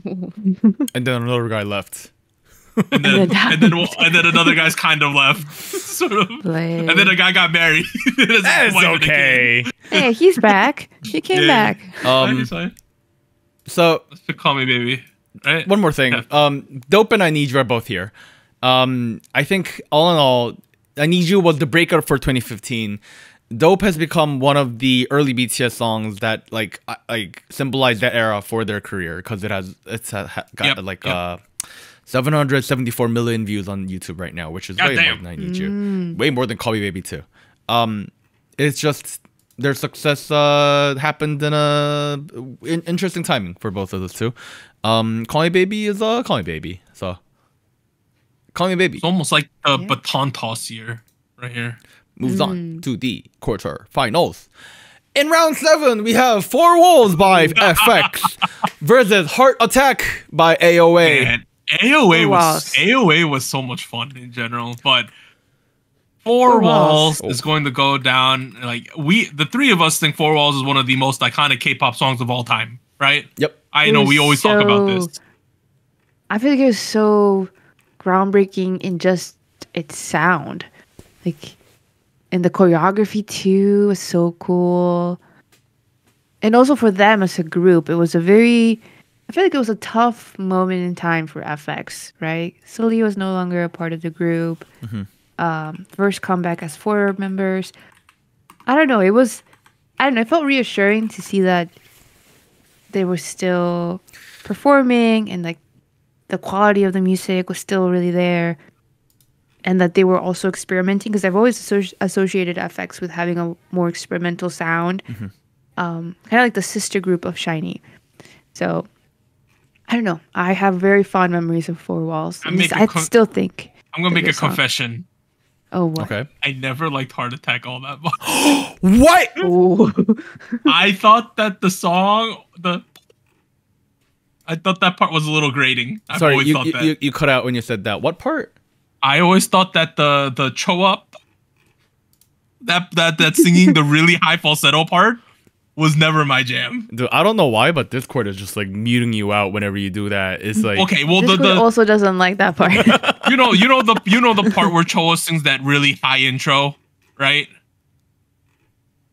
And then another guy left. And then another guy's kind of left. Sort of. Blade. And then a guy got married. That's okay. Hey, he's back. He came back. So let's Call Me Baby. Right? One more thing. Yeah. Dope and I Need You are both here. I think all in all, I Need You was the breakout for 2015. Dope has become one of the early BTS songs that like symbolized that era for their career because it's got 774 million views on YouTube right now, which is way more than I Need You, way more than Call Me Baby too. It's just their success happened in a interesting timing for both of those two. Call Me Baby is Call Me Baby, so Call Me Baby. It's almost like a baton toss here, right here. Moves on to the quarter finals. In round 7, we have Four Walls by FX versus Heart Attack by AOA. Man, AOA was so much fun in general, but Four Walls is going to go down. Like the three of us think Four Walls is one of the most iconic K-pop songs of all time, right? Yep. I know we always talk about this. I feel like it was so groundbreaking in just its sound, like. And the choreography too was so cool. And also for them as a group, it was a very, I feel like it was a tough moment in time for FX, right? Sully was no longer a part of the group. First comeback as four members. I don't know, it was, I don't know, it felt reassuring to see that they were still performing and like the quality of the music was still really there. And that they were also experimenting, because I've always associated FX with having a more experimental sound. Kind of like the sister group of SHINee. So, I don't know. I have very fond memories of Four Walls. I still think. I'm going to make a confession. Oh, what? Okay. I never liked Heart Attack all that much. What? I thought that the song, I thought that part was a little grating. Sorry, you cut out when you said that. What part? I always thought that the cho-up, that singing the really high falsetto part was never my jam. Dude, I don't know why, but Discord is just like muting you out whenever you do that. It's like, okay, well, Discord also doesn't like that part. you know the part where Choa sings that really high intro, right?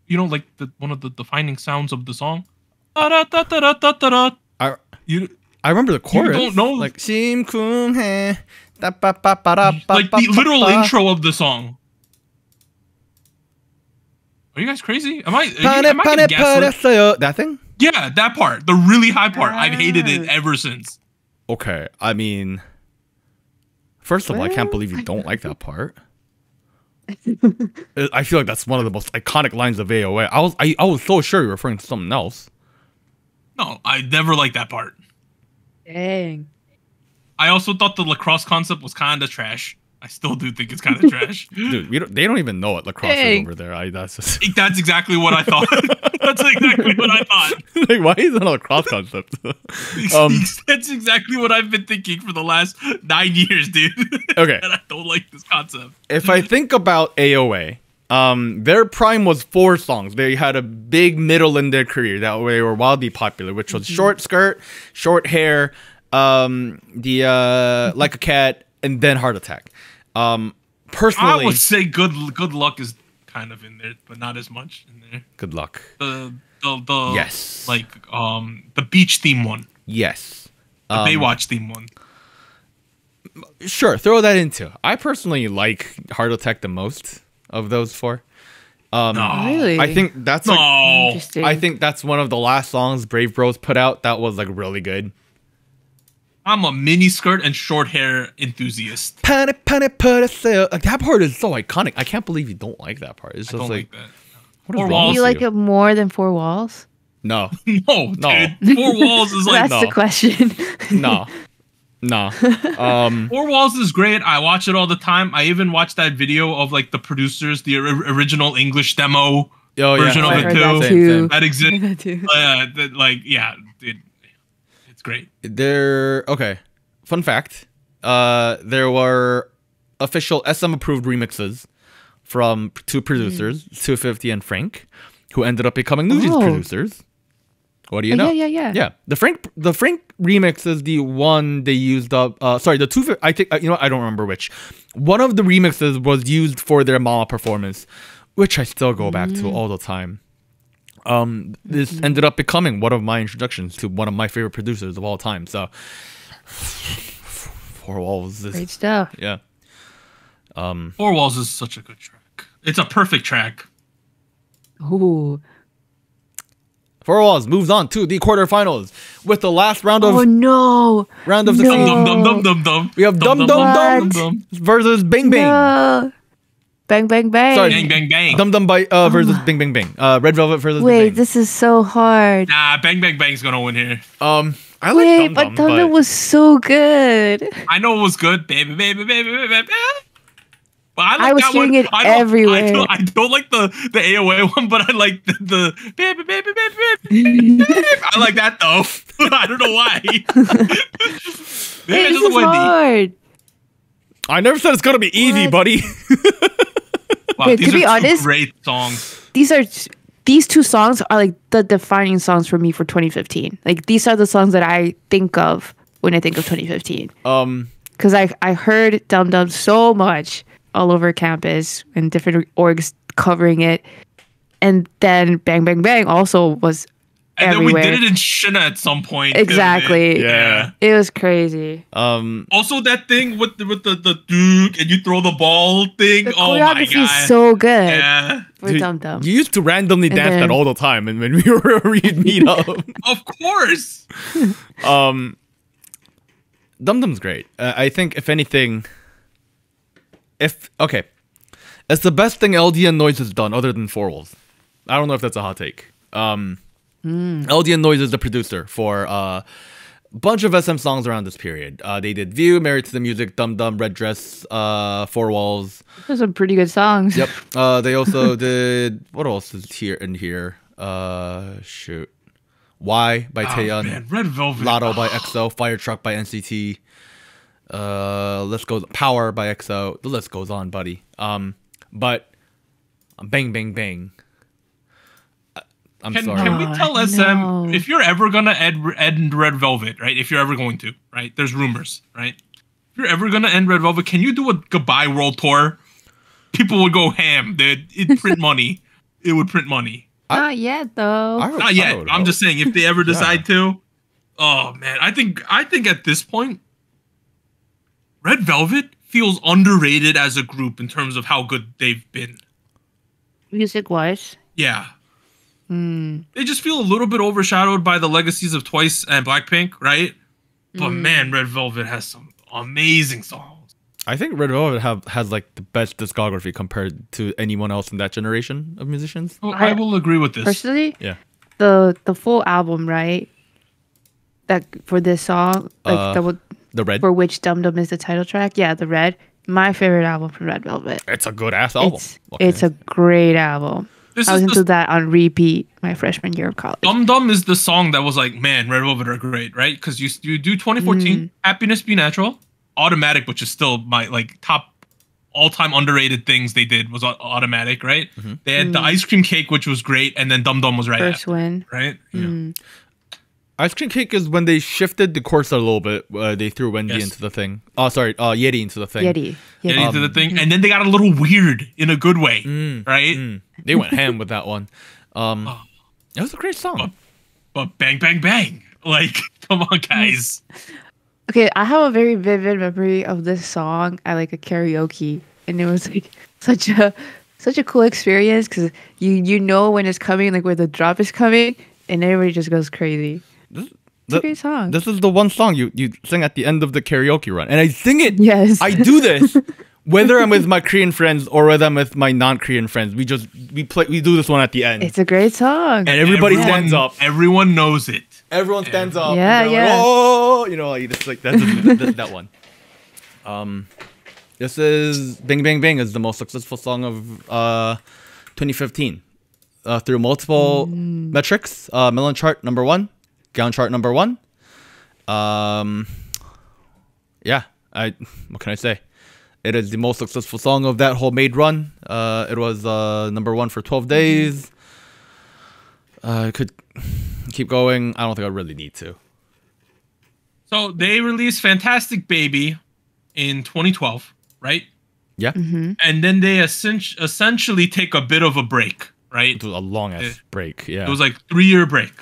You know, like one of the defining sounds of the song. I remember the chorus. You don't know, like Simkumhae. Like the literal intro of the song. Are you guys crazy? Am I gaslit? That thing? Yeah, that part. The really high part. I've hated it ever since. Okay, I mean... First of all, I can't believe you don't like that part. I feel like that's one of the most iconic lines of AOA. I was so sure you were referring to something else. No, I never liked that part. Dang. I also thought the lacrosse concept was kind of trash. I still do think it's kind of trash. Dude, they don't even know what lacrosse is over there. That's exactly what I thought. That's exactly what I thought. Like, why is that a lacrosse concept? That's exactly what I've been thinking for the last 9 years, dude. Okay. And I don't like this concept. If I think about AOA, their prime was 4 songs. They had a big middle in their career. That way they were wildly popular, which was Short Skirt, Short Hair, Like a Cat, and then Heart Attack. Personally, I would say Good Luck is kind of in there, but not as much in there. Good Luck. The yes, like the beach theme one. Yes, the Baywatch theme one. Sure, throw that into. I personally like Heart Attack the most of those 4. Really? I think that's I think that's one of the last songs Brave Bros put out that was like really good. I'm a mini skirt and short hair enthusiast. That part is so iconic. I can't believe you don't like that part. It's just like that. Four Walls. Do you like it more than Four Walls? No. No. Dude. Four Walls is like that's the question. No. Four Walls is great. I watch it all the time. I even watched that video of like the producers, the original English demo version of it too. That exists. It's great. Fun fact. There were official SM approved remixes from 2 producers, 250 and Frank, who ended up becoming Nuji's producers. What do you know? Yeah. The Frank remix is the one they used up. Sorry, the 250. I think I don't remember which. One of the remixes was used for their Mama performance, which I still go back to all the time. This ended up becoming one of my introductions to one of my favorite producers of all time. So, Four Walls is great stuff. Yeah. Four Walls is such a good track. It's a perfect track. Ooh. Four Walls moves on to the quarterfinals with the last round of dum dum dum dum dum. We have dum dum dum versus Bing Bing. Bang Bang Bang. Sorry. Bang Bang Bang. Dum Dum Bite versus Bing Bing Bing. Red Velvet versus Wait, Bang. This is so hard. Nah, Bang Bang Bang's gonna win here. I like Wait, Dum Dum, but Dum Dum was so good. I know it was good, baby, baby, baby, baby, baby. But I, like I was that hearing one. It I everywhere. I don't like the AOA one, but I like the baby, baby, baby, baby. I like that though. I don't know why. This is hard. I never said it's gonna be easy, buddy. Wow, wait, to be honest, great songs. These two songs are like the defining songs for me for 2015. Like these are the songs that I think of when I think of 2015. Because I heard Dum Dum so much all over campus and different orgs covering it, and then Bang Bang Bang also was everywhere. Then we did it in Shina at some point. Exactly. Yeah. It was crazy. Also, that thing with the duke and you throw the ball thing. The choreography is so good. Yeah. We're Dum Dum. You used to randomly dance that all the time, and when we were meet up. Of course. Dum Dum's great. I think if anything, it's the best thing LDN Noise has done other than Four Wolves. I don't know if that's a hot take. LDN Noise is the producer for a bunch of SM songs around this period. They did View, Married to the Music, Dum Dum, Red Dress, Four Walls. Those are some pretty good songs. Yep. They also did, what else is here? Shoot. Why by Taeyeon. Man, Red Velvet. Lotto by EXO. Fire Truck by NCT. Let's go. Power by EXO. The list goes on, buddy. But Bang Bang Bang. I'm sorry. Can we tell SM if you're ever gonna end Red Velvet, right? If you're ever going to, right? There's rumors, right? If you're ever gonna end Red Velvet, can you do a goodbye world tour? People would go ham. It'd print money. It would print money. Not yet, though. Not yet. I'm just saying, if they ever decide to. Oh man, I think at this point, Red Velvet feels underrated as a group in terms of how good they've been. Music-wise. Yeah. They just feel a little bit overshadowed by the legacies of Twice and Blackpink, right? But man, Red Velvet has some amazing songs. I think Red Velvet has like the best discography compared to anyone else in that generation of musicians. Well, I will agree with this. Personally, yeah. The full album, right? That for this song, like the Red, for which Dum Dum is the title track. Yeah, the Red. My favorite album from Red Velvet. It's a good ass album. It's a great album. I listened to that on repeat my freshman year of college. Dum Dum is the song that was like, man, Red Velvet are great, right? Because you do 2014, Happiness Be Natural, Automatic, which is still my like top all-time underrated things they did was Automatic, right? They had the Ice Cream Cake, which was great, and then Dum Dum was right after, right? Yeah. Ice Cream Cake is when they shifted the course a little bit. They threw Wendy into the thing. Oh, sorry, Yeti into the thing. Yeti into the thing. And then they got a little weird in a good way, right? They went ham with that one. It was a great song. But Bang Bang Bang. Like, come on, guys. Okay, I have a very vivid memory of this song at like a karaoke. And it was like such a cool experience because you know when it's coming, like where the drop is coming, and everybody just goes crazy. It's a great song. This is the one song you sing at the end of the karaoke run. And I sing it. Yes. I do this. Whether I'm with my Korean friends or whether I'm with my non-Korean friends. We do this one at the end. It's a great song. And everyone stands up. Everyone knows it. Everyone stands up. Yeah, yeah. Like, oh, you know, like, it's like that one. This is Bang Bang Bang is the most successful song of 2015. Through multiple metrics. Melon chart #1. Gaon chart #1. What can I say? It is the most successful song of that whole Made run. It was #1 for 12 days. I could keep going. I don't think I really need to. So they released Fantastic Baby in 2012, right? Yeah. And then they essentially take a bit of a break, right? It was a long-ass break, yeah. It was like a 3-year break.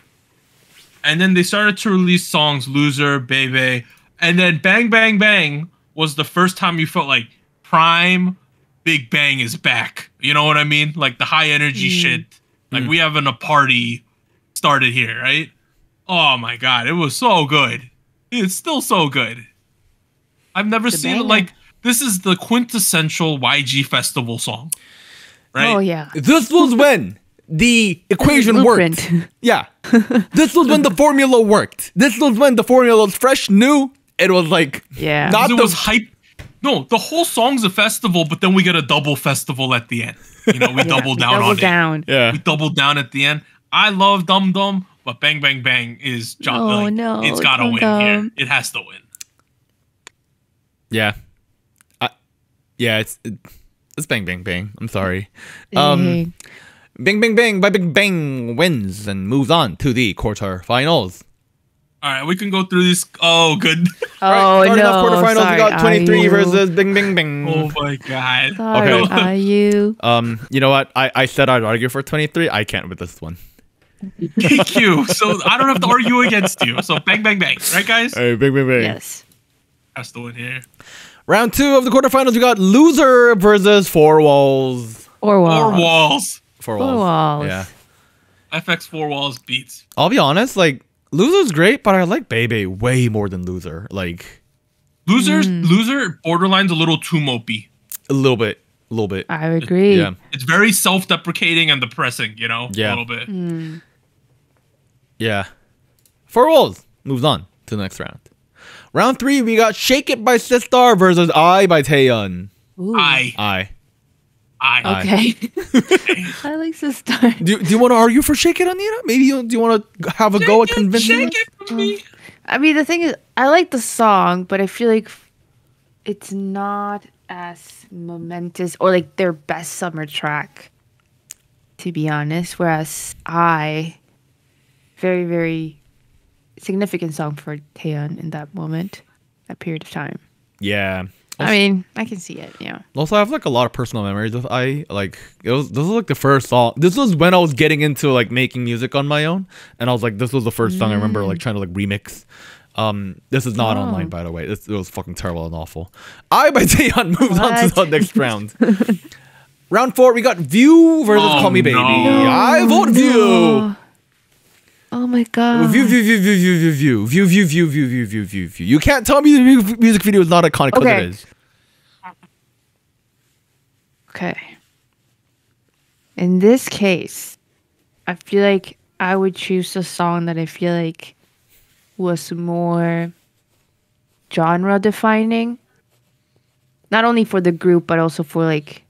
And then they started to release songs, Loser, Bebe. And then Bang Bang Bang was the first time you felt like Prime Big Bang is back. You know what I mean? Like the high energy shit. Like we having a party started here, right? Oh my God. It was so good. It's still so good. I've never seen it like This is the quintessential YG festival song, right? Oh yeah. This was when the equation worked. Yeah. This was when the formula worked. This was when the formula was fresh, new. It was like, yeah, not it was hype. No, the whole song's a festival, but then we get a double festival at the end. You know, we double down on it. Yeah. We double down at the end. I love Dum Dum, but Bang Bang Bang is it's gotta win here. It has to win. Yeah. It's Bang Bang Bang. I'm sorry. Bang Bang Bang by Big Bang wins and moves on to the quarterfinals. All right, we can go through this. Oh, good. Oh, right, no. Quarterfinals, sorry, we got 23 IU versus Bing Bing Bing. Oh, my God. Sorry, okay. IU. You know what? I said I'd argue for 23. I can't with this one. Thank you. So I don't have to argue against you. So Bang Bang Bang. Right, guys? Hey, Bang Bang Bang. Yes. That's the one here. Round two of the quarterfinals, we got Loser versus Four Walls. Four Walls. Four Walls. Four Walls. Four Walls. Yeah. FX Four Walls beats. I'll be honest, like, Loser's great, but I like Bebe way more than Loser. Like, Loser borderline's a little too mopey. A little bit. A little bit. I agree. Yeah. It's very self-deprecating and depressing, you know? Yeah. A little bit. Mm. Yeah. Four Walls moves on to the next round. Round three, we got Shake It by Sistar versus I by Taeyeon. I. Okay. I like Sistar. Do you want to argue for Shake It, Anita? Maybe do you want to have a go at convincing Shake It for me? I mean, the thing is, I like the song, but I feel like it's not as momentous or like their best summer track, to be honest. Whereas I, very, very significant song for Taeyeon in that moment, that period of time. Yeah. Also, I mean, I can see it, yeah. Also, I have, like, a lot of personal memories with I. Like, this was, like, the first song. This was when I was getting into, like, making music on my own. And I was like, this was the first song I remember, like, trying to, like, remix. This is not online, by the way. It was fucking terrible and awful. I by Taeyeon moves on to the next round. Round four, we got View versus Call Me Baby. No. I vote View! Oh my God! View. You can't tell me the music video is not iconic because it is. Okay. In this case, I feel like I would choose a song that I feel like was more genre defining, not only for the group but also for like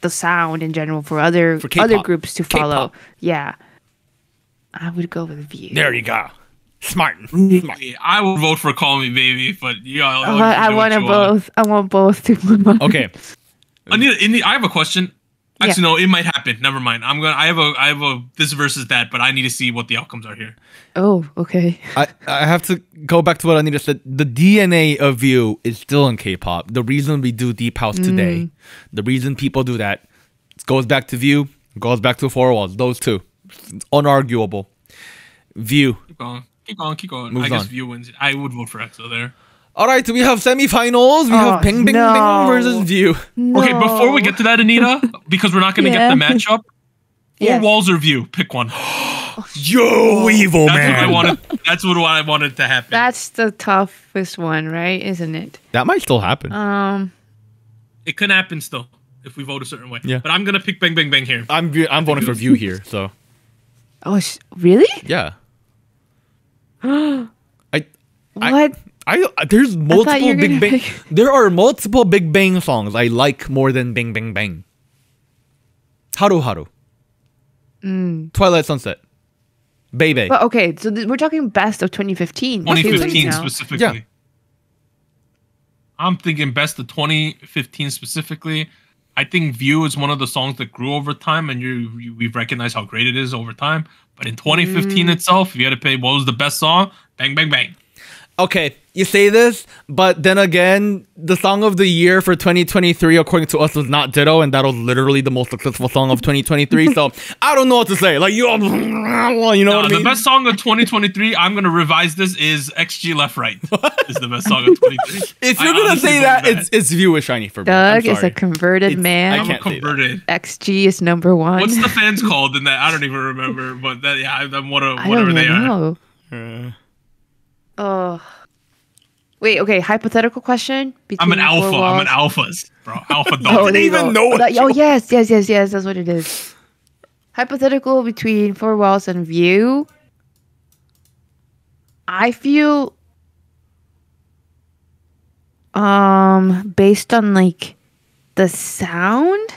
the sound in general for other groups to follow. Yeah. I would go with View. There you go. Smart. I would vote for Call Me Baby, but yeah, I want both. I want both to move on. Okay. Anita, I have a question. Actually, no, it might happen. Never mind. I have a this versus that, but I need to see what the outcomes are here. Oh, okay. I have to go back to what Anita said. The DNA of View is still in K-pop. The reason we do Deep House today, the reason people do that, it goes back to View, goes back to Four Walls. Those two. It's unarguable. View. Keep going. I guess View wins. I would vote for EXO there. All right, so we have semifinals. We have Bing Bing Bing versus View. No. Okay, before we get to that, Anita, because we're not going to get the matchup, Four Walls or View, pick one. Yo, evil man. That's what I wanted to happen. That's the toughest one, right? Isn't it? That might still happen. It can happen still. If we vote a certain way, yeah. But I'm gonna pick Bang Bang Bang here. I'm voting for View here. So. Oh, really? Yeah. There's multiple Big Bang. There are multiple Big Bang songs I like more than Bang Bang Bang. Haru Haru. Twilight Sunset. Baby. But okay, so we're talking best of 2015. 2015 specifically. Yeah. I'm thinking best of 2015 specifically. I think View is one of the songs that grew over time, and we've recognized how great it is over time. But in 2015 itself, if you had to pick what was the best song, Bang Bang Bang. Okay, you say this, but then again, the song of the year for 2023, according to us, was not Ditto, and that was literally the most successful song of 2023. So I don't know what to say. Like what I mean? The best song of 2023. I'm gonna revise this. Is XG Left Right is the best song of 2023. If you're gonna say that, it's View with Shiny for me. Doug is a converted man. I can't converted. XG is #1. What's the fans called in that? I don't even remember. But that, yeah, I'm whatever they are. Oh. Wait, okay, hypothetical question. I'm an alpha, bro. Alpha dog. Oh, I didn't even know. Oh, yes. That's what it is. Hypothetical between Four Walls and View. I feel, based on like the sound,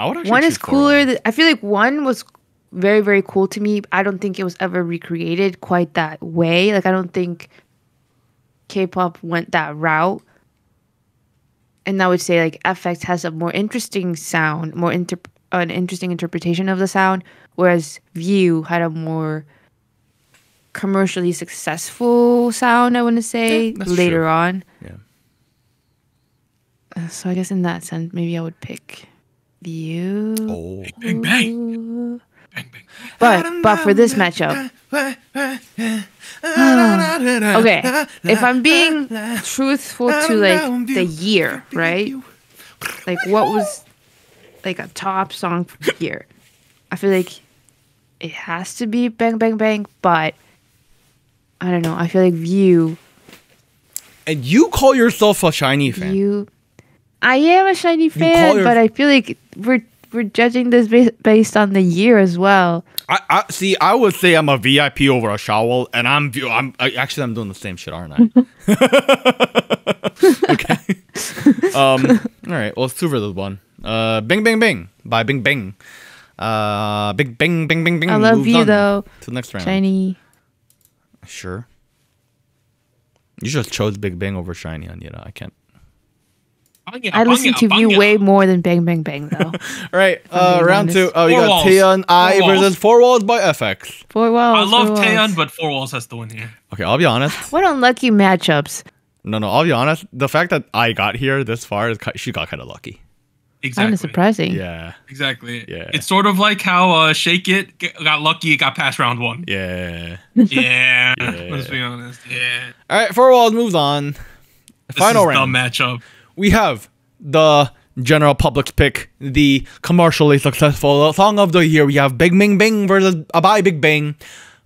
I would actually one is cooler. I feel like one was very, very cool to me. I don't think it was ever recreated quite that way. Like, I don't think K-pop went that route. And I would say, like, FX has a more interesting sound, an interesting interpretation of the sound, whereas View had a more commercially successful sound, I want to say, later on. Yeah. So I guess in that sense, maybe I would pick View. Oh. Bang, bang, bang. But for this matchup, okay, if I'm being truthful to like the year, right? Like what was like a top song for the year? I feel like it has to be Bang Bang Bang, but I don't know. I feel like View. And you call yourself a SHINee fan? I am a SHINee fan, but I feel like we're judging this based on the year as well. I see. I would say I'm a VIP over a Shawol, and I'm doing the same shit, aren't I? Okay. All right. Well, it's two for this one. Bing Bing Bing by Bing Bing. Big Bing Bing Bing Bing. I love you though. To the next round. SHINee. Sure. You just chose Big Bang over SHINee, and you know I can't. I listen to View way more than Bang Bang Bang though. All right, round two. Oh, you got Taeyeon I versus Four Walls by FX. Four Walls. I love Taeyeon, but Four Walls has to win here. Okay, I'll be honest. What unlucky matchups. No, I'll be honest. The fact that I got here this far, she got kind of lucky. Exactly. Kind of surprising. Yeah. Exactly. Yeah. It's sort of like how Shake It got lucky. It got past round one. Yeah. Yeah. Let's be honest. Yeah. All right, Four Walls moves on. Final round. This is the matchup. We have the general public's pick, the commercially successful song of the year. We have Big Bang Bang versus Bye Big Bang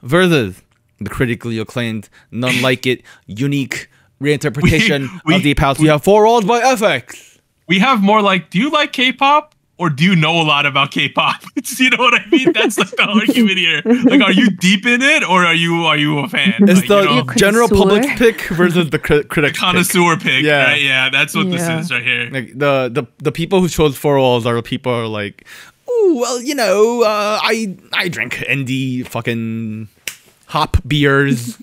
versus the critically acclaimed, none like it, unique reinterpretation of the past. We have Four Walls by FX. We have more like, do you like K-pop or do you know a lot about K-pop? You know what I mean? That's like the argument here. Like, are you deep in it or are you a fan? It's like, the general public's pick versus the critic's connoisseur pick. Yeah, right? Yeah, that's what this is right here. Like the people who chose Four Walls are the people who are like, oh well, you know, I drink indie fucking hop beers.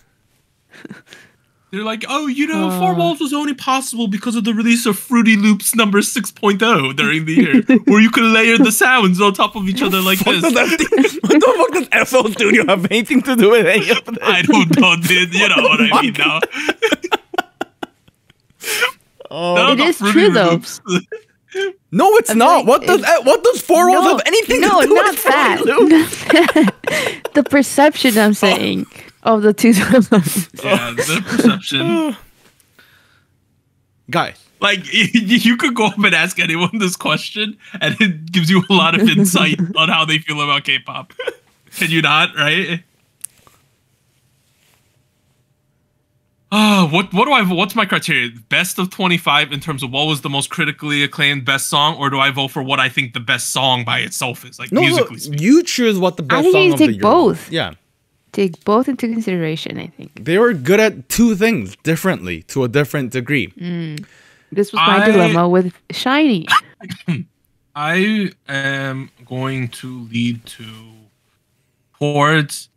They're like, oh, you know, Four Walls was only possible because of the release of Fruity Loops number 6.0 during the year, where you could layer the sounds on top of each other like this. What the fuck does FL Studio have anything to do with any of this? I don't know, dude. You know what I mean now. No, it is true, though. No, it's not. Like, what does Four Walls have anything to do with that? Not that. The perception, I'm saying. Of the two. Yeah, the perception. Guys. Like, you could go up and ask anyone this question, and it gives you a lot of insight on how they feel about K-pop. Can you not, right? What's my criteria? Best of 25 in terms of what was the most critically acclaimed best song, or do I vote for what I think the best song by itself is? Like, musically speaking. You choose what the best song of the year is. I think you take both. Yeah. Take both into consideration, I think. They were good at two things differently to a different degree. This was my dilemma with SHINee. I am going to lead towards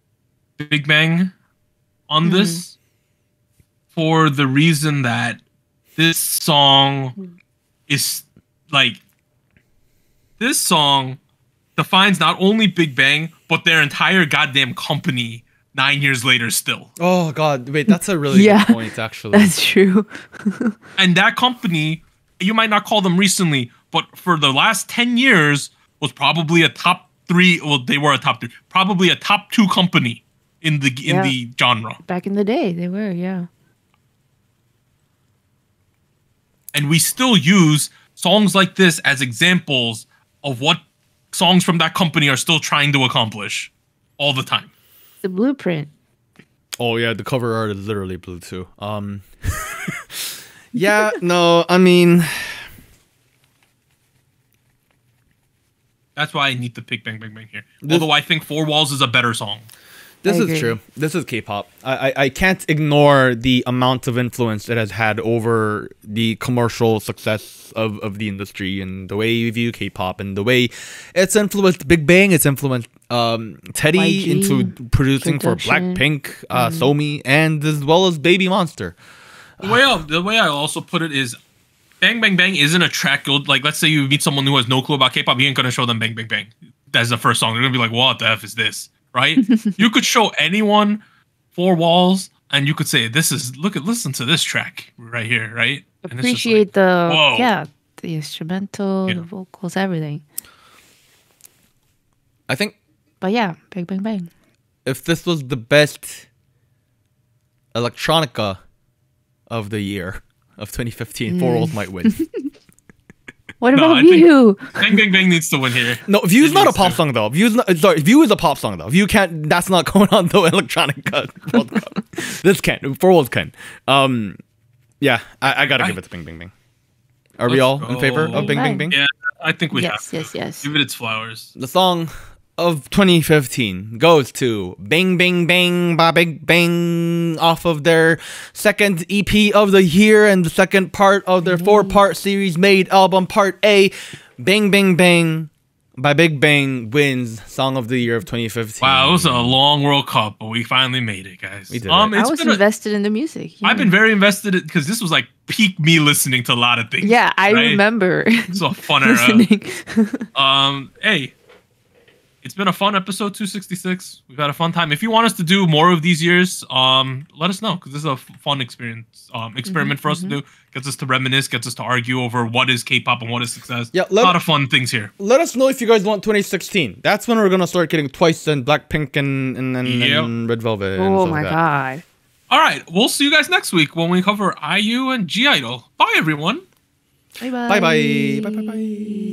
Big Bang on this for the reason that this song is like, this song defines not only Big Bang, but their entire goddamn company 9 years later still. Oh, God. Wait, that's a really good point, actually. That's true. And that company, you might not call them recently, but for the last 10 years was probably a top three. Well, they were a top three. Probably a top two company in the genre. Back in the day, they were, yeah. And we still use songs like this as examples of what songs from that company are still trying to accomplish all the time. The blueprint. Oh yeah, the cover art is literally blue too. Yeah, no, I mean, that's why I need to pick Bang Bang Bang here. Although I think Four Walls is a better song. This is true. This is K-pop. I can't ignore the amount of influence it has had over the commercial success of the industry and the way you view K-pop and the way it's influenced Big Bang. It's influenced Teddy YG, into producing for Blackpink, Somi, and as well as Baby Monster. The way I also put it is, Bang Bang Bang isn't a track you'll, like, let's say you meet someone who has no clue about K-pop, you ain't gonna show them Bang Bang Bang. That's the first song. They're gonna be like, what the F is this? Right? You could show anyone Four Walls and you could say, this is, look at, listen to this track right here, right? Appreciate and it's like, the instrumental, the vocals, everything. I think. But yeah, Bang Bang Bang. If this was the best electronica of the year of 2015, Four Walls might win. What about View? Bang Bang Bang needs to win here. No, View is not a pop song though. View is a pop song though. View can't. That's not going on though. Electronica World Cup. This can't. Four Walls can. Yeah, I gotta give it to Bang Bang Bang. Are we all in favor of Bang Bang Bang? Yeah, I think we have. Yes, yes, yes. Give it its flowers. The song of 2015 goes to Bang Bang Bang by Big Bang off of their second EP of the year and the second part of their four-part series made album part A. Bang Bang Bang by Big Bang wins Song of the Year of 2015. Wow, it was a long World Cup, but we finally made it, guys. We did it. I was invested in the music. I've been very invested because this was like peak me listening to a lot of things. Yeah, I remember. It's a fun era. Hey. It's been a fun episode 266. We've had a fun time. If you want us to do more of these years, let us know, because this is a fun experience, experiment for us to do. Gets us to reminisce, gets us to argue over what is K-pop and what is success. Yeah, a lot of fun things here. Let us know if you guys want 2016. That's when we're gonna start getting Twice and Blackpink and Red Velvet. Oh my god! All right, we'll see you guys next week when we cover IU and (G)I-DLE. Bye everyone. Bye bye. Bye bye. Bye bye. Bye.